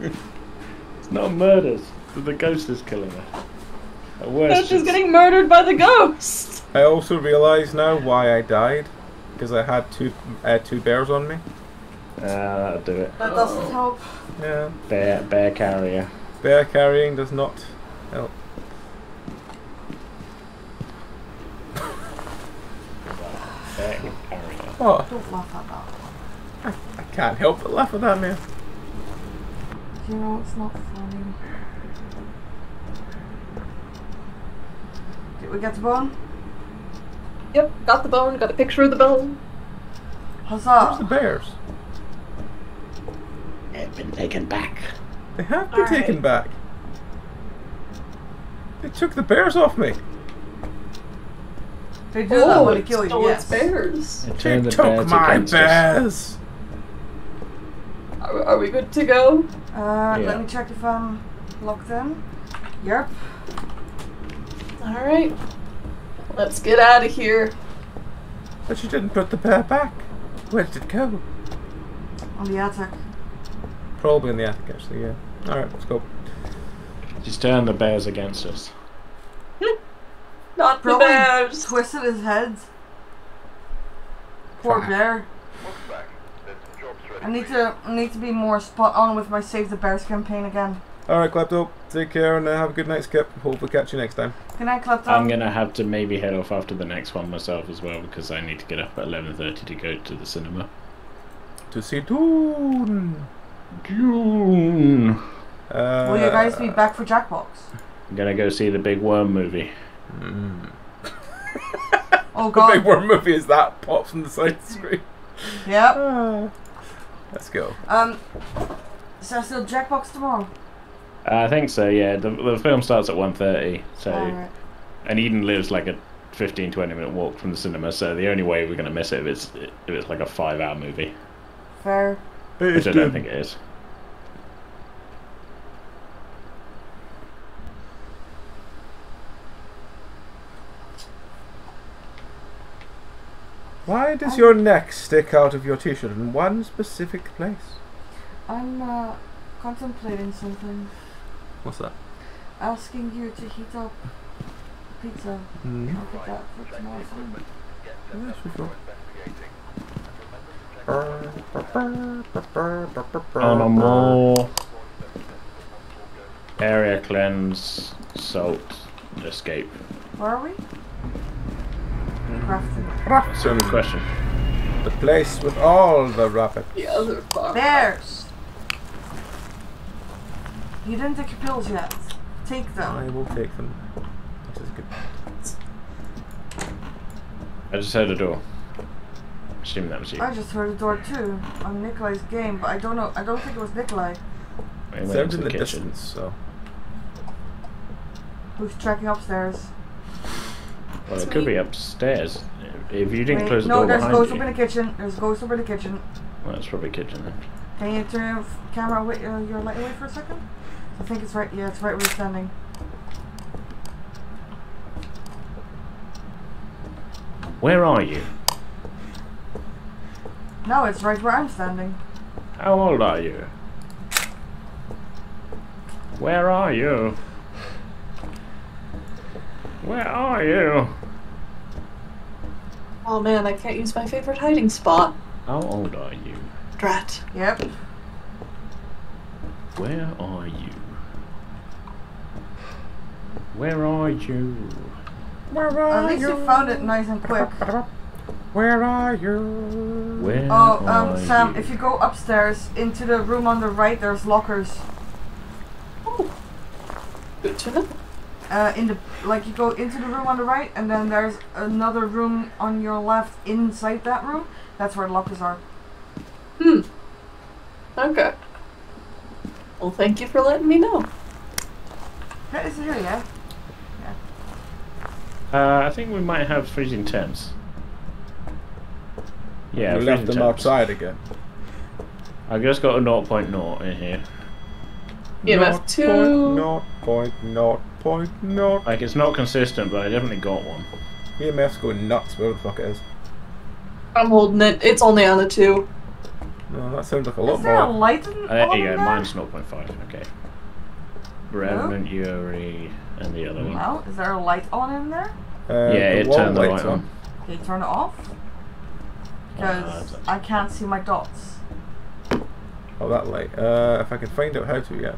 It's not murders. The ghost is killing her. No, she's getting murdered by the ghost. I also realise now why I died, because I had two bears on me. That'll do it. That doesn't help. Yeah. Bear carrier. Bear carrying does not help. Bear carrier. What? Don't laugh at that. I can't help but laugh at that, man. You know, it's not funny. Did we get the bone? Yep, got the bone, got a picture of the bone. Huzzah! Where's the bears? They've been taken back. They have been taken back. They took the bears off me. They do that when they kill you. Oh, it's bears. They took my bears. Are we good to go? Yeah. Let me check if I'm locked in. Yep. Alright. Let's get out of here. But you didn't put the bear back. Where did it go? On the attic. Probably in the attic, actually, yeah. Alright, let's go. Just turn the bears against us. Not the bears! Twisted his head. Poor bear. I need to be more spot on with my Save the Bears campaign again. Alright, Klepto, take care and have a good night, Skip. Hopefully catch you next time. Good night, Klepto. I'm going to have to maybe head off after the next one myself as well, because I need to get up at 11:30 to go to the cinema. To see Dune! Dune! Will you guys be back for Jackbox? I'm going to go see the Big Worm movie. Mm. Oh god. The Big Worm movie is that pops on the side of the screen. Yep. Let's go. So still Jackbox tomorrow? I think so, yeah. The film starts at 1:30, so right. And Eden lives like a 15-20 minute walk from the cinema, so the only way we're gonna miss it is if it's like a 5-hour movie. Fair. Which I don't think it is. Why does your neck stick out of your t-shirt in one specific place? I'm contemplating something. What's that? Asking you to heat up pizza. Mm. I'll get that for tomorrow. Animal. Area cleanse. Salt. Escape. Where are we? Grafton. Grafton. Question. The place with all the rabbits. The other part. Bears. You didn't take your pills yet. Take them. I will take them. This is good. I just heard a door. Assuming that was you. I just heard a door too on Nikolai's game, but I don't know. I don't think it was Nikolai. It's in the distance, so. Who's tracking upstairs? Well, it could be upstairs. If you didn't close the door behind you. No, there's ghosts up in the kitchen. There's ghosts up in the kitchen. Well, it's probably kitchen then. Can you turn your camera away, your light away for a second? I think it's right. Yeah, it's right where you're standing. Where are you? No, it's right where I'm standing. How old are you? Where are you? Where are you? Oh man, I can't use my favorite hiding spot. How old are you? Drat. Yep. Where are you? Where are you? Where are you? At least you found it nice and quick. Where are you? Where are Sam, you? If you go upstairs into the room on the right, there's lockers. Oh. Good to know. You go into the room on the right, and then there's another room on your left inside that room. That's where the lockers are. Hmm. Okay. Well, thank you for letting me know. That is here, yeah? Yeah. I think we might have freezing temps. Yeah, we left them temps. Outside again. I've just got a 0.0 in here. EMF 2. 0.0.0. Like, it's not consistent, but I definitely got one. EMF's going nuts, where the fuck it is. I'm holding it. It's only on a 2. No, that sounds like a lot more. Is there a light in there? There you go. Mine's 0.5. Okay. Revenant Yuri and the other one. Wow, is there a light on in there? Yeah, it turned the light on. Can you turn it off? Because I can't see my dots. Oh, that light. If I can find out how to, yes.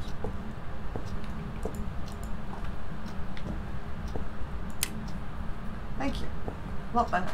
Thank you. A lot better.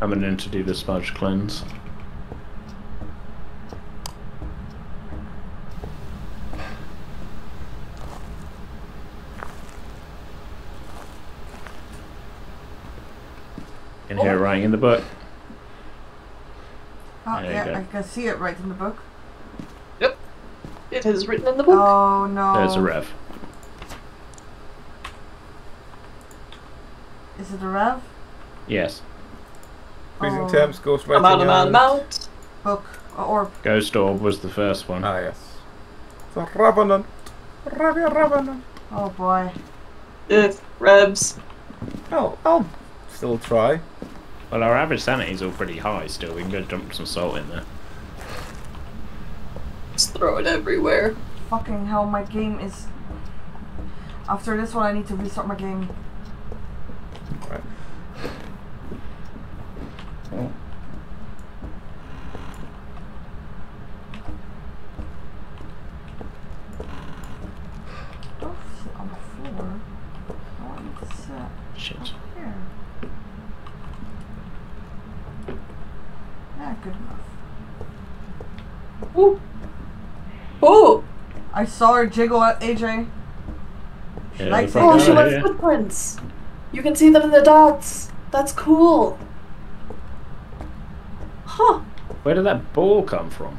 Coming in to do the smudge cleanse. Can hear it writing in the book. Oh yeah, I can see it right in the book. Yep, it is written in the book. Oh no! There's a rev. Is it a rev? Yes. Freezing temps, ghost writing. Mount. Book, orb. Ghost orb was the first one. Ah, yes. It's a revenant. Revenant. Oh boy. Yes, revs. Oh, I'll still try. Well, our average sanity's all pretty high still. We can go dump some salt in there. Just throw it everywhere. Fucking hell, my game is... After this one, I need to restart my game. Right. Oh. Don't sit on the floor. I want you to sit. Shit. Up here. Yeah, good enough. Ooh! Ooh! I saw her jiggle at AJ. Yeah, like, oh, she went footprints! You can see them in the dots! That's cool! Huh. Where did that ball come from?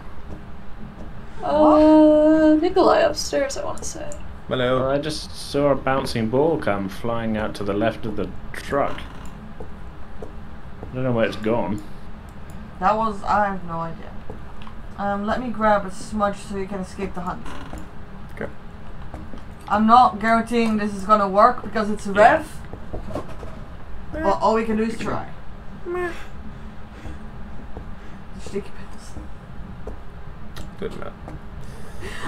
Nikolai upstairs, I want to say. Hello. Well, I just saw a bouncing ball come flying out to the left of the truck. I don't know where it's gone. That was... I have no idea. Let me grab a smudge so you can escape the hunt. Okay. I'm not guaranteeing this is gonna work because it's a rev. Yeah. But all we can do is try. Meh. Sticky pills. Good enough.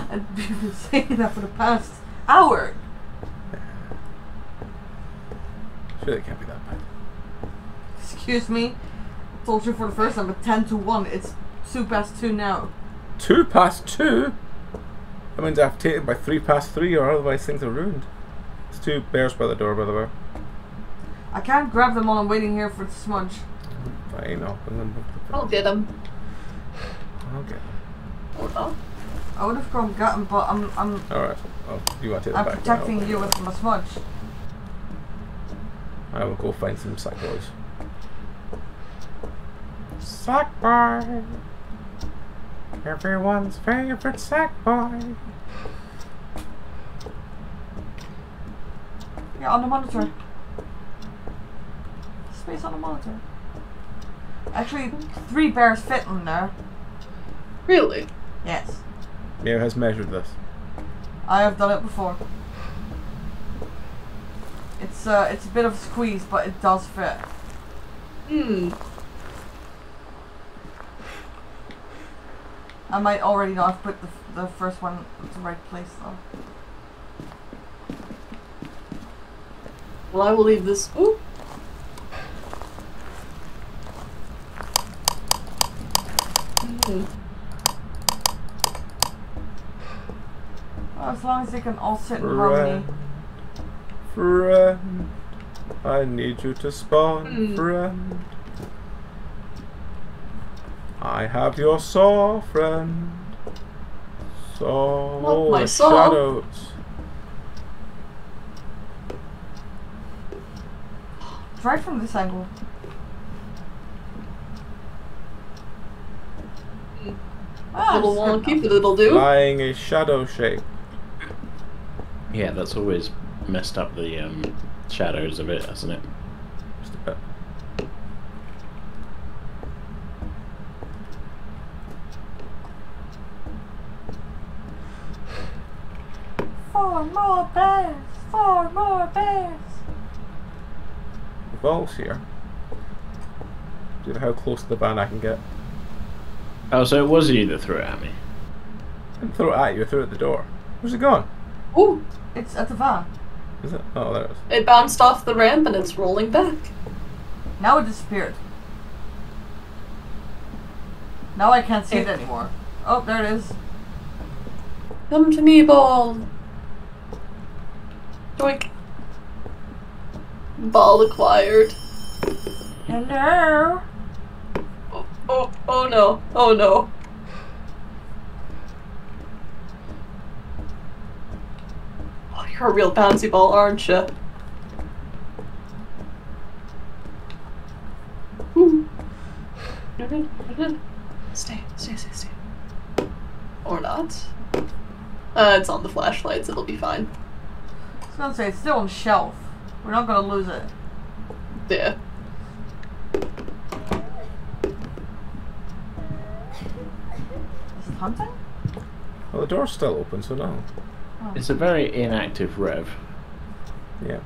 I've been saying that for the past hour. Sure, it can't be that bad. Excuse me. I told you for the first time, but 10 to 1. It's 2 past 2 now. 2 past 2. That means I have to take it by 3 past 3, or otherwise things are ruined. There's 2 bears by the door, by the way. I can't grab them while I'm waiting here for the smudge. Fine, I'll get them. I'll get them. Hold on. I would have gone and got them, but I'm alright. Well, you want to take them back. I'm protecting you with my smudge. I will go find some sack boys. Sack boy. Everyone's favorite sack boy. Yeah, on the monitor. Space on the monitor. Actually, 3 bears fit in there. Really? Yes. Mia has measured this. I have done it before. It's a bit of a squeeze, but it does fit. Hmm. I might already not have put the first one in the right place though. Well, I will leave this. Ooh. Well, as long as they can all sit in harmony. Friend, I need you to spawn, friend. I have your saw, friend. Saw all the shadows. It's right from this angle. Little wonky, little dude. Flying a shadow shape. Yeah, that's always messed up the shadows a bit, hasn't it? Just a bit. Four more bears. The ball's here. Do you know how close to the van I can get? Oh, so it was you that threw it at me? I didn't throw it at you, I threw it at the door. Where's it gone? Ooh, it's at the van. Is it? Oh, there it is. It bounced off the ramp and it's rolling back. Now it disappeared. Now I can't see it anymore. Oh, there it is. Come to me, ball. Doink. Ball acquired. Hello? Oh, oh no, oh no. Oh, you're a real bouncy ball, aren't you? Stay. Or not. It's on the flashlights, it'll be fine. I was gonna say, it's still on the shelf. We're not gonna lose it. Yeah. Hunting? Well, the door's still open, so no. Oh. It's a very inactive rev. Yeah.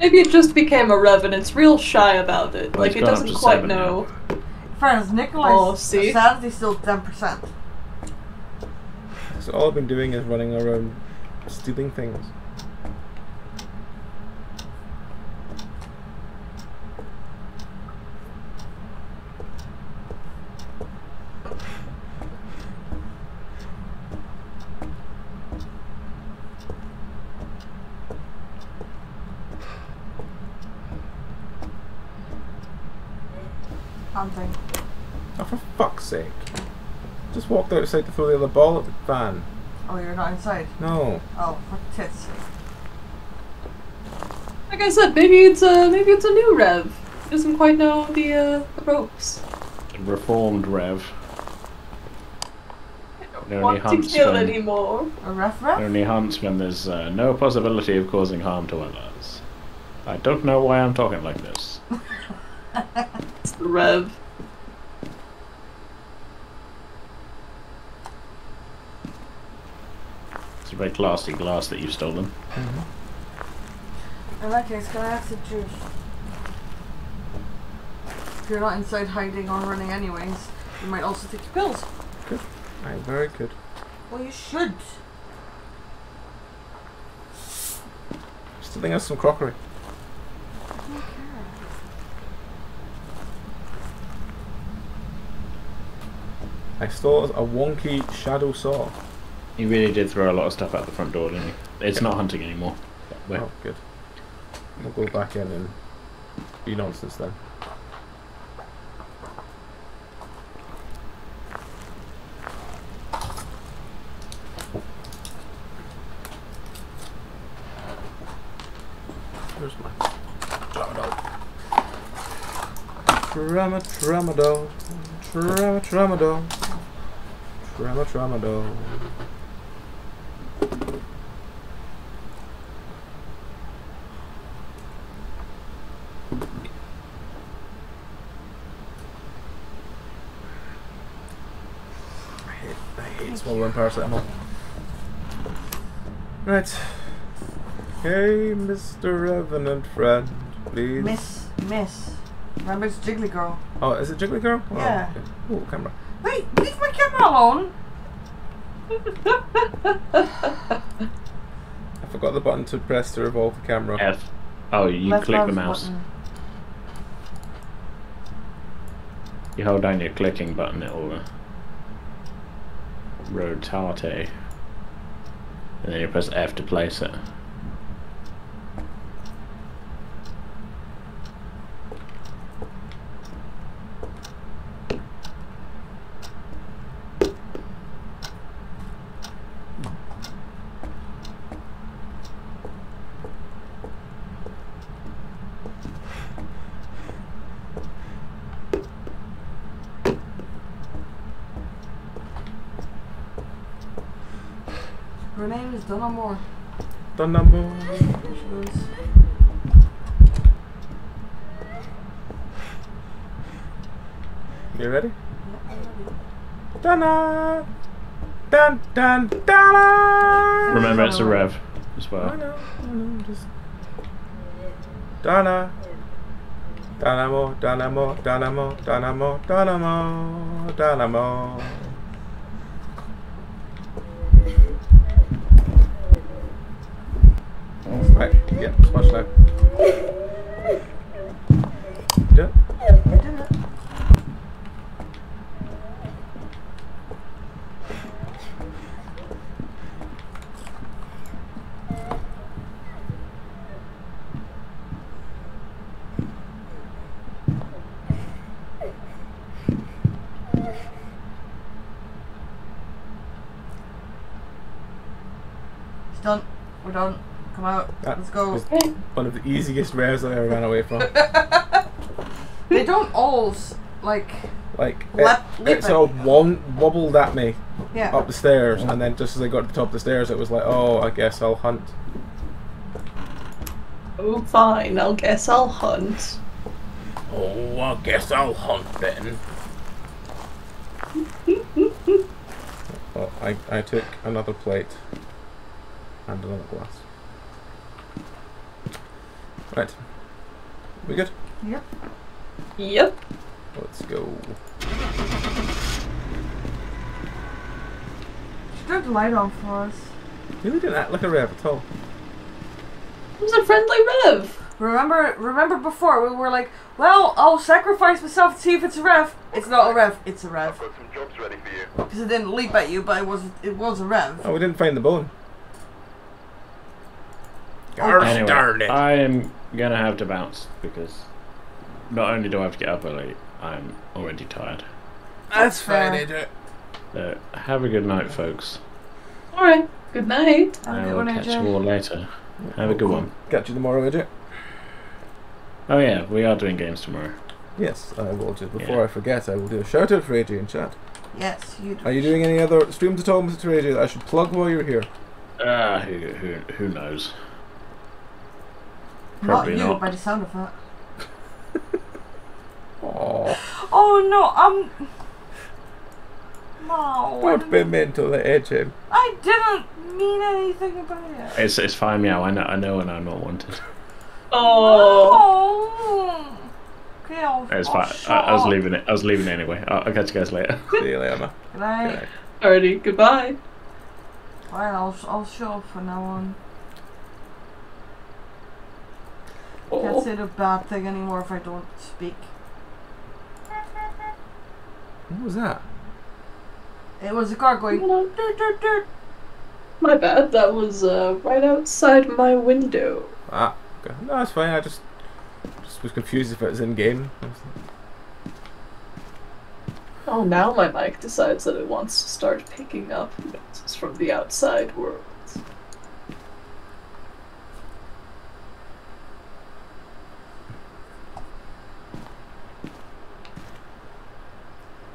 Maybe it just became a rev and it's real shy about it. Well, like, it doesn't quite know. Now. Friends, Nicholas' sanity's still 10%. So all I've been doing is running around stealing things. Oh, for fuck's sake. Just walked outside to throw the other ball at the van. Oh, you're not inside? No. Oh, for tits sake. Like I said, maybe it's a new rev. It doesn't quite know the ropes. Reformed rev. I don't want to kill anymore. A ref? Only hunts when there's no possibility of causing harm to others. I don't know why I'm talking like this. It's the rev. It's a very classy glass that you've stolen. Mm-hmm. In that case, can I have some juice? If you're not inside hiding or running anyways, you might also take your pills. Good. Aye, very good. Well, you should. Still think that's some crockery. I stole a wonky shadow saw. You really did throw a lot of stuff out the front door, didn't you? It's not hunting anymore. Wait. Oh, good. We'll go back in and be nonsense then. Where's my tramadol? Tramadol. I hate swallowing paracetamol. Right. Hey, Mr. Revenant friend, please. Miss. Remember, it's Jiggly Girl. Oh, is it Jiggly Girl? Oh, yeah. Okay. Ooh, camera. Wait, leave my camera alone! I forgot the button to press to revolve the camera. F. Oh, you click the mouse. Button. You hold down your clicking button, it'll rotate. And then you press F to place it. Dunamore. You ready? Dunna! Dun dun dun! Remember, it's a rev as well. I know. Just Dunna! Dunamore. Right, yeah, much so. Yeah. It's done. We're done. Come out, let's go. One of the easiest revs I ever ran away from. They don't all like it sort of wobbled at me up the stairs, and then just as I got to the top of the stairs, it was like, oh, I guess I'll hunt. Oh, fine, I guess I'll hunt. Oh, I guess I'll hunt then. Well, I took another plate and another glass. Right. We good? Yep. Yep. Let's go. She turned the light on for us. You really didn't act like a rev at all. It was a friendly rev. Remember before we were like, well, I'll sacrifice myself to see if it's a rev. It's not a rev. It's a rev. I've got some jobs ready for you. Because it didn't leap at you, but it was a rev. Oh, we didn't find the bone. Gosh anyway, darn it! I am gonna have to bounce because not only do I have to get up early, I'm already tired. That's fine, AJ. So have a good night, folks. All right. Good night. I will catch you all later. Have a good one. Catch you tomorrow, AJ. Oh yeah, we are doing games tomorrow. Yes, I will do. Before I forget, I will do a shout out for AJ in chat. Yes, you do. Are you doing any other streams at all, Mr. AJ, that I should plug while you're here? Who knows? Probably not. By the sound of it. Oh no, no. Don't be mental, AJ. I didn't mean anything about it. It's fine, meow. I know when I'm not wanted. Oh. No. It's fine. I was leaving it anyway. I'll catch you guys later. See you later. Good night. Alrighty. Goodbye. Alright, I'll show up from now on. I can't say the bad thing anymore if I don't speak. What was that? It was a car going. My bad. That was right outside my window. Ah, okay. No, that's fine. I just was confused if it was in game. Oh, now my mic decides that it wants to start picking up noises from the outside world.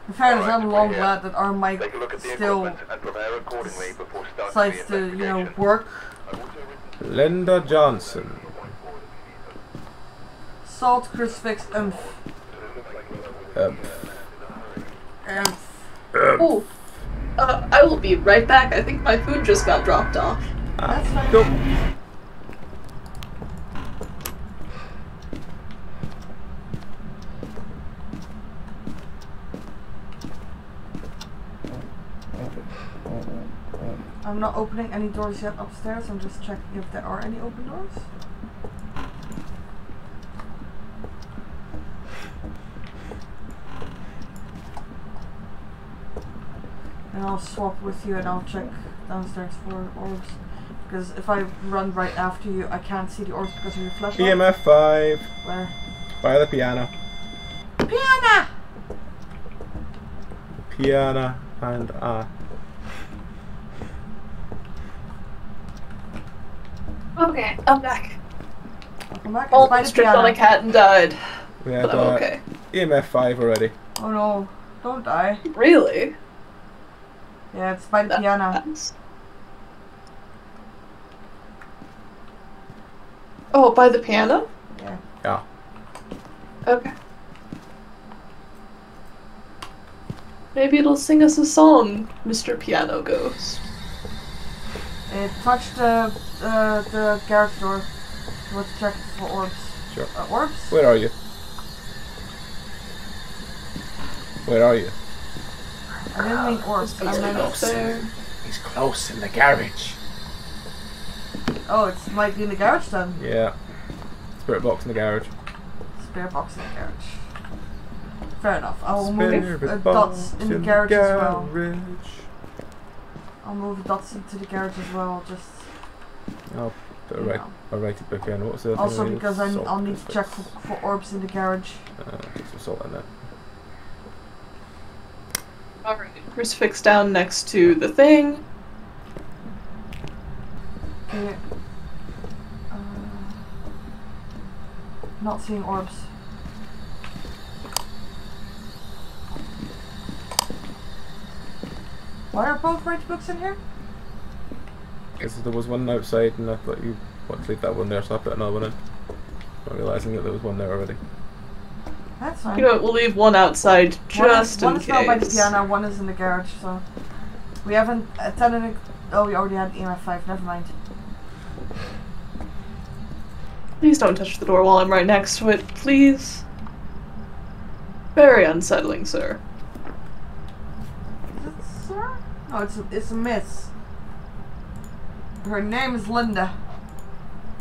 In fairness, I'm long glad that our mic still decides to, you know, work. Linda Johnson. Salt, crucifix, Oh, I will be right back. I think my food just got dropped off. That's fine. Go. I'm not opening any doors yet upstairs, I'm just checking if there are any open doors. And I'll swap with you and I'll check downstairs for orbs. Because if I run right after you, I can't see the orbs because of your flashlight. EMF 5. Where? By the piano. Piano! Piano and Okay, I'm back. Welcome back. Oh, I stripped on a cat and died. Yeah, but I'm okay. EMF 5 already. Oh no, don't die. Really? Yeah, it's by the piano. Oh, by the piano? Yeah. Yeah. Okay. Maybe it'll sing us a song, Mr. Piano Ghost. It touched the garage door. Let's check for orbs. Sure. Orbs? Where are you? Where are you? I didn't mean orbs. He's close in the garage. Oh, it might be in the garage then. Yeah. Spirit box in the garage. Spirit box in the garage. Fair enough. I will move dots in the garage as well. I'll move dots into the garage as well, just... Oh, I'll write it back in. What's the other thing? Also because I'll need to check for orbs in the garage. Get some salt in there. Alright, crucifix down next to the thing. Okay. Not seeing orbs. Why are both rage books in here? Because there was one outside and I thought you wanted to leave that one there, so I put another one in. Not realising that there was one there already. That's fine. You know, we'll leave one outside just in case. One is not by the piano, one is in the garage, so... We haven't attended... Oh, we already had EMF 5, never mind. Please don't touch the door while I'm right next to it, please. Very unsettling, sir. Is it sir? No, it's a miss. Her name is Linda.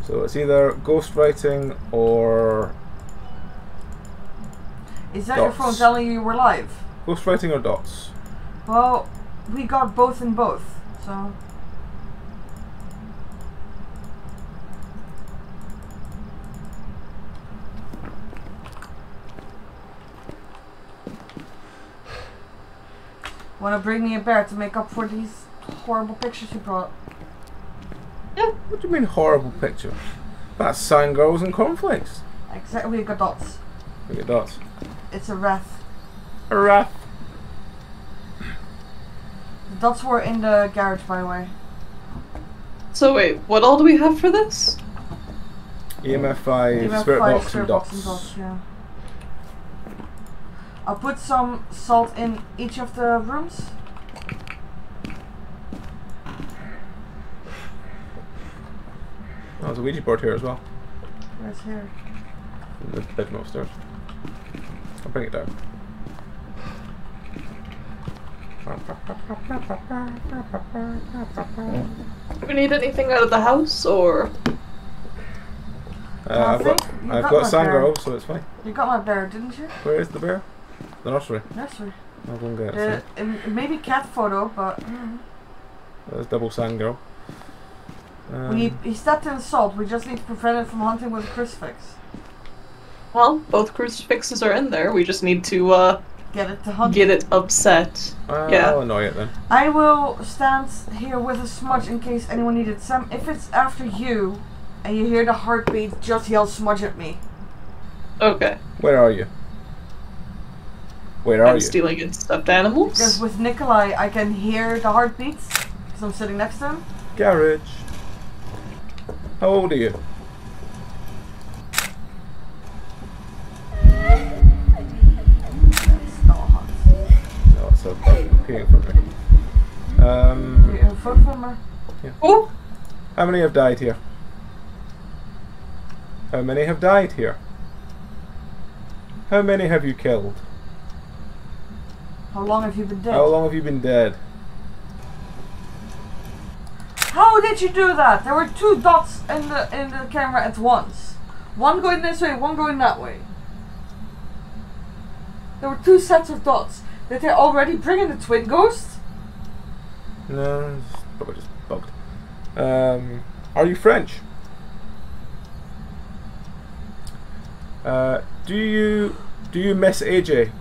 So it's either ghostwriting or... Is that dots. Your phone telling you we're live? Ghostwriting or dots? Well, we got both in both, so... Wanna bring me a bear to make up for these horrible pictures you brought? Yeah. What do you mean horrible picture? That's Sandgirls and Cornflakes. Exactly, we got dots. We got dots. It's a wrath. A wrath. The dots were in the garage, by the way. So wait, what all do we have for this? EMF5, Spirit Box, and dots. And dots, yeah. I'll put some salt in each of the rooms. Oh, there's a Ouija board here as well. Where's here? In the bedroom upstairs. I'll bring it down. Do we need anything out of the house, or...? I've got a sandgirl, so it's fine. You got my bear, didn't you? Where is the bear? The nursery. Nursery. I'll go and get it. Maybe cat photo, but. That's double sandgirl. He stepped in salt. We just need to prevent it from hunting with a crucifix. Well, both crucifixes are in there. We just need to get it to hunt. Get it upset. Yeah. I'll annoy it then. I will stand here with a smudge in case anyone needed some. If it's after you, and you hear the heartbeat, just yell smudge at me. Okay. Where are you? Where are you? I'm stealing in stuffed animals. Because with Nikolai, I can hear the heartbeats because I'm sitting next to him. Garage. How old are you? It's not hot. No, it's a peeing from me. Yeah. Oh! How many have died here? How many have died here? How many have you killed? How long have you been dead? How long have you been dead? How did you do that? There were two dots in the camera at once. One going this way, one going that way. There were two sets of dots. Did they already bring in the twin ghost? No, it's probably just bugged. Are you French? Do you miss AJ?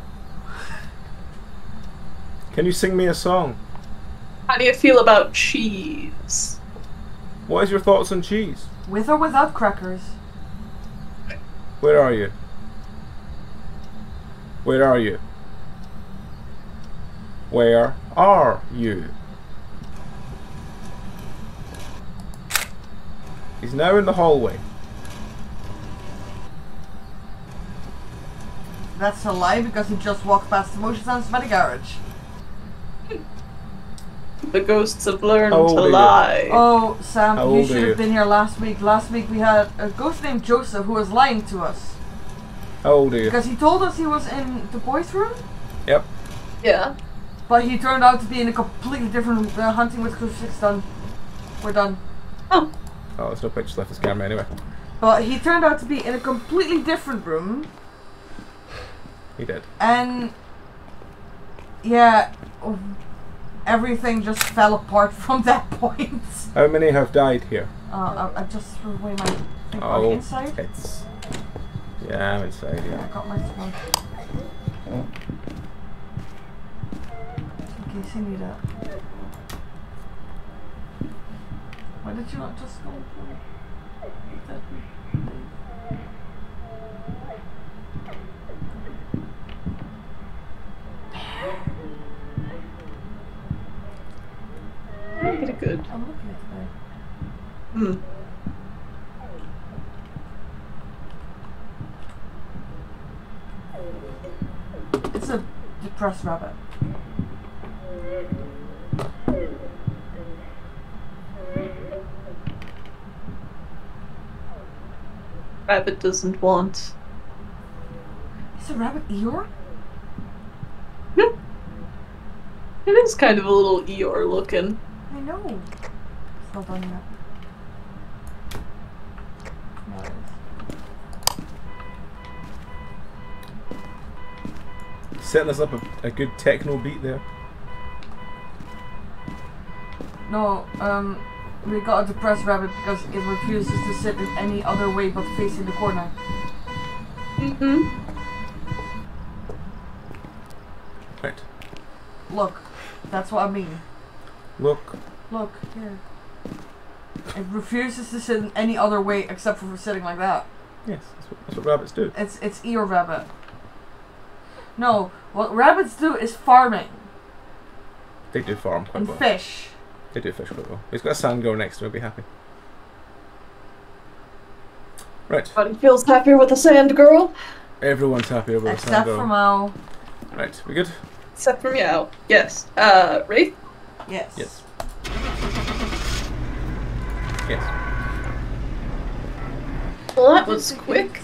Can you sing me a song? How do you feel about cheese? What is your thoughts on cheese? With or without crackers? Where are you? Where are you? Where are you? He's now in the hallway. That's a lie because he just walked past the motion sensor by the garage. The ghosts have learned to lie. Oh, Sam, you should have been here last week. Last week we had a ghost named Joseph who was lying to us. How old are you? Because he told us he was in the boys' room? Yep. Yeah. But he turned out to be in a completely different hunting with crucifix done. We're done. Oh. Oh, there's no pictures left this camera anyway. But he turned out to be in a completely different room. He did. And... yeah... everything just fell apart from that point. How many have died here? I just threw away my thing. Oh, inside? It's... yeah, I'm inside, yeah. I got my sword. In case you need that. Why did you not just go for that? Get it good. I'm looking at the way. Hmm. It's a depressed rabbit. rabbit doesn't want. Is a rabbit Eeyore? It is kind of a little Eeyore looking. I know. Still done that. Setting us up a good techno beat there. No, we got a depressed rabbit because it refuses to sit in any other way but facing the corner. Mm-hmm. Right. Look, that's what I mean. Look. Look, here. It refuses to sit in any other way except for sitting like that. Yes, that's what rabbits do. It's Eeyore rabbit. No, what rabbits do is farming. They do farm quite well. And fish. They do fish quite well. He's got a sand girl next to him, he'll be happy. Right. But he feels happier with a sand girl. Everyone's happier with a sand girl. Except for Meow. Right, we good? Except for Meow. Yes. Rafe? Yes. Yes. Yes. Well, that was quick. I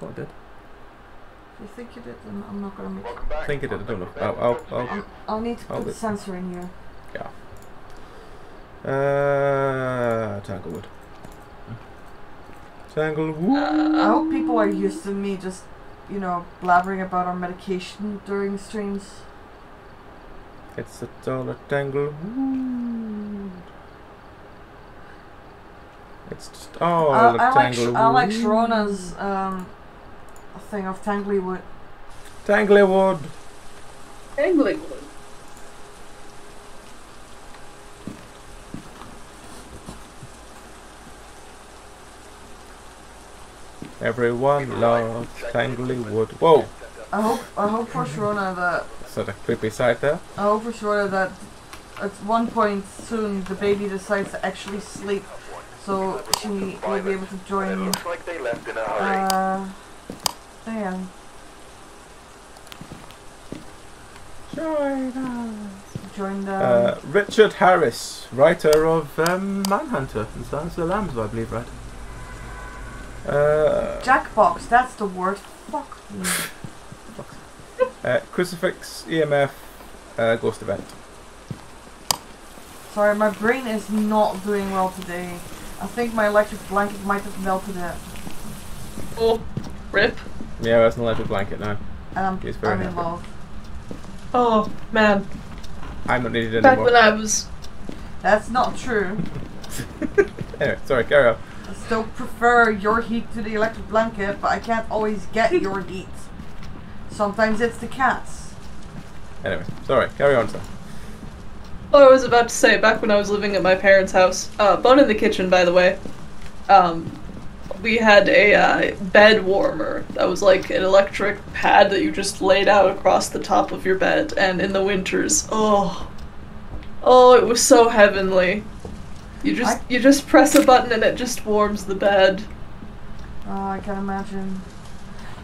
thought I did. You think you did? I'm not gonna make it. I think I did. I don't know. I'll need to put the sensor in here. Yeah. Tanglewood. Tanglewood. I hope people are used to me just, you know, blabbering about our medication during streams. It's a dollar Tanglewood. It's just Tanglewood. I like Sharona's thing of Tanglewood. Tanglewood. Tanglewood. Everyone loves Tanglewood. Whoa. I hope for Sharona that. That's not a creepy sight there. I hope for Sharona that at one point soon the baby decides to actually sleep, so she will be able to join. Looks like they left in a hurry. Damn. Join us. Join the Richard Harris, writer of Manhunter and Silence of the Lambs, I believe, right? Jackbox, that's the word. Fuck me. Crucifix, EMF, Ghost Event. Sorry, my brain is not doing well today. I think my electric blanket might have melted it. Oh, rip. Yeah, that's an electric blanket now. I'm in love. Oh, man. I'm not needed anymore. Back when I was... That's not true. Anyway, sorry, carry on. I still prefer your heat to the electric blanket, but I can't always get your heat. Sometimes it's the cats. Anyway, sorry, carry on, sir. Well, I was about to say, back when I was living at my parents' house, bun in the kitchen, by the way, we had a bed warmer that was like an electric pad that you just laid out across the top of your bed, and in the winters, oh, it was so heavenly. You just press a button and it just warms the bed. Oh, I can imagine.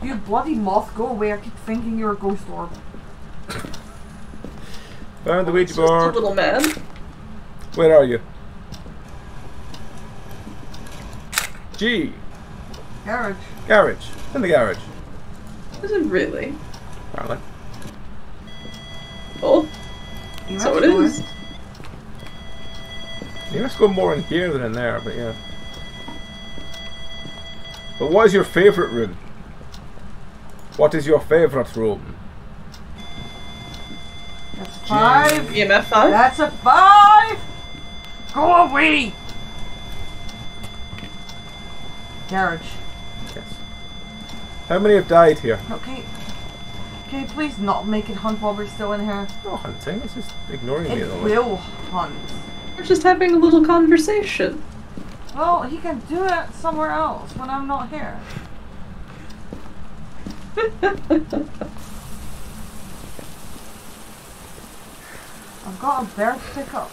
You bloody moth, go away, I keep thinking you're a ghost orb. Found the Ouija board. Just a little man. Where are you? G. Garage. Garage. In the garage. Is it really? Apparently. Oh. So it is. You must go more in here than in there, but yeah. But what is your favourite room? What is your favourite room? That's 5. EMF 5. That's a 5. Go away. Garage. Yes. How many have died here? Okay. Can you please not make it hunt while we're still in here? It's not hunting. It's just ignoring me. It will hunt. We're just having a little conversation. Well, he can do it somewhere else when I'm not here. I've got a bear to pick up.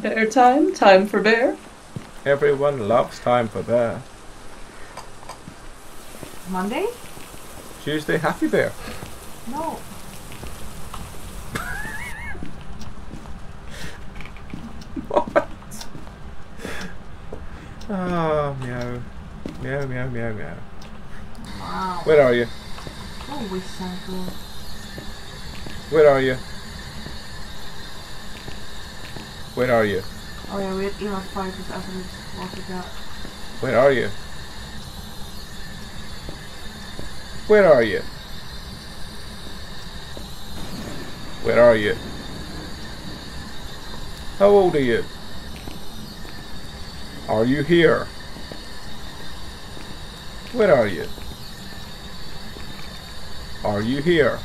Bear time, time for bear. Everyone loves time for bear. Monday? Tuesday, happy bear. No. Oh, meow. Meow, meow, meow, meow. Wow. Where are you? Always so good. Where are you? Where are you? Oh yeah, we had Elon 5 as evidence. What we got? Where are you? Where are you? Where are you? How old are you? Are you here? Where are you? Are you here?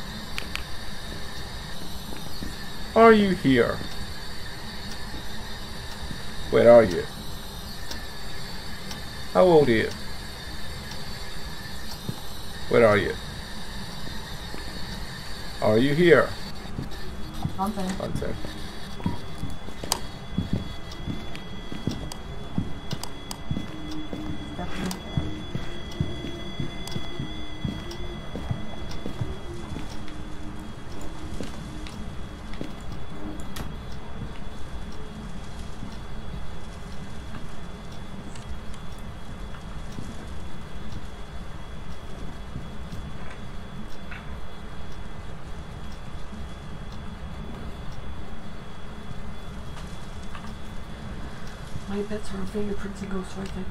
Are you here? Where are you? How old are you? Where are you? Are you here? Hunting. My bets are fingerprints and ghosts right there.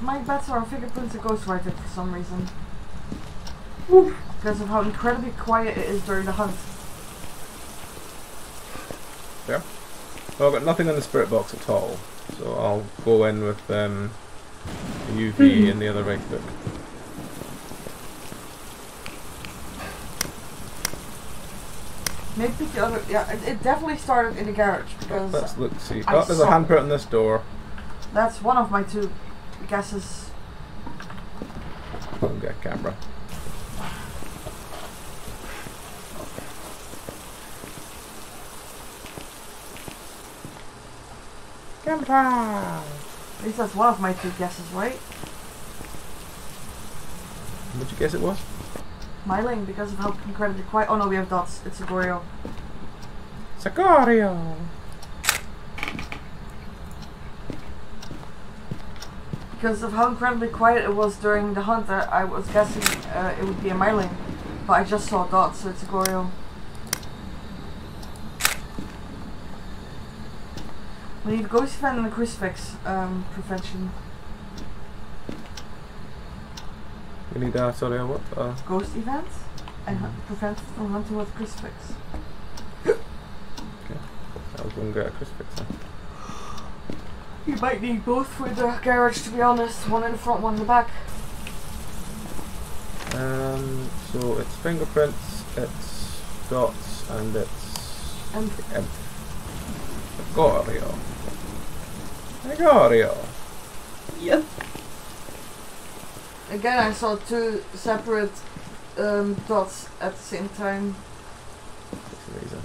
My bets are fingerprints and ghosts right there for some reason. Woo. Because of how incredibly quiet it is during the hunt. Yeah. Well, I've got nothing on the spirit box at all, so I'll go in with the UV and the other right click. Maybe the other. Yeah, it definitely started in the garage because. Let's look. See. Oh, there's a handprint on this door. That's one of my two guesses. I'll get a camera. At least that's one of my two guesses, right? What'd you guess it was? Myling, because of how incredibly quiet. Oh no, we have dots. It's Sigorio. Sigorio! Because of how incredibly quiet it was during the hunt, I was guessing it would be a myling. But I just saw dots, so it's Sigorio. We need a ghost fan and a crucifix prevention. We need sorry, what? Ghost event and prevent from hunting with crucifix. Okay, I was going to get a crucifix then. You might need both for the garage, to be honest. One in the front, one in the back. So it's fingerprints, it's dots, and it's empty. Agorio. Yep. Again, I saw two separate dots at the same time. That's amazing.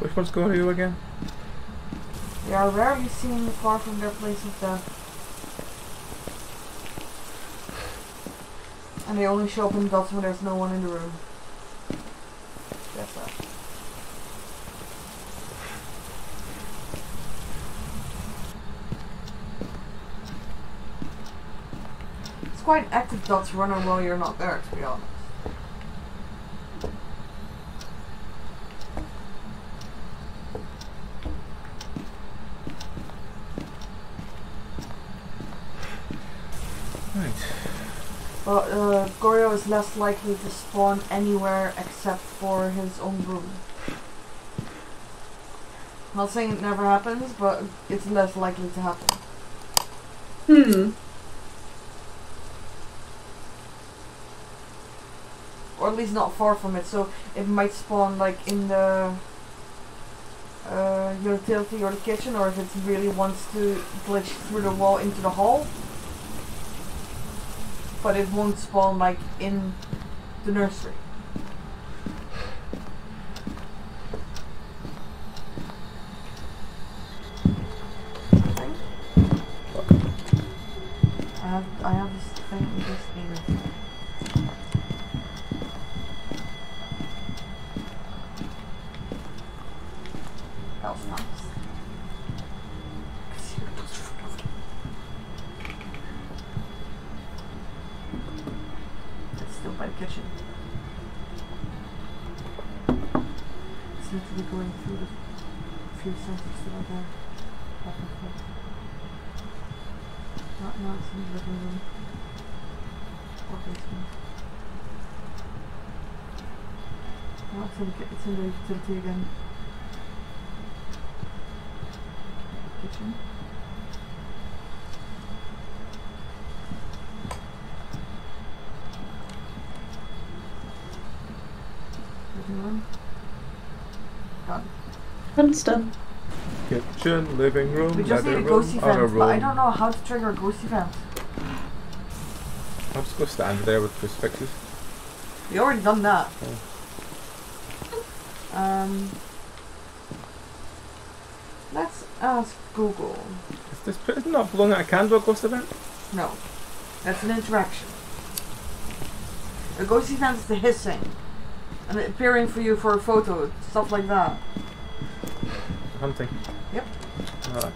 Which one's Goryeo again? They are rarely seen far from their place of death. And they only show up in dots when there's no one in the room. That's that. It's quite an active dots runner while you're not there, to be honest. Goryeo is less likely to spawn anywhere except for his own room. I'm not saying it never happens, but it's less likely to happen. or at least not far from it, so it might spawn like in the utility or the kitchen, or if it really wants to glitch through the wall into the hall. But it won't spawn like in the nursery. I have this thing in this area. That was nice. It's still by the kitchen. It's literally going through the few sentences that are there. Not in the living room. Or basement. No, it's in the utility again. Kitchen. Living room. Done. And it's done. Kitchen, living room, we just need a ghost event, but I don't know how to trigger a ghost event. I'll just go stand there with perspective. We already done that. Oh. Let's ask Google. Is this person not blowing out a candle at a ghost event? No. That's an interaction. A ghost event is the hissing. And appearing for you for a photo, stuff like that. Hunting. Yep. Alright.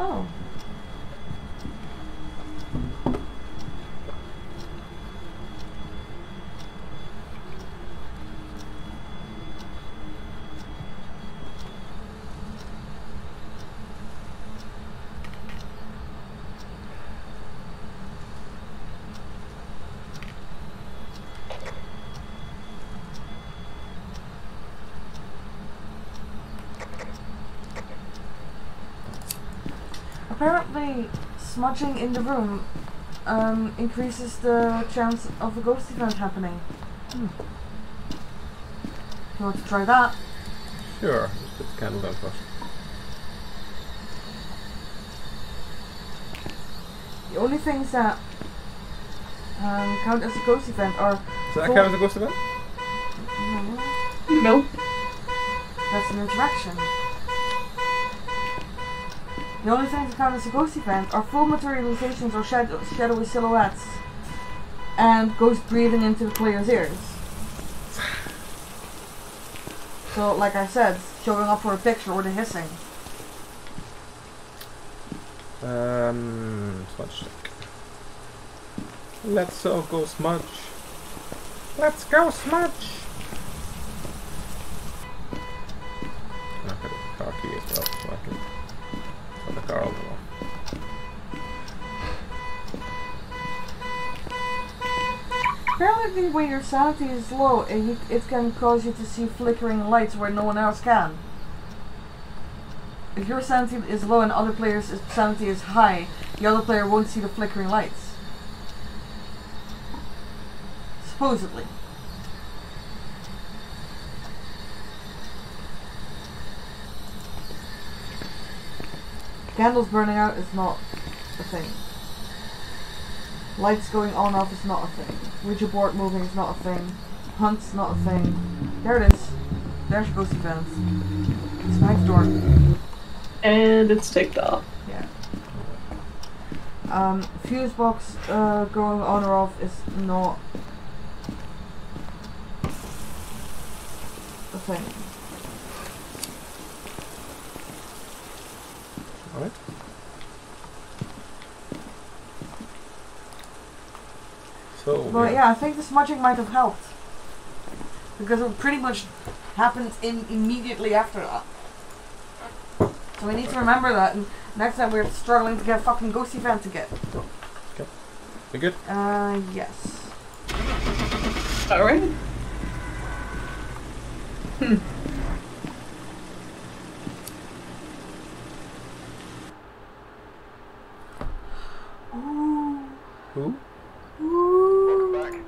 Oh. Apparently, smudging in the room increases the chance of a ghost event happening. You want to try that? Sure, let's put the candle down first. The only things that count as a ghost event are... Does that count as a ghost event? No. That's an interaction. The only things that count as a ghost event are full materializations or shadowy silhouettes and ghost breathing into the player's ears. So, like I said, showing up for a picture or the hissing. Smudge check. Let's all go smudge. Let's go smudge! I've got a car key as well, so I can... the car over there. Apparently when your sanity is low, it can cause you to see flickering lights where no one else can. If your sanity is low and other players' sanity is high, the other player won't see the flickering lights. Supposedly. Candles burning out is not a thing. Lights going on and off is not a thing. Ouija board moving is not a thing. Hunt's not a thing. There it is. There's ghost events. It's next door. And it's ticked off. Yeah. Fuse box going on or off is not a thing. Alright. So. Well, yeah, I think the smudging might have helped. Because it pretty much happened immediately after that. So we need to remember that, and next time we're struggling to get a fucking ghosty fan to get. Okay. We good? Yes. Alright. Hmm. Ooh. Who? Ooh. Welcome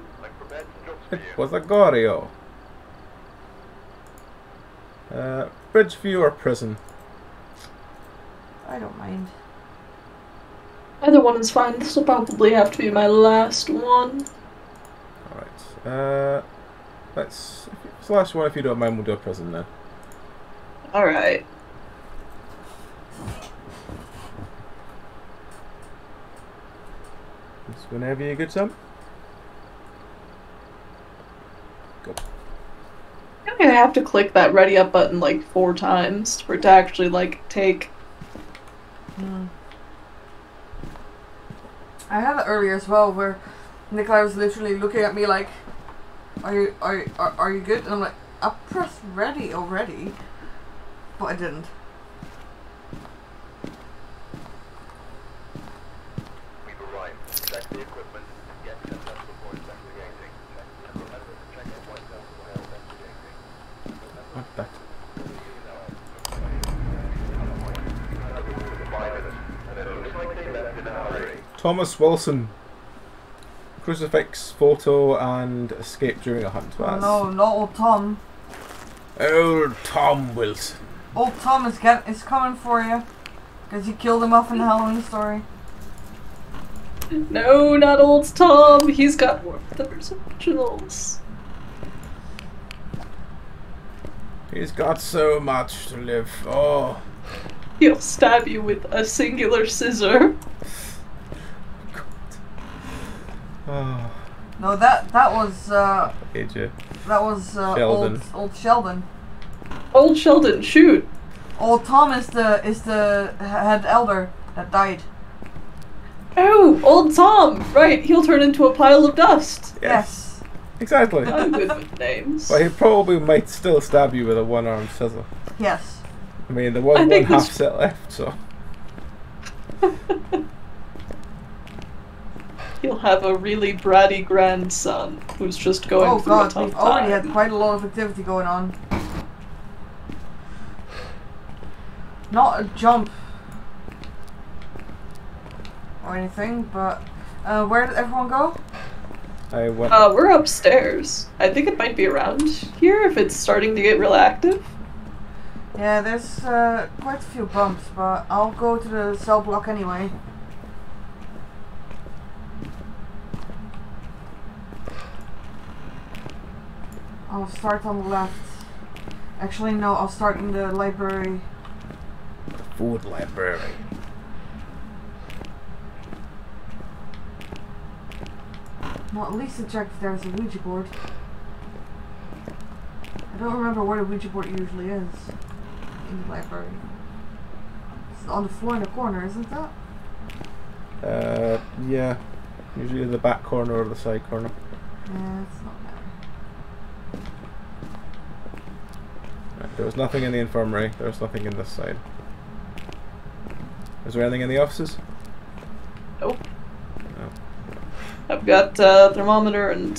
back. It was Agadoo. Ridgeview or prison? I don't mind. Either one is fine. This will probably have to be my last one. Alright. Let's... It's the last one. If you don't mind, we'll do a prison then. Alright. Just whenever you get some. Go. I'm gonna have to click that ready up button like 4 times for it to actually like take. Mm. I had it earlier as well, where Nikolai was literally looking at me like, "Are you good?" And I'm like, "I pressed ready already," but I didn't. We've arrived. Check the equipment. Get to the report. Check the ganging. Check the point down for help. Check the ganging. Thomas Wilson. Crucifix, photo, and escape during a hunt. Well, no, not old Tom. Old Tom Wilson. Old Tom is coming for you. Because you killed him off in the Halloween Story. No, not old Tom. He's got one of the originals. He's got so much to live for. He'll stab you with a singular scissor. Oh. No, that was AJ. That was Sheldon. Old Sheldon. Old Sheldon, shoot. Old Tom is the head elder that died. Oh, old Tom, right? He'll turn into a pile of dust. Yes. Exactly. I'm good with names. But he probably might still stab you with a one-armed scissor. Yes. I mean, there was one half set left, so. He'll have a really bratty grandson who's just going through a tough time. Oh god, we've already had quite a lot of activity going on. Not a jump or anything, but where did everyone go? I went. We're upstairs. I think it might be around here if it's starting to get real active. Yeah, there's quite a few bumps, but I'll go to the cell block anyway. I'll start on the left. Actually, no, I'll start in the library. The food library. Well, at least to check if there's a Ouija board. I don't remember where the Ouija board usually is in the library. It's on the floor in the corner, isn't that? Yeah. Usually in the back corner or the side corner. Yeah, it's not. There was nothing in the infirmary. There was nothing in this side. Is there anything in the offices? Nope. No. I've got thermometer and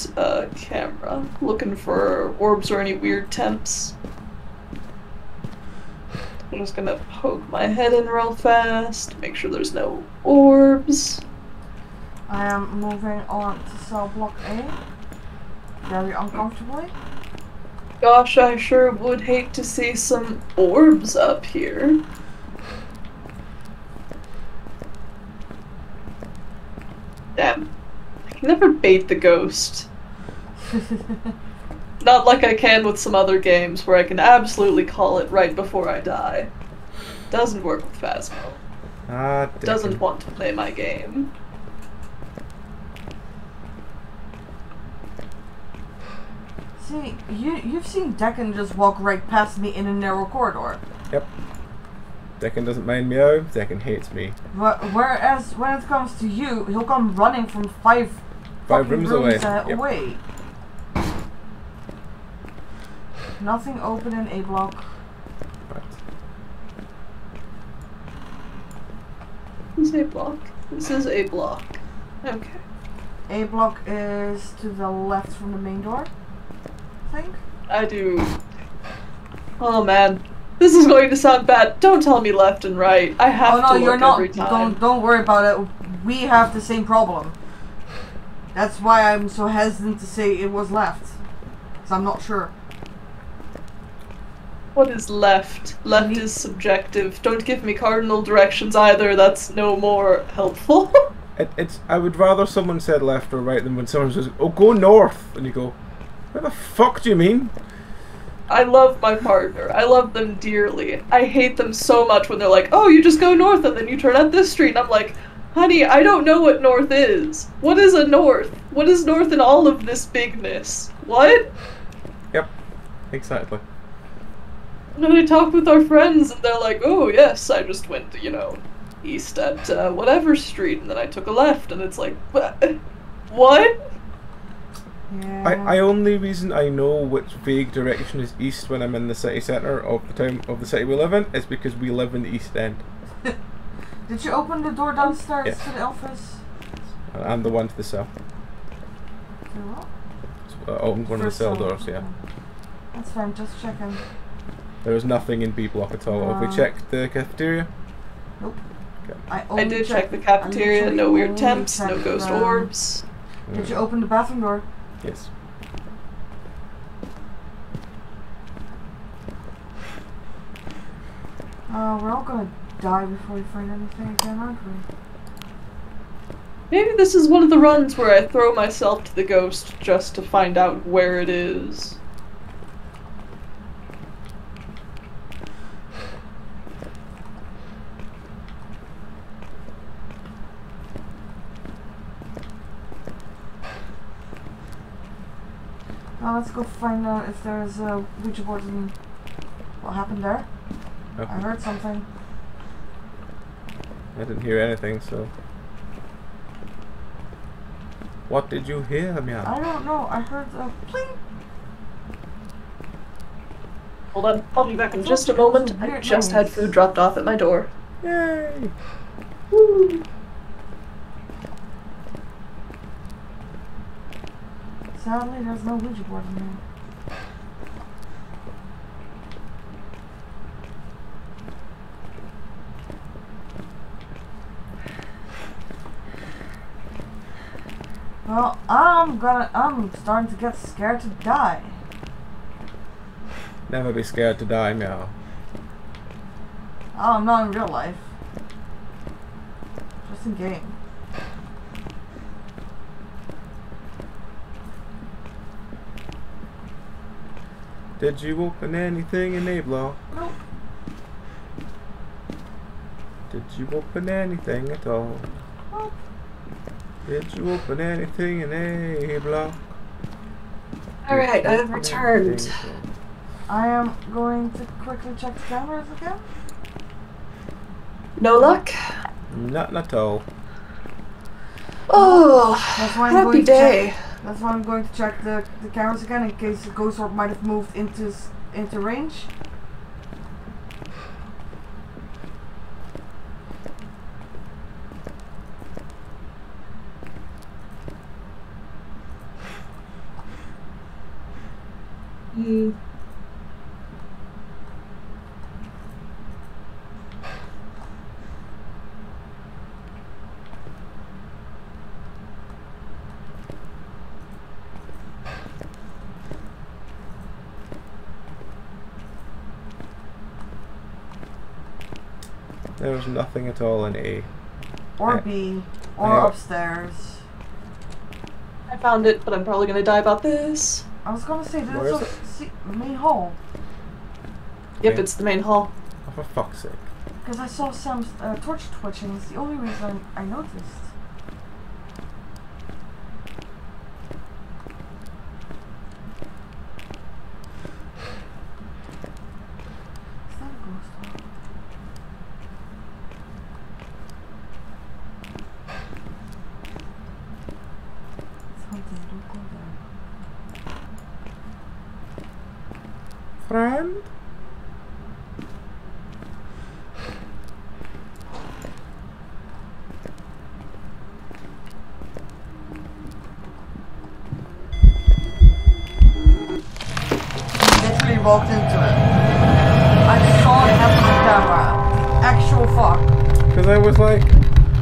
camera. Looking for orbs or any weird temps. I'm just gonna poke my head in real fast. Make sure there's no orbs. I am moving on to cell block A. Very uncomfortably. Gosh, I sure would hate to see some orbs up here. Damn. I can never bait the ghost. Not like I can with some other games where I can absolutely call it right before I die. Doesn't work with Phasmo. Doesn't want to play my game. See, you've seen Deccan just walk right past me in a narrow corridor. Yep. Deccan doesn't mind me out. Deccan hates me. Whereas when it comes to you, he'll come running from five rooms away. Yep. Nothing open in A block. Right. Is A block? This is A block. Okay. A block is to the left from the main door, I think? I do. Oh man. This is going to sound bad. Don't tell me left and right. I have to look every time. Don't worry about it. We have the same problem. That's why I'm so hesitant to say it was left. Because I'm not sure. What is left? Left is subjective. Don't give me cardinal directions either. That's no more helpful. It's. I would rather someone said left or right than when someone says, oh, go north. And you go, what the fuck do you mean? I love my partner. I love them dearly. I hate them so much when they're like, oh, you just go north and then you turn out this street. And I'm like, honey, I don't know what north is. What is a north? What is north in all of this bigness? What? Yep, exactly. And then I talk with our friends and they're like, oh, yes, I just went, you know, east at whatever street and then I took a left. And it's like, what? Yeah. I only reason I know which vague direction is east when I'm in the city centre of the town of the city we live in is because we live in the East End. Did you open the door downstairs to the office? And the one to the cell. One of the cell doors, yeah. That's fine, just checking. There was nothing in B block at all. Have we checked the cafeteria? Nope. Okay. I did check the cafeteria, no weird temps, no ghost orbs. Did you open the bathroom door? Yes. We're all gonna die before we find anything again, aren't we? Maybe this is one of the runs where I throw myself to the ghost just to find out where it is. Let's go find out if there's a Ouija board and what happened there. Oh. I heard something. I didn't hear anything, so... What did you hear, Mian? I don't know, I heard a pling! Hold on, I'll be back in just a moment. I just had food dropped off at my door. Yay! Woo! Sadly, there's no Ouija board in there. Well, I'm starting to get scared to die. Never be scared to die, Meow. Oh, not in real life. Just in game. Did you open anything in A block? Nope. Did you open anything at all? Nope. Did you open anything in A block? Alright, I have returned. I am going to quickly check the cameras again. No luck? Nothing at all. Oh, happy day. That's why I'm going to check the cameras again in case the ghost orb might have moved into range. Hmm. There's nothing at all in A. Or B. Or upstairs. I found it, but I'm probably going to die about this. I was going to say, this is the main hall. Yep, okay. It's the main hall. Oh, for fuck's sake. Because I saw Sam's torch twitching. It's the only reason I noticed. walked into it. I saw it happen on camera. Actual fuck. Because I was like,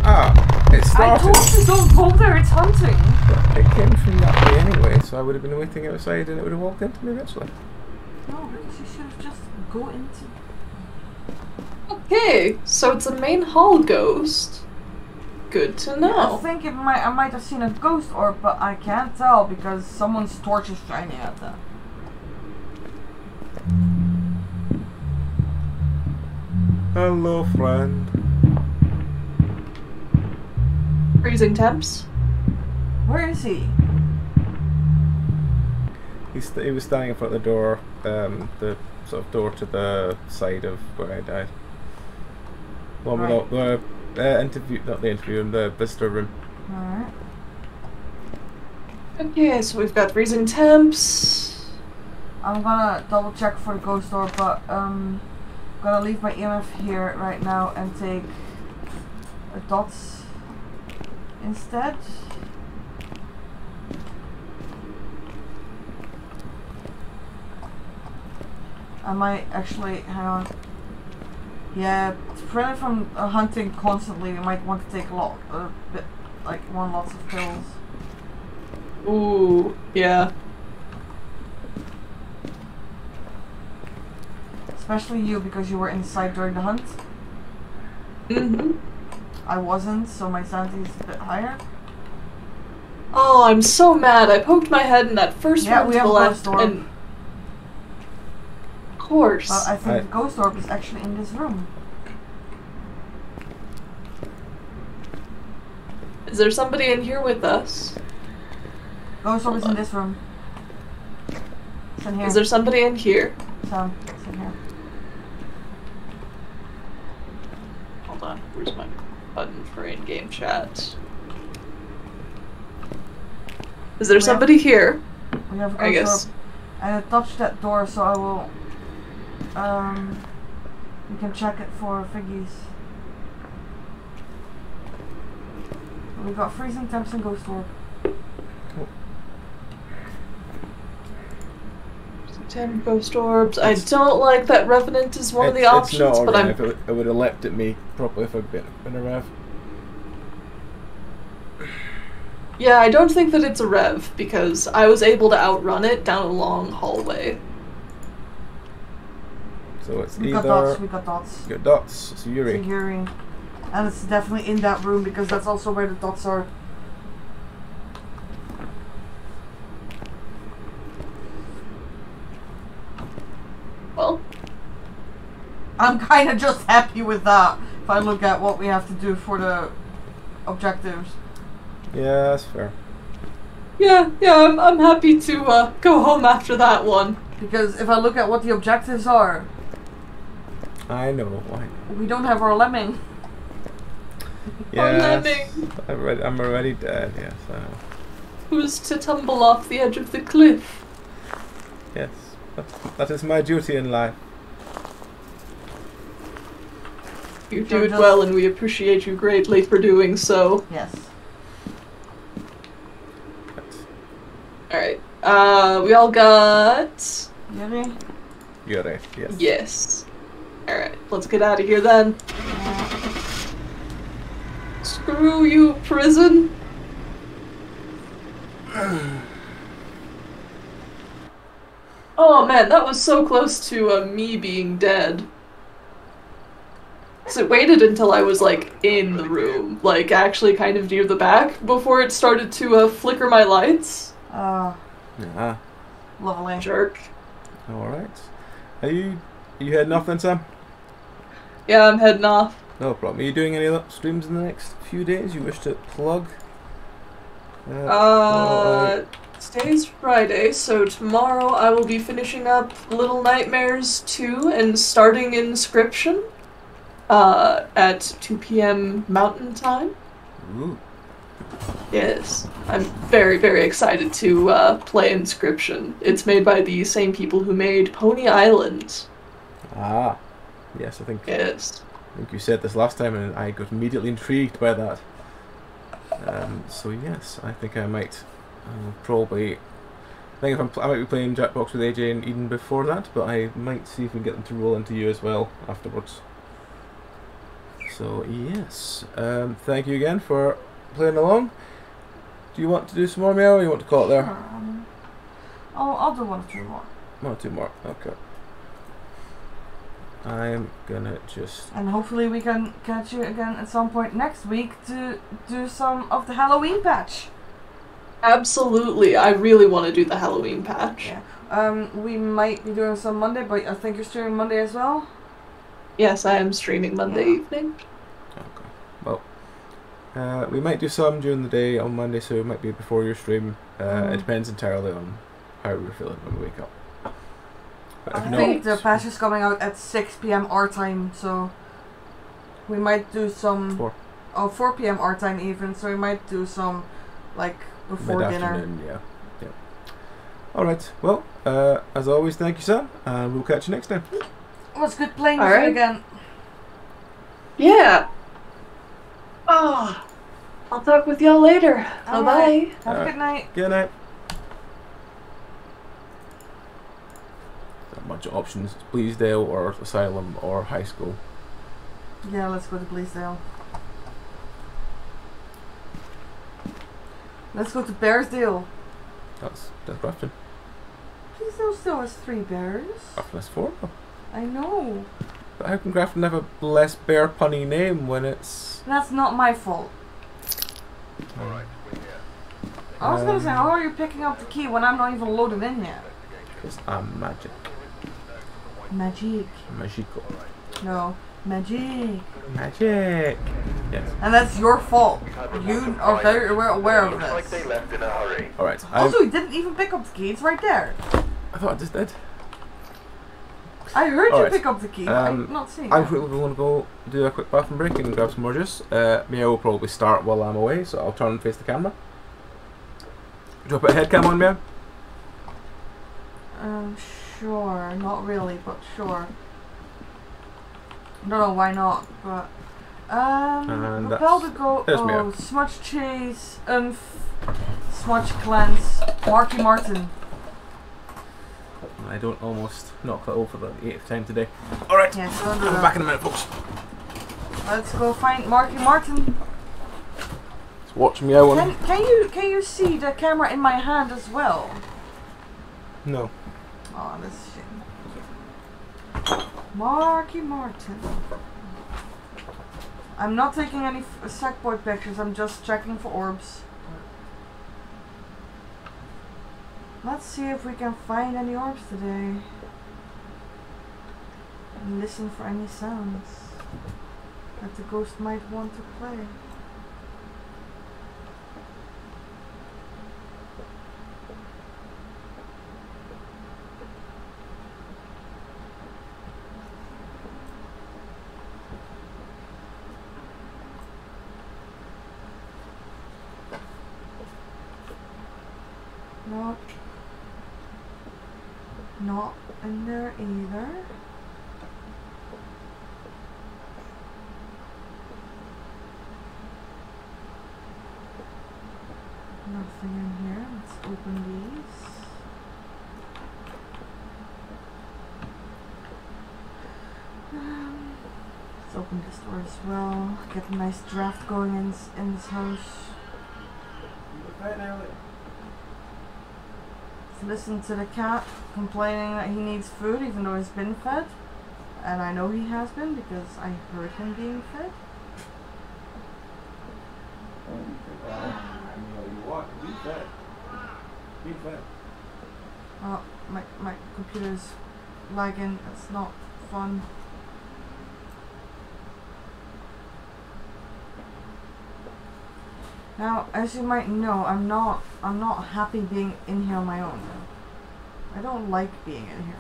ah, it started. I told you don't go there, it's hunting. But it came from that way anyway, so I would have been waiting outside and it would have walked into me eventually. No, she should have just go into... Okay, so it's a main hall ghost. Good to know. Yeah, I think I might have seen a ghost orb, but I can't tell because someone's torch is shining at them. Hello, friend. Freezing temps. Where is he? He was standing in front of the door, the sort of door to the side of where I died. Well, right. The visitor room. Alright. Okay, so we've got freezing temps. I'm gonna double check for the ghost door, but I'm gonna leave my EMF here right now and take a dots instead. I might actually, hang on. Yeah, to prevent from hunting constantly, we might want to take lots of pills. Ooh, yeah. Especially you, because you were inside during the hunt. Mm-hmm. I wasn't, so my sanity is a bit higher. Oh, I'm so mad. I poked my head in that first room to the left and... Course. Well, I think the ghost orb is actually in this room. Is there somebody in here with us? Ghost orb is in this room. It's in here. Is there somebody in here? It's in here. Hold on, where's my button for in-game chat? Is there somebody here? We have a ghost orb. And I touched that door, so I will... you can check it for figgies. We got freezing temps and ghost orb. Cool. Freezing temp, ghost orbs. I don't like that revenant is one of the options, not but I'm... It would have leapt at me probably if I'd been a rev. Yeah, I don't think that it's a rev because I was able to outrun it down a long hallway. So it's we got dots. You got dots. It's Yuri. It's Yuri. And it's definitely in that room because that's also where the dots are. Well. I'm kind of just happy with that if I look at what we have to do for the objectives. Yeah, that's fair. Yeah, I'm happy to go home after that one. Because if I look at what the objectives are... I know why. We don't have our lemming. Yes, our lemming. I'm already dead, yes. Who's to tumble off the edge of the cliff? Yes, that is my duty in life. You do it well and we appreciate you greatly for doing so. Yes. Alright, we all got... Yuri? Yuri, yes. Yes. Alright, let's get out of here then. Screw you, prison! Oh man, that was so close to me being dead. So it waited until I was, like, in the room, like, actually kind of near the back, before it started to flicker my lights. Oh. Yeah. Lovely. Jerk. Alright. Are you heading off then, Sam? Yeah, I'm heading off. No problem. Are you doing any other streams in the next few days you wish to plug? Today's Friday, so tomorrow I will be finishing up Little Nightmares 2 and starting Inscription at 2 p.m. Mountain Time. Ooh. Yes, I'm very, very excited to play Inscription. It's made by the same people who made Pony Island. Ah, yes, I think. Yes. I think you said this last time, and I got immediately intrigued by that. So yes, I think I might probably think I might be playing Jackbox with AJ and Eden before that, but I might see if we can get them to roll into you as well afterwards. So yes, thank you again for playing along. Do you want to do some more, Mia, or you want to call it there? I'll do one or two more. One or two more, okay. I'm gonna just... And hopefully we can catch you again at some point next week to do some of the Halloween patch. Absolutely, I really want to do the Halloween patch. Yeah. We might be doing some Monday, but I think you're streaming Monday as well? Yes, I am streaming Monday evening. Okay, well, we might do some during the day on Monday, so it might be before your stream. It depends entirely on how we're feeling when we wake up. I think the patch is coming out at 6 PM our time, so we might do some... 4 PM our time even, so we might do some, like, before dinner. Yeah. Yeah. Alright, well, as always, thank you, Sam, and we'll catch you next time. It was good playing with you again. Yeah. Oh, I'll talk with y'all later. Bye-bye. Have a good night. Good night. Bunch of options. It's Bleasdale or Asylum or High School. Yeah, let's go to Bleasdale. Let's go to Bearsdale. That's Grafton. Bleasdale still has 3 bears. Grafton has 4. I know. But how can Grafton have a less bear punny name when it's... That's not my fault. Alright, we're here. I was going to say, how are you picking up the key when I'm not even loaded in yet? Because I'm magic. Magic. Magico. No. Magic. Magic. Yes. And that's your fault. You are very aware of this. Like they left in a hurry. All right. Also, he didn't even pick up the key. It's right there. I thought I just did. I heard you pick up the key. I'm not seeing it. I really want to go do a quick bathroom break and grab some more juice. Mia will probably start while I'm away, so I'll turn and face the camera. Do I put a head cam on, Mia? Sure, not really, but sure. I don't know why not, but... Repel the Goat, Smudge Chase, Smudge Cleanse, Marky Martin. I don't almost knock that over for the 8th time today. Alright, I'll be back in a minute, folks. Let's go find Marky Martin. Let's watch me out. Can you see the camera in my hand as well? No. Oh, this is shit. Marky Martin. I'm not taking any Sackboy pictures, I'm just checking for orbs. Let's see if we can find any orbs today. And listen for any sounds that the ghost might want to play. Not in there either. Nothing in here. Let's open these. Let's open this door as well. Get a nice draft going in this house. Listen to the cat complaining that he needs food even though he's been fed, and I know he has been because I heard him being fed. Oh, my computer's lagging, it's not fun. Now, as you might know, I'm not happy being in here on my own. I don't like being in here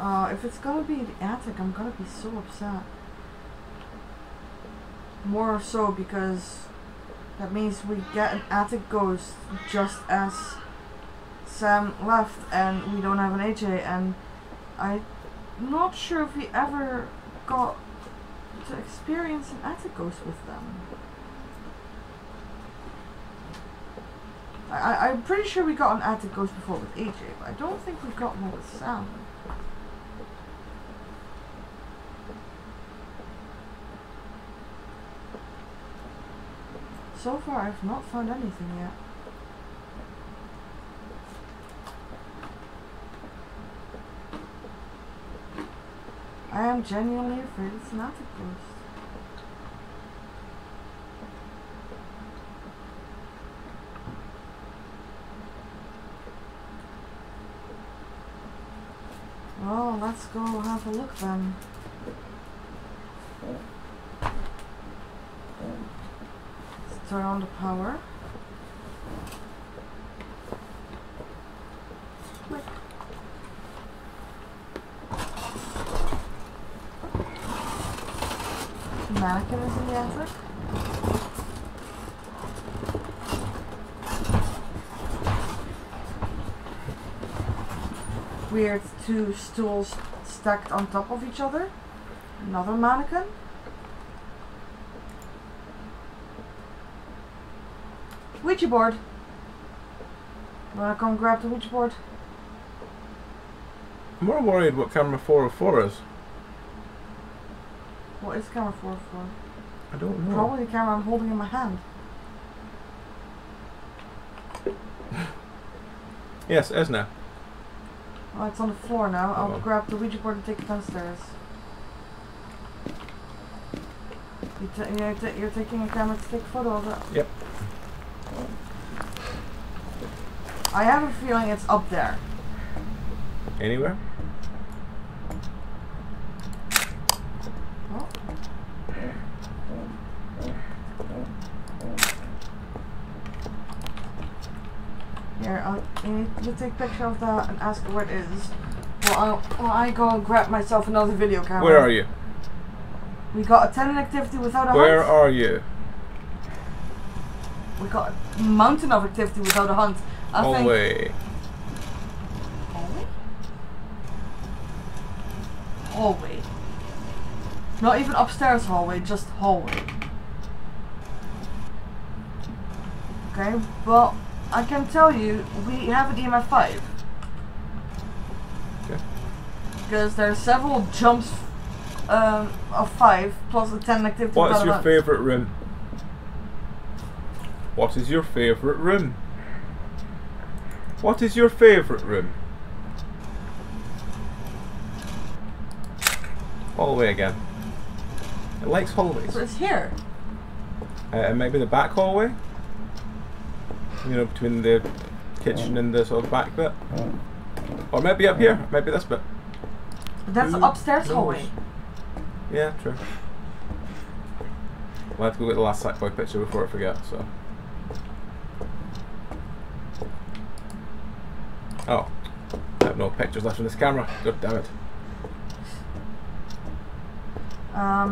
on my own. If it's gonna be the attic, I'm gonna be so upset. More so because that means we get an attic ghost just as Sam left, and we don't have an AJ, and I'm not sure if we ever got to experience an attic ghost with them. I'm pretty sure we got an ad to Ghost before with AJ, but I don't think we got one with Sam. So far, I've not found anything yet. I am genuinely afraid it's not a ghost. Well, let's go have a look then. Let's turn on the power. Click. Mannequin is in the attic. Weird, two stools stacked on top of each other. Another mannequin. Ouija board. Wanna come grab the Ouija board? I'm more worried what camera 404 is. What is camera 404? I don't know. Probably the camera I'm holding in my hand. Yes, Esna. Oh, it's on the floor now. I'll grab the Ouija board and take it downstairs. You're taking a camera to take a photo of it? Yep. I have a feeling it's up there. Anywhere? Oh. Here, you need to take a picture of that and ask where it is. Well, I go and grab myself another video camera. Where are you? We got a tenant activity without a hunt. Where are you? We got a mountain of activity without a hunt. Hallway. Hallway? Hallway. Not even upstairs hallway, just hallway. Okay, well... I can tell you, we have an EMF 5. Okay. Because there are several jumps of 5 plus the 10 activity. What's your favourite room? What is your favourite room? What is your favourite room? Hallway again. It likes hallways. So it's here. It might be the back hallway. You know, between the kitchen and the sort of back bit. Or maybe up here, maybe this bit. That's the upstairs hallway. Yeah, true. We'll have to go get the last Sackboy picture before I forget, so. Oh, I have no pictures left on this camera. God damn it. I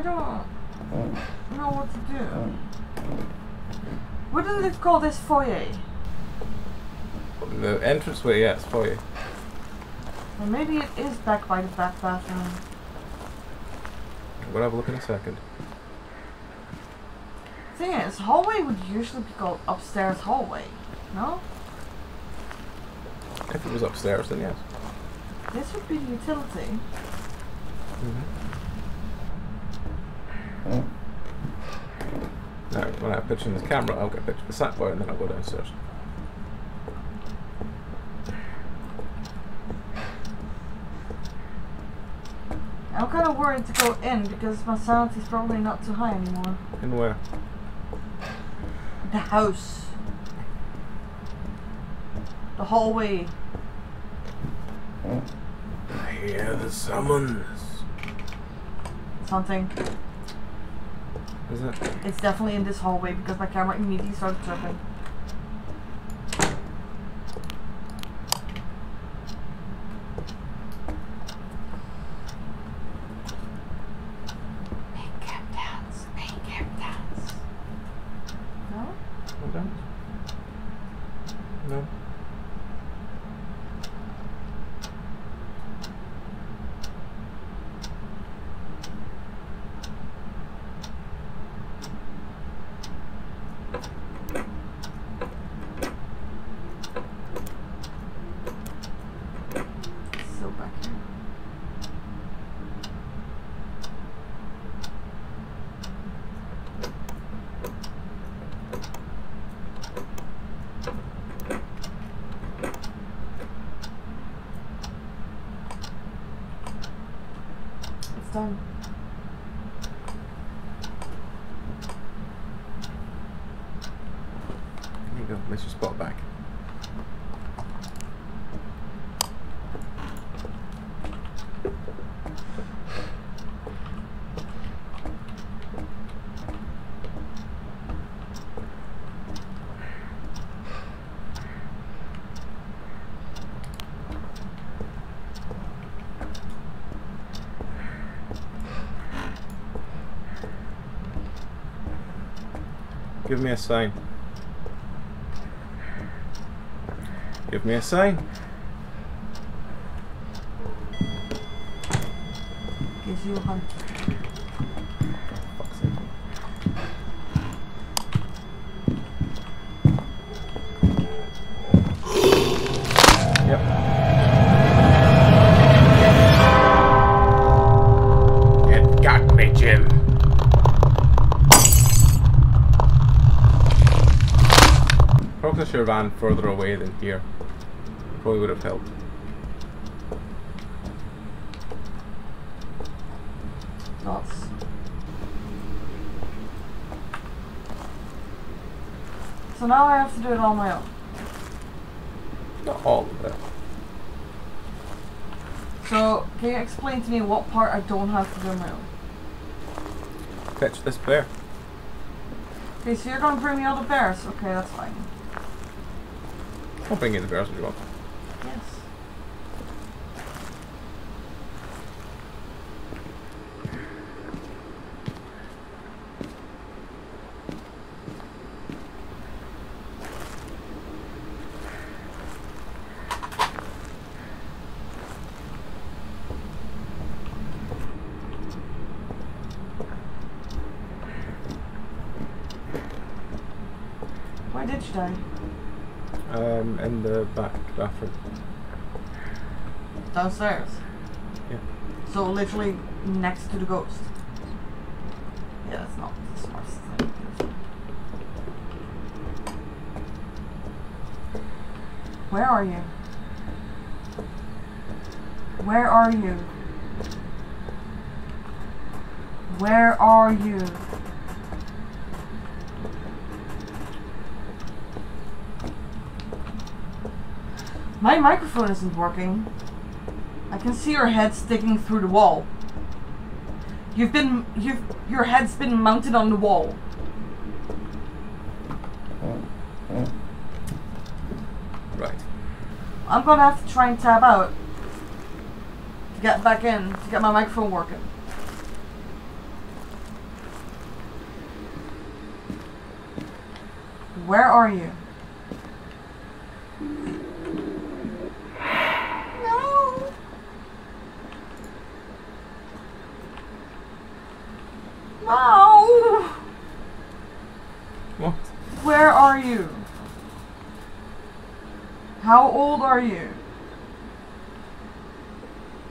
don't know what to do. Wouldn't they call this foyer? The entranceway, yeah, it's foyer. Well, maybe it is back by the back bathroom. We'll have a look in a second. Thing is, hallway would usually be called upstairs hallway, no? If it was upstairs, then yes. This would be the utility. Now, when I have a picture in the camera, I'll get a picture of the Sackboy and then I'll go downstairs. I'm kind of worried to go in because my sanity is probably not too high anymore. In where? The house. The hallway. I hear the summons. Something. Is it? It's definitely in this hallway because my camera immediately started tripping. Make him dance, make him dance. No? No dance? No. time. There you go, place your spot back. Give me a sign. Give me a sign. Gives you a hunt. Your van further away than here probably would have helped. Nuts. So now I have to do it on my own. Not all of it. So can you explain to me what part I don't have to do on my own? Catch this bear. Okay, so you're gonna bring me all the bears. Okay, that's fine. I'll bring you the bears if you want. Yes. Why did you die? In the back bathroom. Downstairs? Yeah. So literally next to the ghost? Yeah, that's not the smartest thing. Where are you? Where are you? Where are you? My microphone isn't working. I can see your head sticking through the wall. Your head's been mounted on the wall. Right. I'm gonna have to try and tap out to get back in, to get my microphone working. Where are you? How old are you?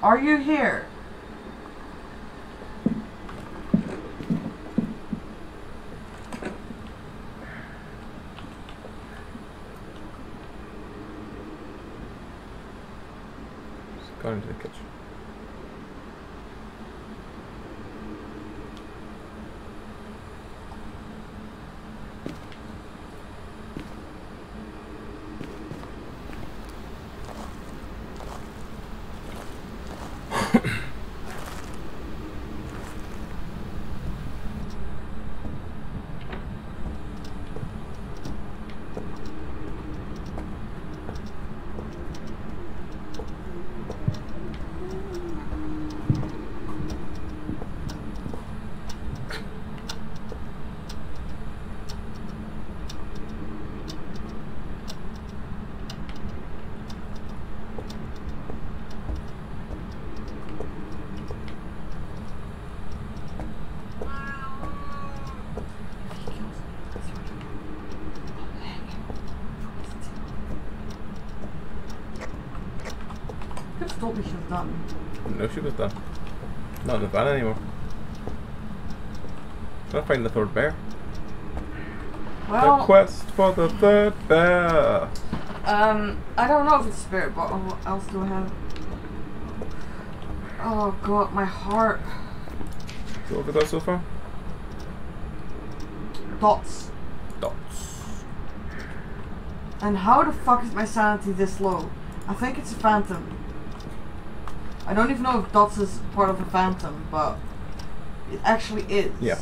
Are you here? Just go into the kitchen. What we should have done. I didn't know she was done. Not in the van anymore. Gotta find the third bear. Well, the quest for the third bear. I don't know if it's spirit bottle. What else do I have? Oh god, my heart. Go over that so far? Dots. Dots. And how the fuck is my sanity this low? I think it's a phantom. I don't even know if dots is part of a phantom, but it actually is. Yeah.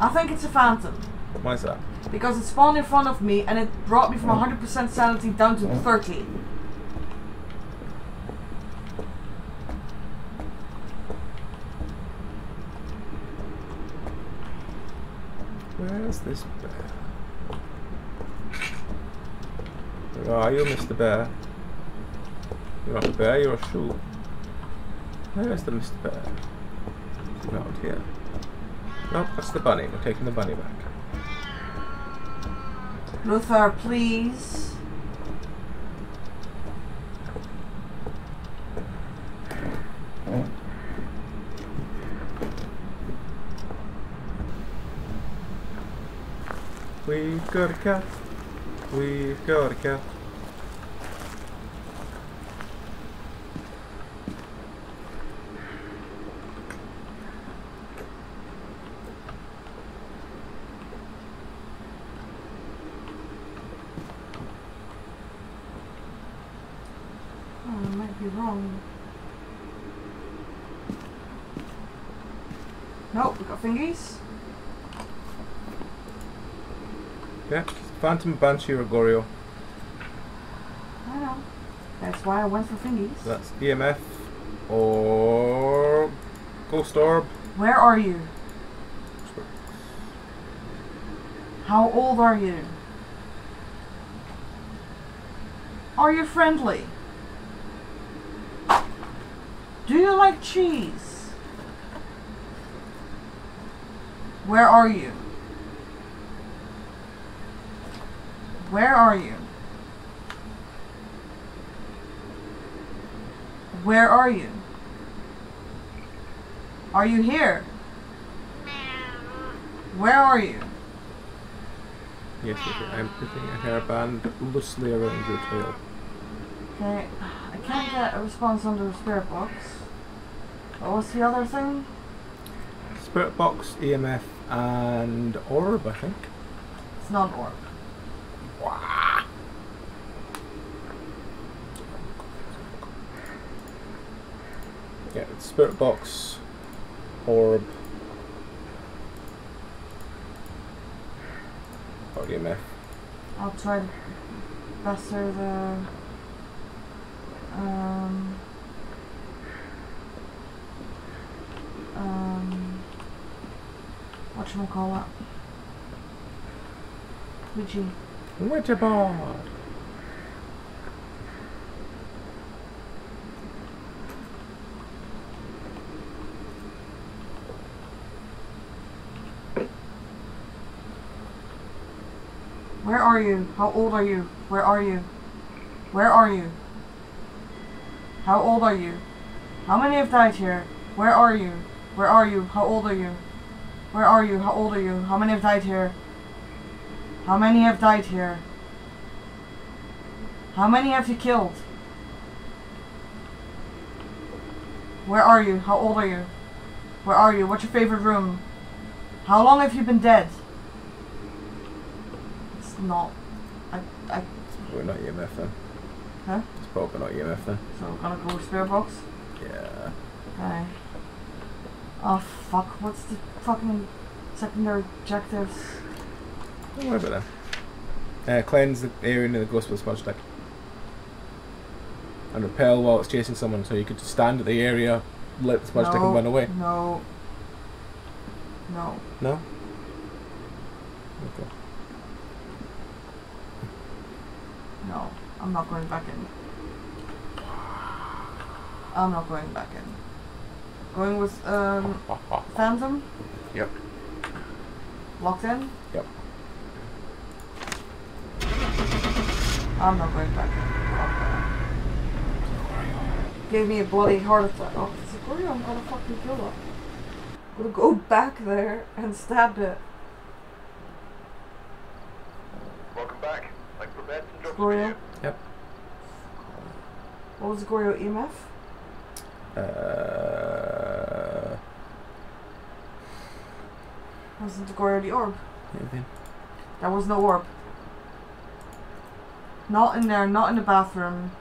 I think it's a phantom. Why is that? Because it spawned in front of me and it brought me from 100% sanity down to 30. Where's this bear? Where are you, Mr. Bear? You're not a bear, you're a shoe. Where's the Mr. Bear? He's around here. No, that's the bunny. We're taking the bunny back. Luther, please. We've got a cat. We've got a cat. Thingies? Yeah, Phantom, Banshee, Gregorio. I know. That's why I went for thingies. That's EMF or Ghost Orb. Where are you? How old are you? Are you friendly? Do you like cheese? Where are you? Where are you? Where are you? Are you here? Where are you? Yes, I'm putting a hairband loosely around your tail. Okay, I can't get a response under the spirit box. What was the other thing? Spirit box, EMF, and orb, I think. It's not an orb. Wah. Yeah, it's spirit box, orb, or EMF. I'll try to buster the... Whatchamacallit? Luigi. Witterboard! Where are you? How old are you? Where are you? Where are you? How old are you? How many have died here? Where are you? Where are you? How old are you? Where are you? How old are you? How many have died here? How many have died here? How many have you killed? Where are you? How old are you? Where are you? What's your favorite room? How long have you been dead? It's not... It's probably not EMF then. Huh? It's probably not EMF then. So we're gonna go with spirit box? Yeah. Okay. Oh fuck, what's the fucking secondary objectives? Don't worry about that. Cleanse the area near the ghost with a smudge stick. And repel while it's chasing someone, so you could just stand at the area, let the smudge stick and run away. No. No. No? Okay. No, I'm not going back in. I'm not going back in. Going with Phantom? Yep. Locked in? Yep. I'm not going back in. Gave me a bloody heart attack. Oh, it's a Goryeo, I'm gonna fucking kill it. I'm gonna go back there and stab it. Welcome back. Like prepared to drop Goryeo? Yep. What was Goryeo EMF? Wasn't the glory of the orb. Maybe. There was no orb. Not in there, not in the bathroom.